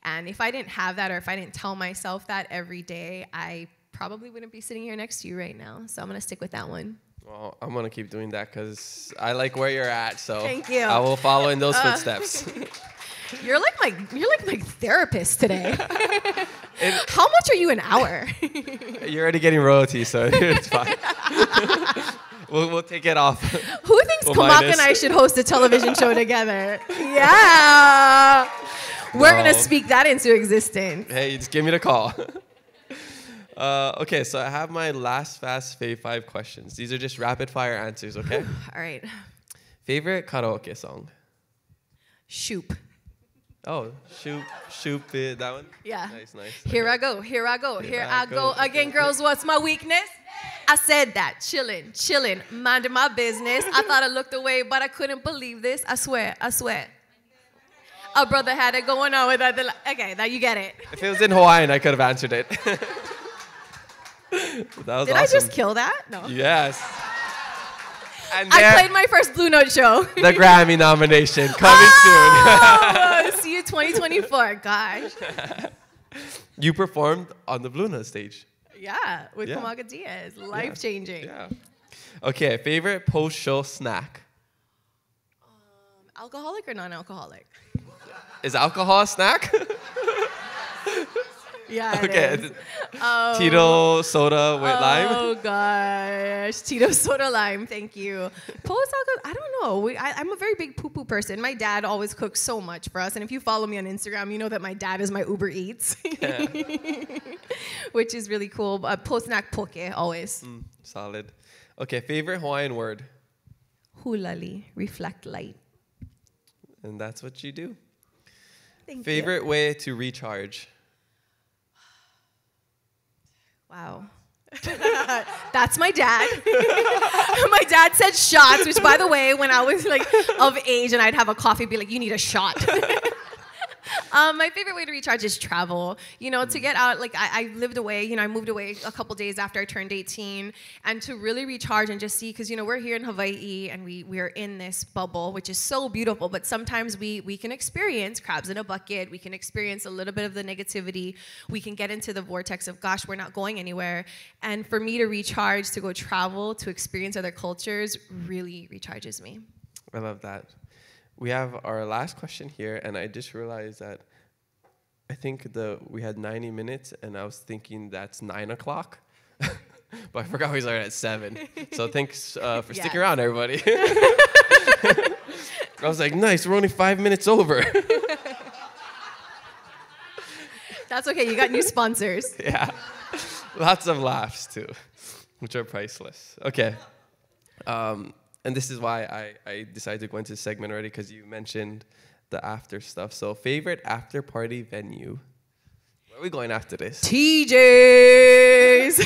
And if I didn't have that, or if I didn't tell myself that every day, I probably wouldn't be sitting here next to you right now. So I'm going to stick with that one. Well, I'm going to keep doing that because I like where you're at. So thank you. I will follow in those footsteps. You're like my therapist today. How much are you an hour? You're already getting royalties, so it's fine. We'll take it off. Who thinks Kamaka and I should host a television show together? Yeah. We're going to speak that into existence. Hey, just give me the call. Okay, so I have my last Fast Fave 5 questions. These are just rapid-fire answers, okay? All right. Favorite karaoke song? Shoop. Oh, Shoop, Shoop, that one? Yeah. Nice, nice. Here okay. I go, here I go, here I go. Again, girls, what's my weakness? I said that, chilling, chilling, minding my business. I thought I looked away, but I couldn't believe this. I swear, I swear. A brother had it going on with that. Okay, now you get it. If it was in Hawaiian, I could have answered it. That was Did awesome. I just kill that? No. Yes. And I played my first Blue Note show. The Grammy nomination coming soon. See you 2024. Gosh. You performed on the Blue Note stage. Yeah, with Kamaka Diaz. Life changing. Yeah. Okay, favorite post-show snack? Alcoholic or non-alcoholic? Is alcohol a snack? Yeah, it is. Tito soda with lime? Oh, gosh. Tito soda lime, thank you. Post-alcohol, I don't know. I'm a very big poo-poo person. My dad always cooks so much for us. And if you follow me on Instagram, you know that my dad is my Uber Eats. Yeah. Which is really cool. Post-snack poke, always. Solid. Okay, favorite Hawaiian word? Hulali, reflect light. And that's what you do. Favorite way to recharge? Wow. That's my dad. My dad said shots, which, by the way, when I was like of age and I'd have a coffee, be like, you need a shot. My favorite way to recharge is travel, you know, to get out. Like I lived away, you know, I moved away a couple days after I turned 18, and to really recharge and just see, because, you know, we're here in Hawaii and we are in this bubble, which is so beautiful. But sometimes we can experience crabs in a bucket. We can experience a little bit of the negativity. We can get into the vortex of, gosh, we're not going anywhere. And for me to recharge, to go travel, to experience other cultures really recharges me. I love that. We have our last question here, and I just realized that I think we had 90 minutes, and I was thinking that's 9 o'clock, but I forgot we started at 7. So thanks for sticking around, everybody. I was like, nice, we're only 5 minutes over. That's okay, you got new sponsors. Yeah, lots of laughs too, which are priceless. Okay. And this is why I decided to go into this segment already, because you mentioned the after stuff. So favorite after party venue? We're going after this. TJ's.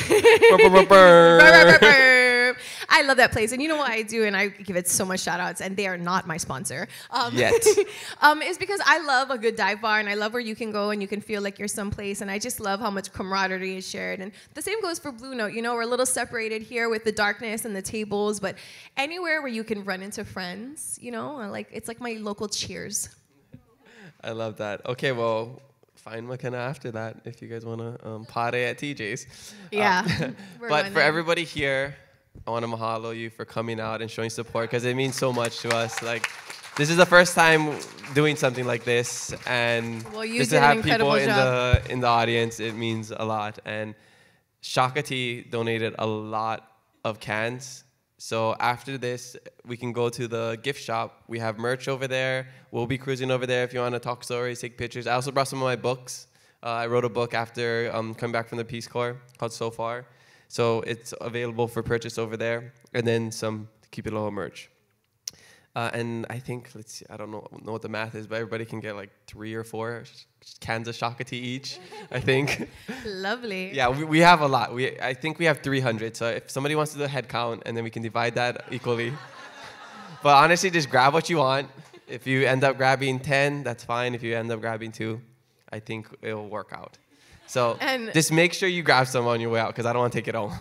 I love that place. And you know what I do, and I give it so much shout-outs, and they are not my sponsor. Yet. It's because I love a good dive bar, and I love where you can go and you can feel like you're someplace, and I just love how much camaraderie is shared. And the same goes for Blue Note. You know, we're a little separated here with the darkness and the tables, but anywhere where you can run into friends, you know, like it's like my local Cheers. I love that. Okay, well... Find McKenna after that if you guys want to party at TJ's. Yeah. But for everybody here, I want to mahalo you for coming out and showing support because it means so much to us. Like, this is the first time doing something like this, and well, just to have people in the audience, it means a lot. And Shaka Tea donated a lot of cans. So after this, we can go to the gift shop. We have merch over there. We'll be cruising over there if you want to talk stories, take pictures. I also brought some of my books. I wrote a book after coming back from the Peace Corps called So Far. So it's available for purchase over there. And then some Kipiloa merch. And I think, let's see, I don't know what the math is, but everybody can get like 3 or 4 cans of Shaka Tea each, I think. Lovely. Yeah, we have a lot. I think we have 300. So if somebody wants to do a head count, and then we can divide that equally. But honestly, just grab what you want. If you end up grabbing 10, that's fine. If you end up grabbing 2, I think it'll work out. So and just make sure you grab some on your way out, because I don't want to take it home.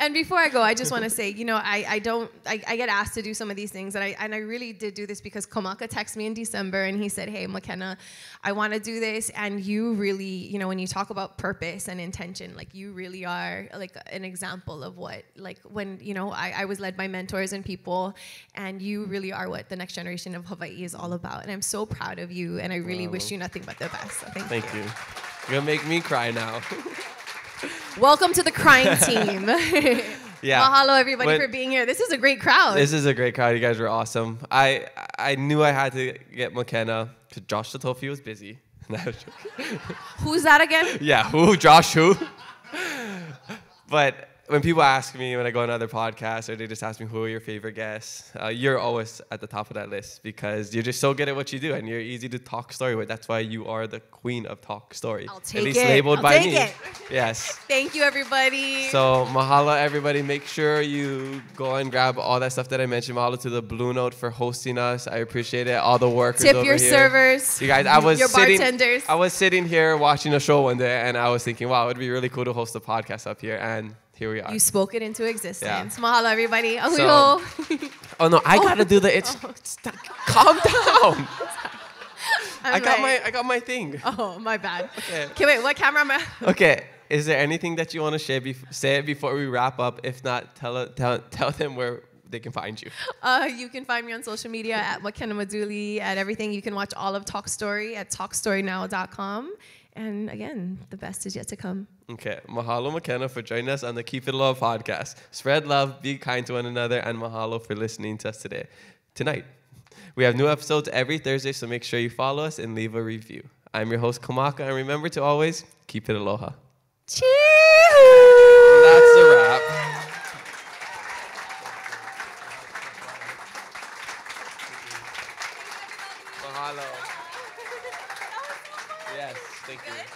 And before I go, I just want to say, you know, I get asked to do some of these things, and I really did do this because Kamaka texted me in December, and he said, hey, McKenna, I want to do this, and you really, you know, when you talk about purpose and intention, like, you really are, like, an example of what, like, when, you know, I was led by mentors and people, and you really are what the next generation of Hawaii is all about, and I'm so proud of you, and I really wish you nothing but the best, so thank you. You're going to make me cry now. Welcome to the crying team. Yeah. Mahalo, everybody, for being here. This is a great crowd. This is a great crowd. You guys were awesome. I knew I had to get McKenna because Josh Tatofi was busy. Who's that again? Yeah, who? Josh who? But when people ask me, when I go on other podcasts, or they just ask me who are your favorite guests, you're always at the top of that list because you're just so good at what you do, and you're easy to talk story with. That's why you are the queen of talk story. I'll take it. At least labeled by me. Yes. Thank you, everybody. So mahalo, everybody. Make sure you go and grab all that stuff that I mentioned. Mahalo to the Blue Note for hosting us. I appreciate it. All the workers over here. Tip your servers. You guys, your bartenders. I was sitting here watching a show one day, and I was thinking, wow, it would be really cool to host a podcast up here, and here we are. You spoke it into existence. Yeah. Mahalo, everybody. So, I gotta do the it's. Calm down. I got my thing. Oh, my bad. Okay, wait. What camera am I? Okay. Is there anything that you want to share? Say it before we wrap up. If not, tell them where they can find you. You can find me on social media at McKenna Maduli, at everything. You can watch all of Talk Story at talkstorynow.com. And again, the best is yet to come. Okay. Mahalo, McKenna, for joining us on the Keep It Love podcast. Spread love, be kind to one another, and mahalo for listening to us today. Tonight, we have new episodes every Thursday, so make sure you follow us and leave a review. I'm your host, Kamaka, and remember to always keep it aloha. Cheers! That's a wrap. Mahalo. Yes. Thank you.